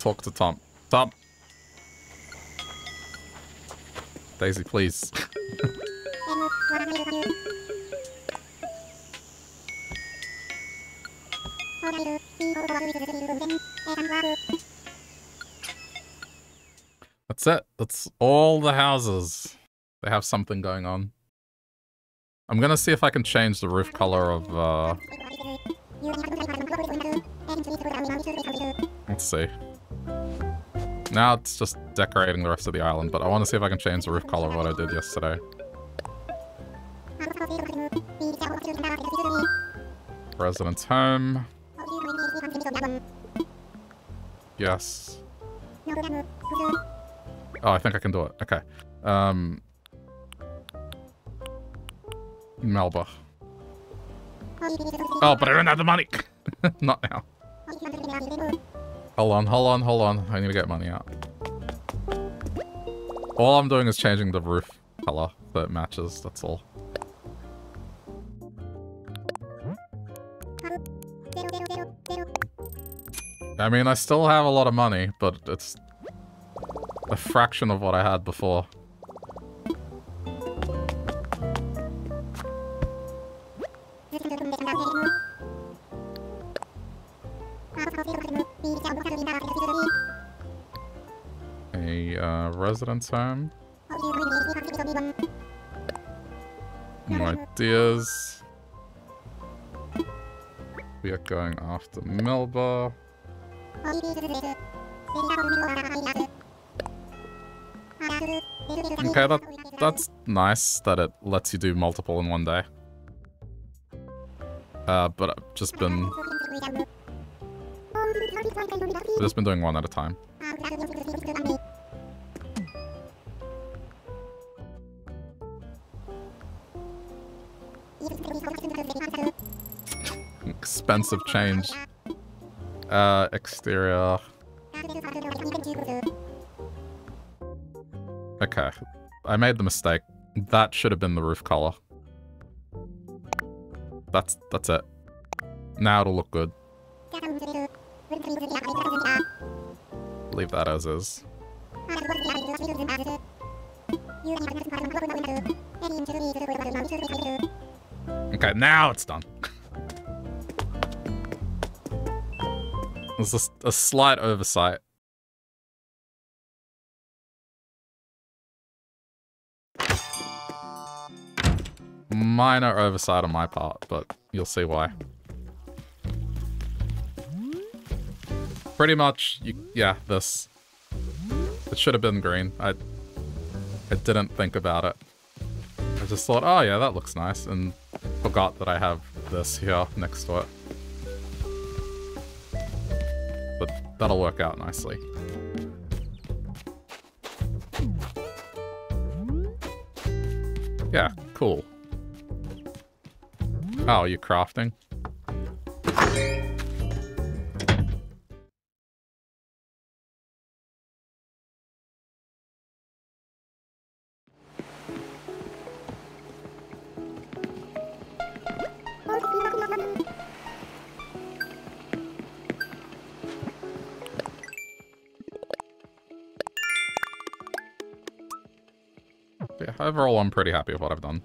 talk to Tom. Tom! Daisy, please. That's it. That's all the houses. They have something going on. I'm gonna see if I can change the roof color of, let's see. Now it's just decorating the rest of the island, but I want to see if I can change the roof color of what I did yesterday. Residence home. Yes. Oh, I think I can do it. Okay. Melba. Oh, but I don't have the money. Not now. Hold on. I need to get money out. All I'm doing is changing the roof color that matches. That's all. I mean, I still have a lot of money, but it's a fraction of what I had before. A residence home. New ideas. We are going after Melba. Okay, that's nice that it lets you do multiple in one day. But I've just been... I've just been doing one at a time. Expensive change. Exterior. Okay. I made the mistake. That should have been the roof color. That's it. Now it'll look good. Leave that as is. Okay, now it's done. There's a slight oversight. Minor oversight on my part, but you'll see why. Pretty much, yeah, this. It should have been green. I didn't think about it. I just thought, oh yeah, that looks nice, and forgot that I have this here next to it. But that'll work out nicely. Yeah, cool. Oh, you're crafting? Yeah, overall, I'm pretty happy with what I've done.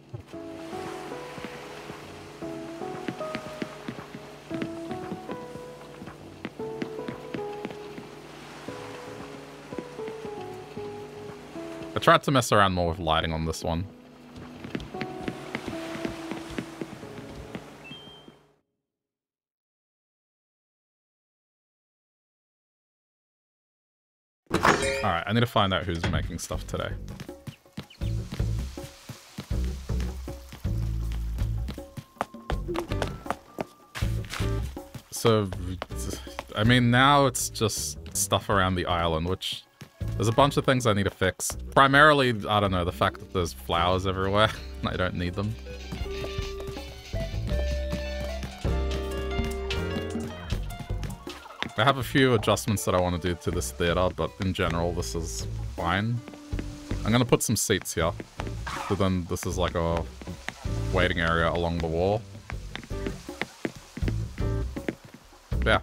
I tried to mess around more with lighting on this one. Alright, I need to find out who's making stuff today. So, I mean, now it's just stuff around the island, which... There's a bunch of things I need to fix. Primarily, I don't know, the fact that there's flowers everywhere. I don't need them. I have a few adjustments that I want to do to this theater, but in general, this is fine. I'm going to put some seats here. So then this is like a waiting area along the wall. Yeah.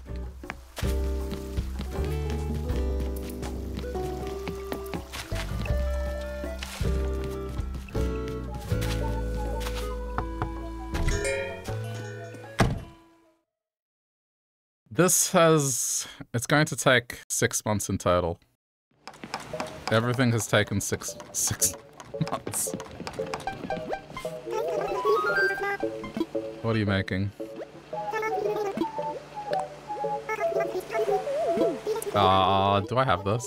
This has... It's going to take 6 months in total. Everything has taken six months. What are you making? Ah, do I have this?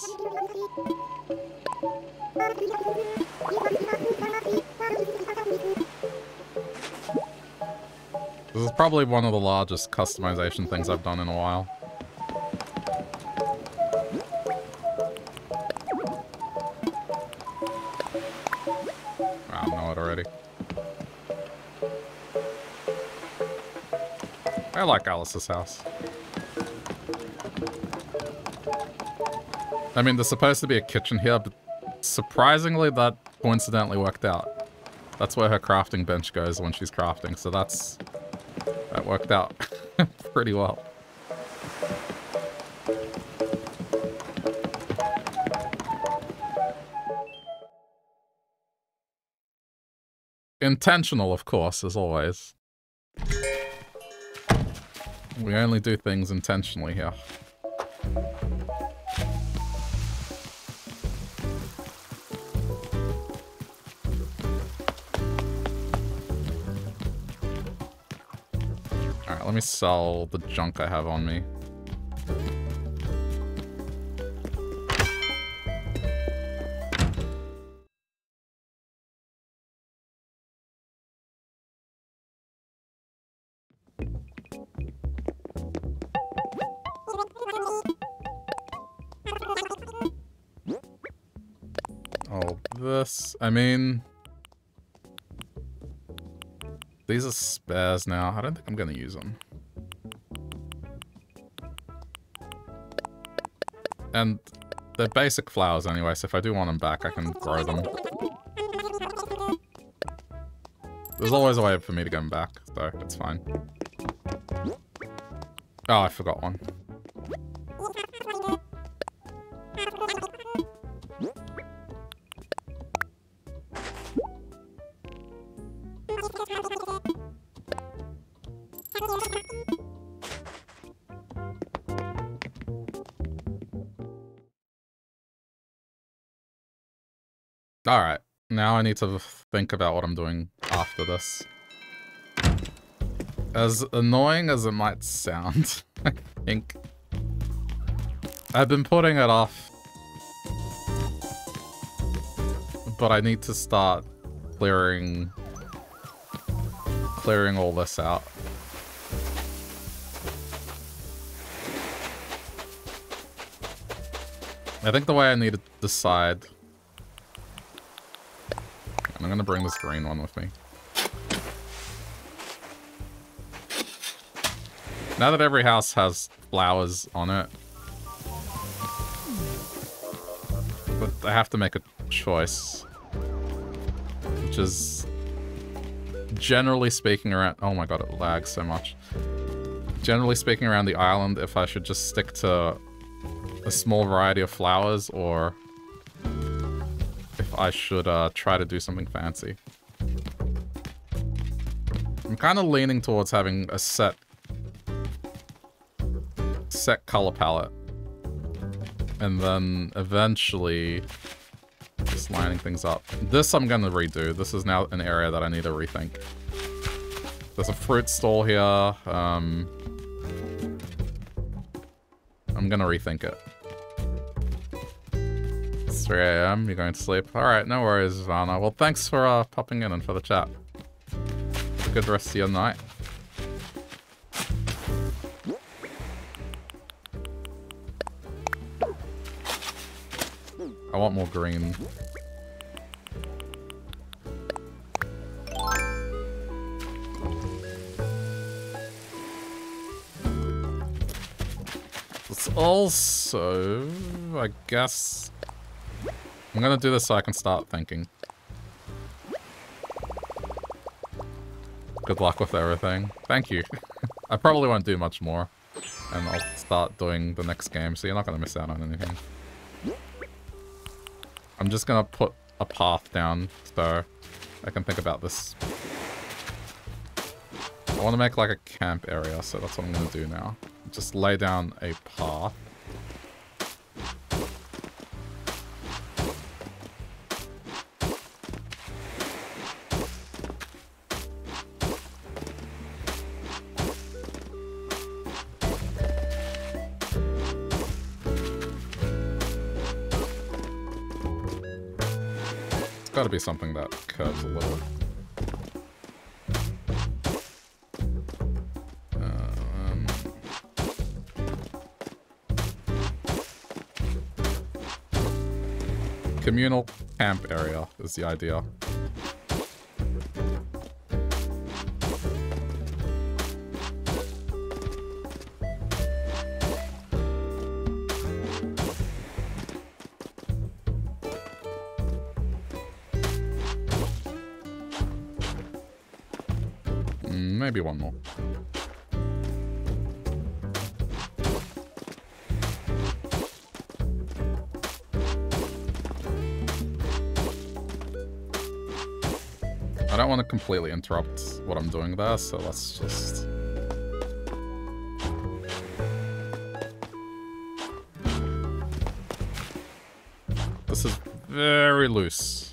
This is probably one of the largest customization things I've done in a while. I know it already. I like Alice's house. I mean, there's supposed to be a kitchen here, but surprisingly that coincidentally worked out. That's where her crafting bench goes when she's crafting, so that's... That worked out pretty well. Intentional, of course, as always. We only do things intentionally here. Let me sell the junk I have on me. Oh, this... I mean... These are spares now. I don't think I'm going to use them. And they're basic flowers anyway, so if I do want them back, I can grow them. There's always a way for me to come back, so it's fine. Oh, I forgot one. Alright, now I need to think about what I'm doing after this. As annoying as it might sound, I think. I've been putting it off. But I need to start clearing all this out. I think the way I need to decide... I'm gonna bring this green one with me. Now that every house has flowers on it, but I have to make a choice, which is generally speaking around... Oh my god, it lags so much. Generally speaking around the island, if I should just stick to a small variety of flowers or... I should try to do something fancy. I'm kind of leaning towards having a set color palette. And then eventually just lining things up. This I'm going to redo. This is now an area that I need to rethink. There's a fruit stall here. I'm going to rethink it. 3 a.m. You're going to sleep. Alright, no worries, Ivana. Well, thanks for popping in and for the chat. Have a good rest of your night. I want more green. It's also, I guess... I'm gonna do this so I can start thinking. Good luck with everything. Thank you. I probably won't do much more. And I'll start doing the next game, so you're not gonna miss out on anything. I'm just gonna put a path down so I can think about this. I wanna make like a camp area, so that's what I'm gonna do now. Just lay down a path. Gotta be something that curves a little. Communal camp area is the idea. Maybe one more. I don't want to completely interrupt what I'm doing there, so let's just... This is very loose.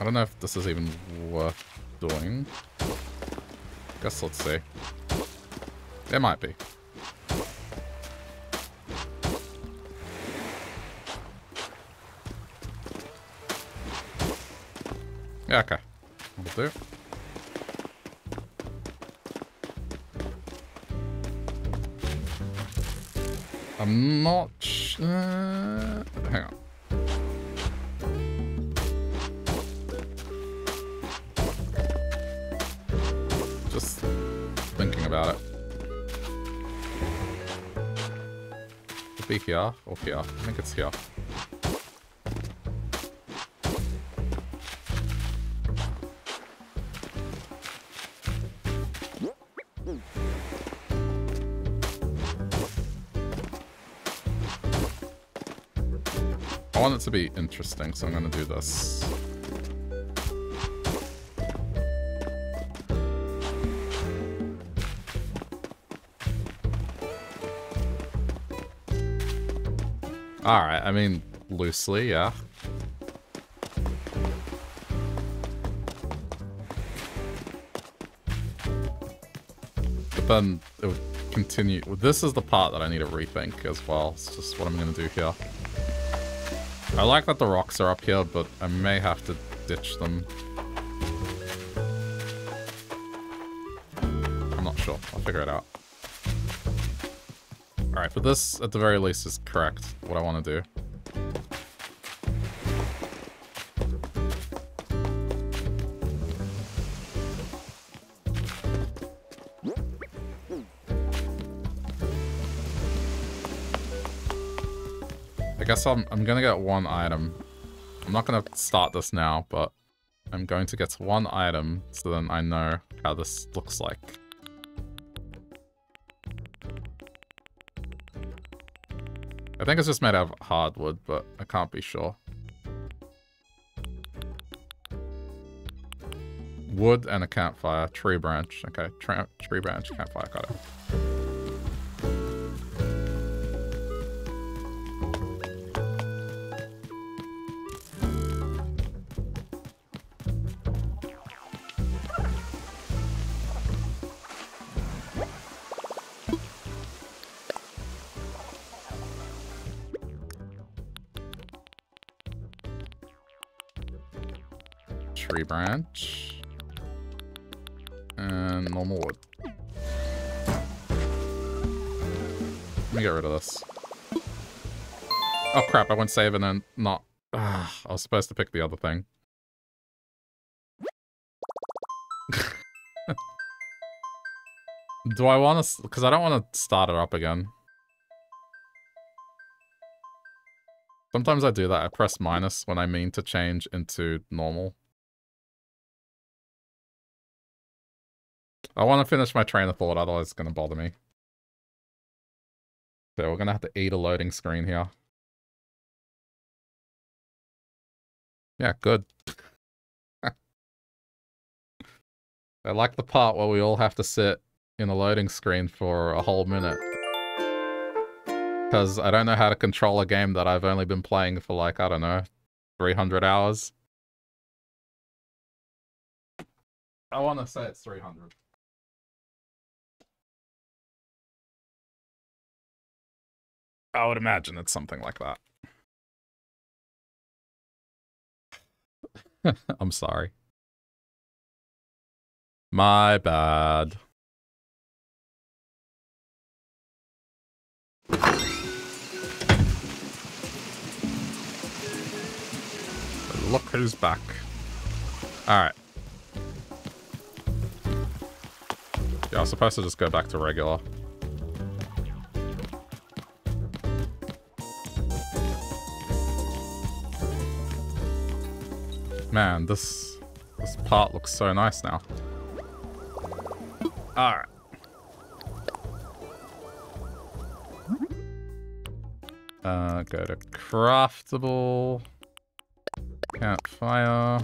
I don't know if this is even worth doing. Guess let's see. It might be. Yeah, okay. That'll do. I'm not sure. Hang on. Just thinking about it. Should be here, or here. I think it's here. I want it to be interesting, so I'm gonna do this. Alright, I mean, loosely, yeah. But then it would continue. This is the part that I need to rethink as well. It's just what I'm gonna do here. I like that the rocks are up here, but I may have to ditch them. I'm not sure. I'll figure it out. Alright, but this, at the very least, is correct, what I want to do. I guess I'm going to get one item. I'm not going to start this now, but I'm going to get one item so then I know how this looks like. I think it's just made out of hardwood, but I can't be sure. Wood and a campfire. Tree branch. Okay, tree branch, campfire, got it. Branch and normal wood. Let me get rid of this. Oh crap, I went save and then not. Ugh, I was supposed to pick the other thing. Do I want to? Because I don't want to start it up again. Sometimes I do that. I press minus when I mean to change into normal. I want to finish my train of thought, otherwise it's going to bother me. So we're going to have to eat a loading screen here. Yeah, good. I like the part where we all have to sit in a loading screen for a whole minute. Because I don't know how to control a game that I've only been playing for like, I don't know, 300 hours. I want to say it's 300. I would imagine it's something like that. I'm sorry. My bad. Look who's back. All right. Yeah, I was supposed to just go back to regular. Man, this part looks so nice now. Alright. Go to craftable. Campfire.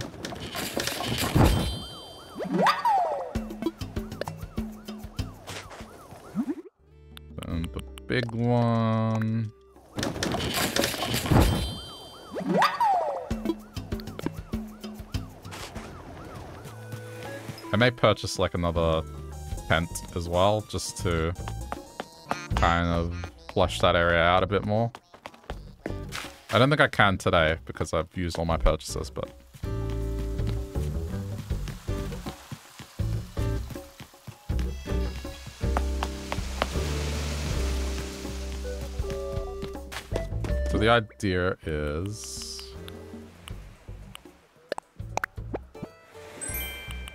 And the big one. I may purchase like another tent as well, just to kind of flesh that area out a bit more. I don't think I can today because I've used all my purchases, but so the idea is,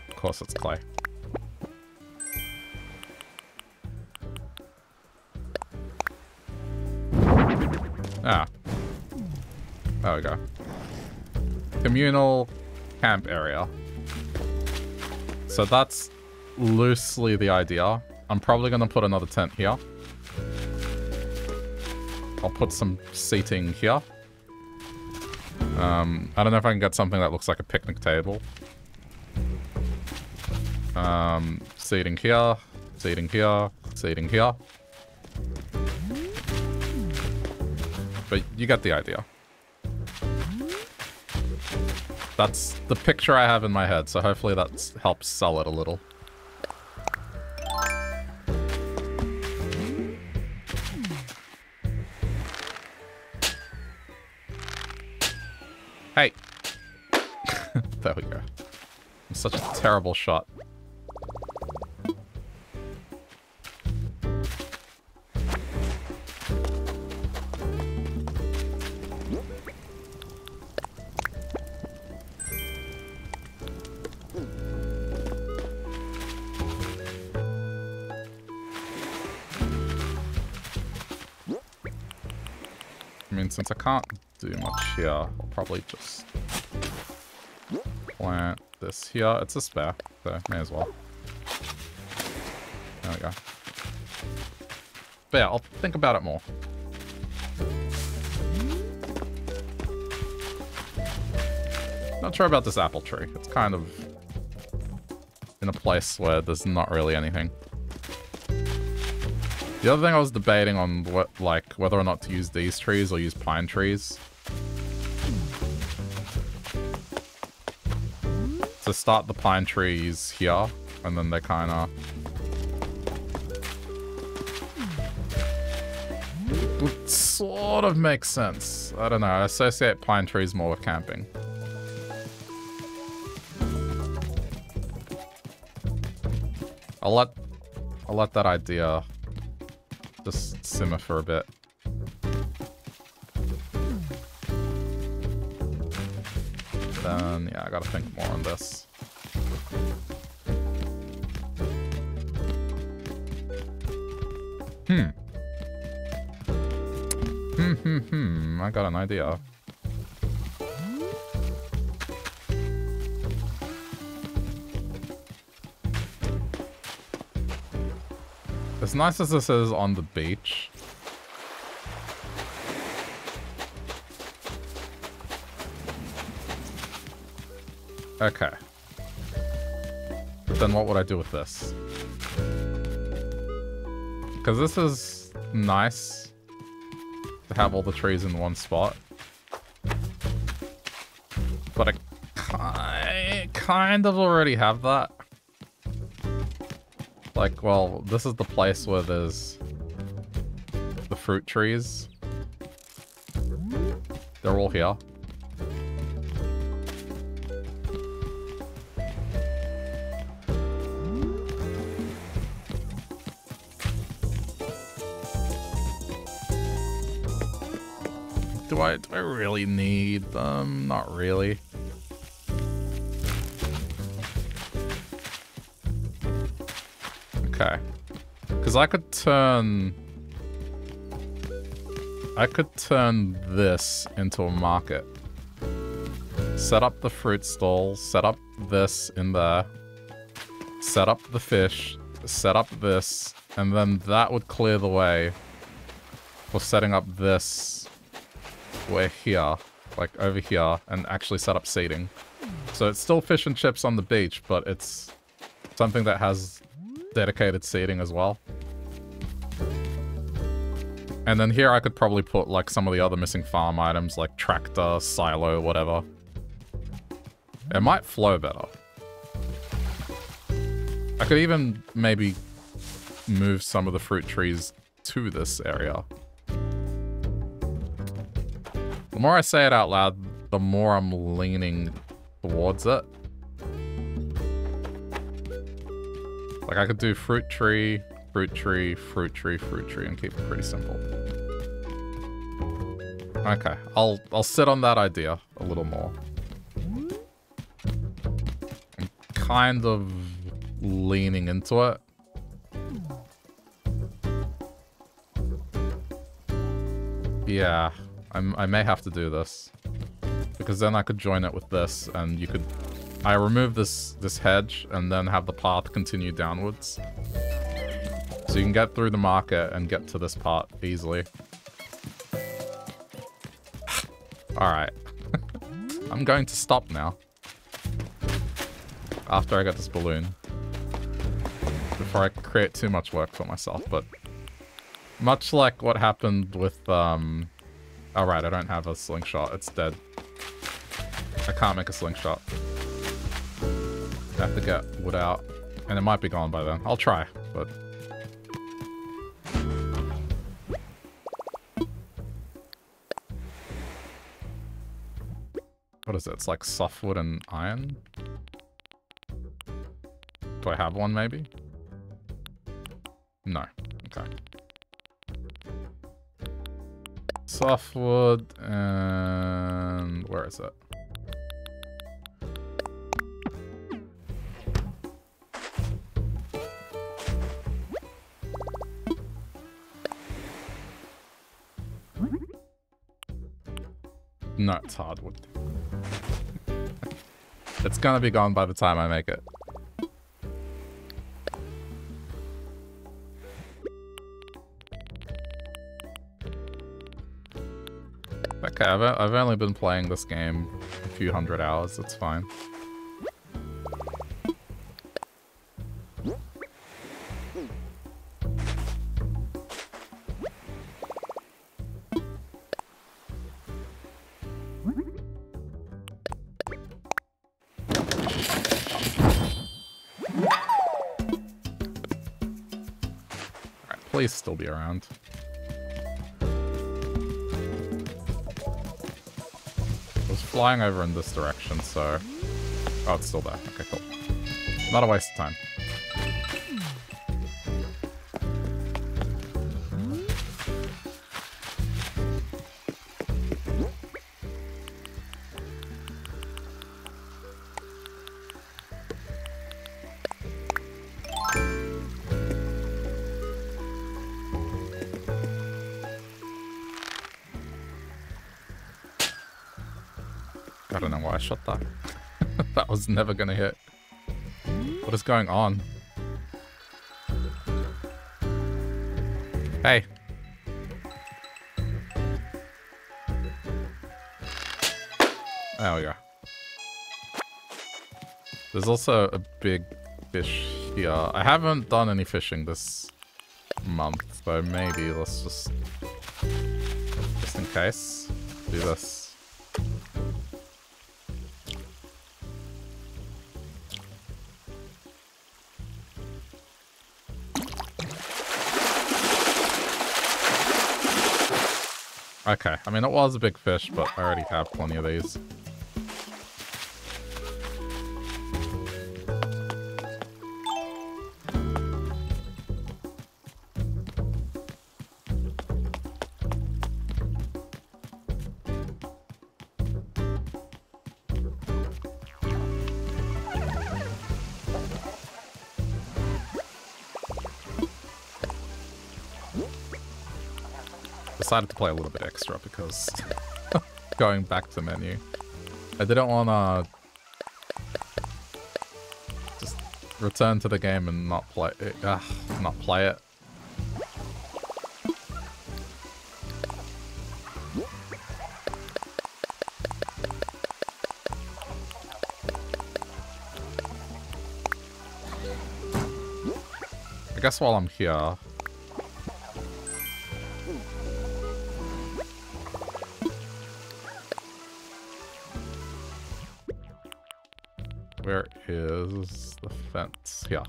of course it's clay. Ah. There we go. Communal camp area. So that's loosely the idea. I'm probably going to put another tent here. I'll put some seating here. I don't know if I can get something that looks like a picnic table. Seating here, seating here, seating here. But you get the idea. That's the picture I have in my head, so hopefully that helps sell it a little. Hey! There we go. I'm such a terrible shot. Since I can't do much here, I'll probably just plant this here. It's a spare, so may as well. There we go. But yeah, I'll think about it more. Not sure about this apple tree. It's kind of in a place where there's not really anything. The other thing I was debating on, whether or not to use these trees or use pine trees. So start the pine trees here, and then they kind of... sort of makes sense. I don't know, I associate pine trees more with camping. I'll let that idea... just simmer for a bit. Then, yeah, I gotta think more on this. I got an idea. As nice as this is on the beach, okay, but then what would I do with this? Because this is nice to have all the trees in one spot, but I kind of already have that. Like, well, this is the place where there's the fruit trees. They're all here. Do I really need them? Not really. Okay, because I could turn this into a market. Set up the fruit stall, set up this in there, set up the fish, set up this, and then that would clear the way for setting up this way here, like over here, and actually set up seating. So it's still fish and chips on the beach, but it's something that has dedicated seating as well. And then here I could probably put like some of the other missing farm items, like tractor, silo, whatever. It might flow better. I could even maybe move some of the fruit trees to this area. The more I say it out loud, the more I'm leaning towards it. Like, I could do fruit tree, fruit tree, fruit tree, fruit tree, and keep it pretty simple. Okay, I'll sit on that idea a little more. I'm kind of leaning into it. Yeah, I may have to do this. Because then I could join it with this, and you could... I remove this hedge, and then have the path continue downwards. So you can get through the market and get to this part easily. Alright. I'm going to stop now. After I get this balloon. Before I create too much work for myself, but... Much like what happened with, Alright, I don't have a slingshot. It's dead. I can't make a slingshot. I have to get wood out. And it might be gone by then. I'll try, but... What is it? It's like softwood and iron? Do I have one, maybe? No. Okay. Softwood and... Where is it? No, it's hardwood. It's gonna be gone by the time I make it. Okay, I've only been playing this game a few hundred hours, it's fine. Alright, please still be around. Flying over in this direction, so... Oh, it's still there. Okay, cool. Not a waste of time. Shot that. That was never gonna hit. What is going on? Hey. There we go. There's also a big fish here. I haven't done any fishing this month, so maybe let's just in case, do this. Okay, I mean, it was a big fish, but I already have plenty of these. Decided to play a little bit extra because going back to menu, I didn't want to just return to the game and not play it. I guess while I'm here. Where is the fence? Yeah.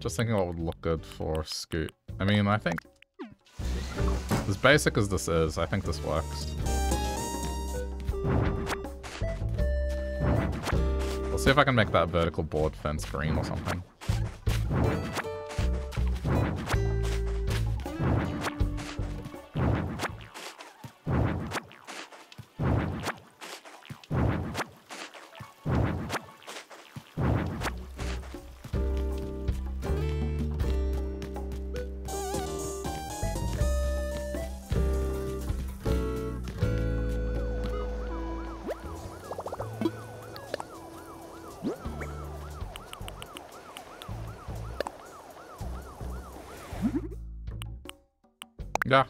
Just thinking what would look good for Scoot. I mean, I think... As basic as this is, I think this works. Let's see if I can make that vertical board fence green or something. Yeah.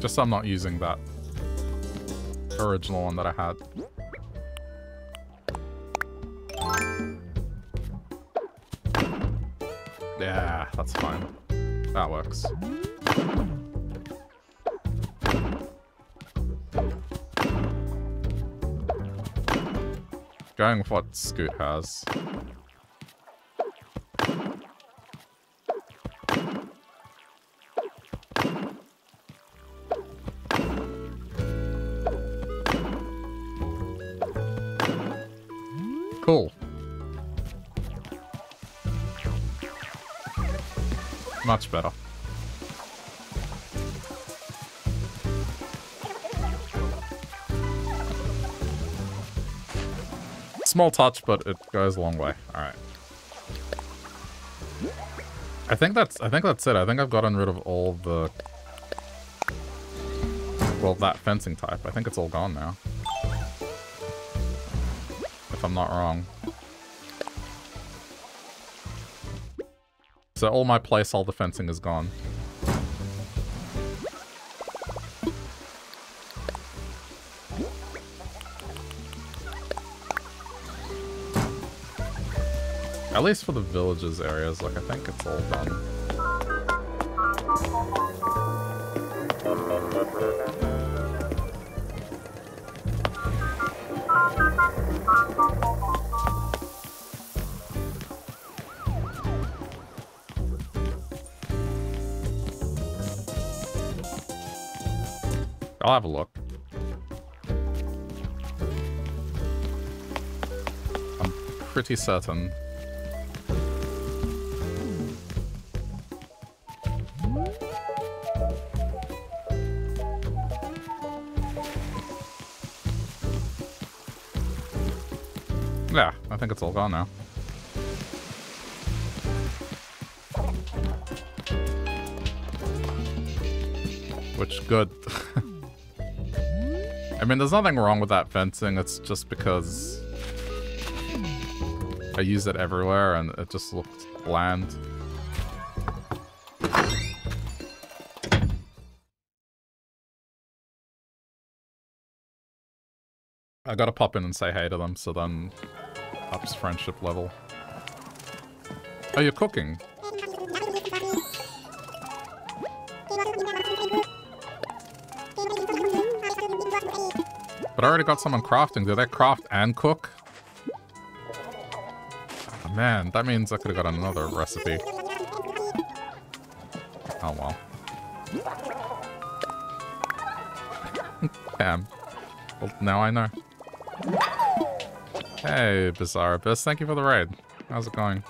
Just I'm not using that original one that I had. Yeah, that's fine. That works. Going with what Scoot has. Cool. Much better. Small touch, but it goes a long way. All right. I think that's it. I think I've gotten rid of all the, well, that fencing type. I think it's all gone now. If I'm not wrong. So all my placeholder fencing is gone. At least for the villages areas, like I think it's all done. I'll have a look. I'm pretty certain. Yeah, I think it's all gone now. Which, good. I mean, there's nothing wrong with that fencing, it's just because I use it everywhere and it just looks bland. I gotta pop in and say hey to them, so then ups friendship level. Oh, you're cooking? I already got someone crafting. Do they craft and cook? Oh, man, that means I could have got another recipe. Oh, well. Damn. Well, now I know. Hey, Bizarre Abyss. Thank you for the raid. How's it going?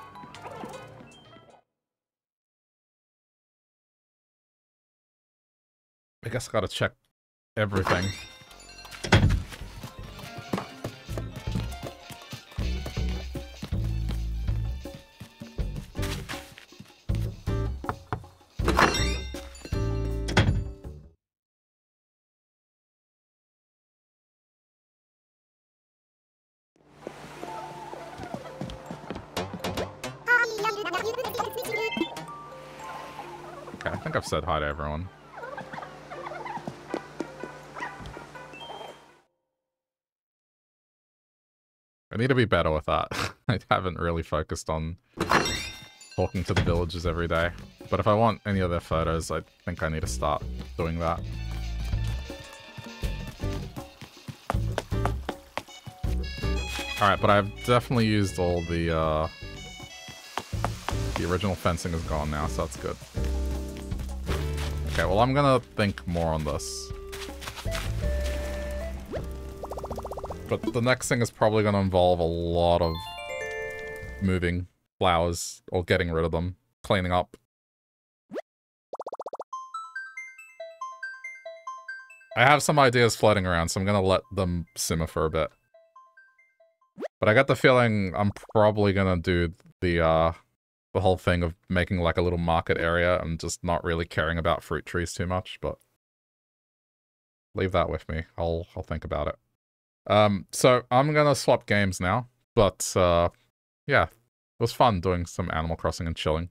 I guess I gotta check everything. Said hi to everyone. I need to be better with that. I haven't really focused on talking to the villagers every day. But if I want any of their photos, I think I need to start doing that. Alright, but I've definitely used all the original fencing is gone now, so that's good. Okay, well, I'm gonna think more on this. But the next thing is probably gonna involve a lot of moving flowers or getting rid of them, cleaning up. I have some ideas floating around, so I'm gonna let them simmer for a bit. But I got the feeling I'm probably gonna do the whole thing of making like a little market area and just not really caring about fruit trees too much, but leave that with me. I'll think about it. So I'm gonna swap games now, but yeah, it was fun doing some Animal Crossing and chilling.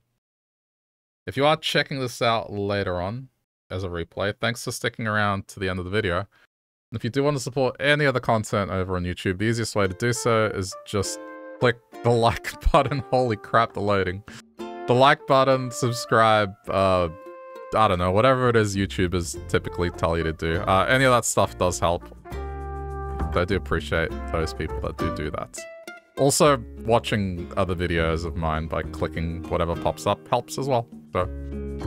If you are checking this out later on as a replay, thanks for sticking around to the end of the video. If you do want to support any other content over on YouTube, the easiest way to do so is just click the like button. Holy crap, the loading. The like button, subscribe, I don't know, whatever it is YouTubers typically tell you to do. Any of that stuff does help. I do appreciate those people that do that. Also, watching other videos of mine by clicking whatever pops up helps as well. So,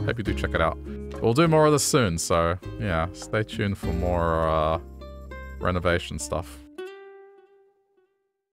hope you do check it out. We'll do more of this soon, so yeah, stay tuned for more renovation stuff.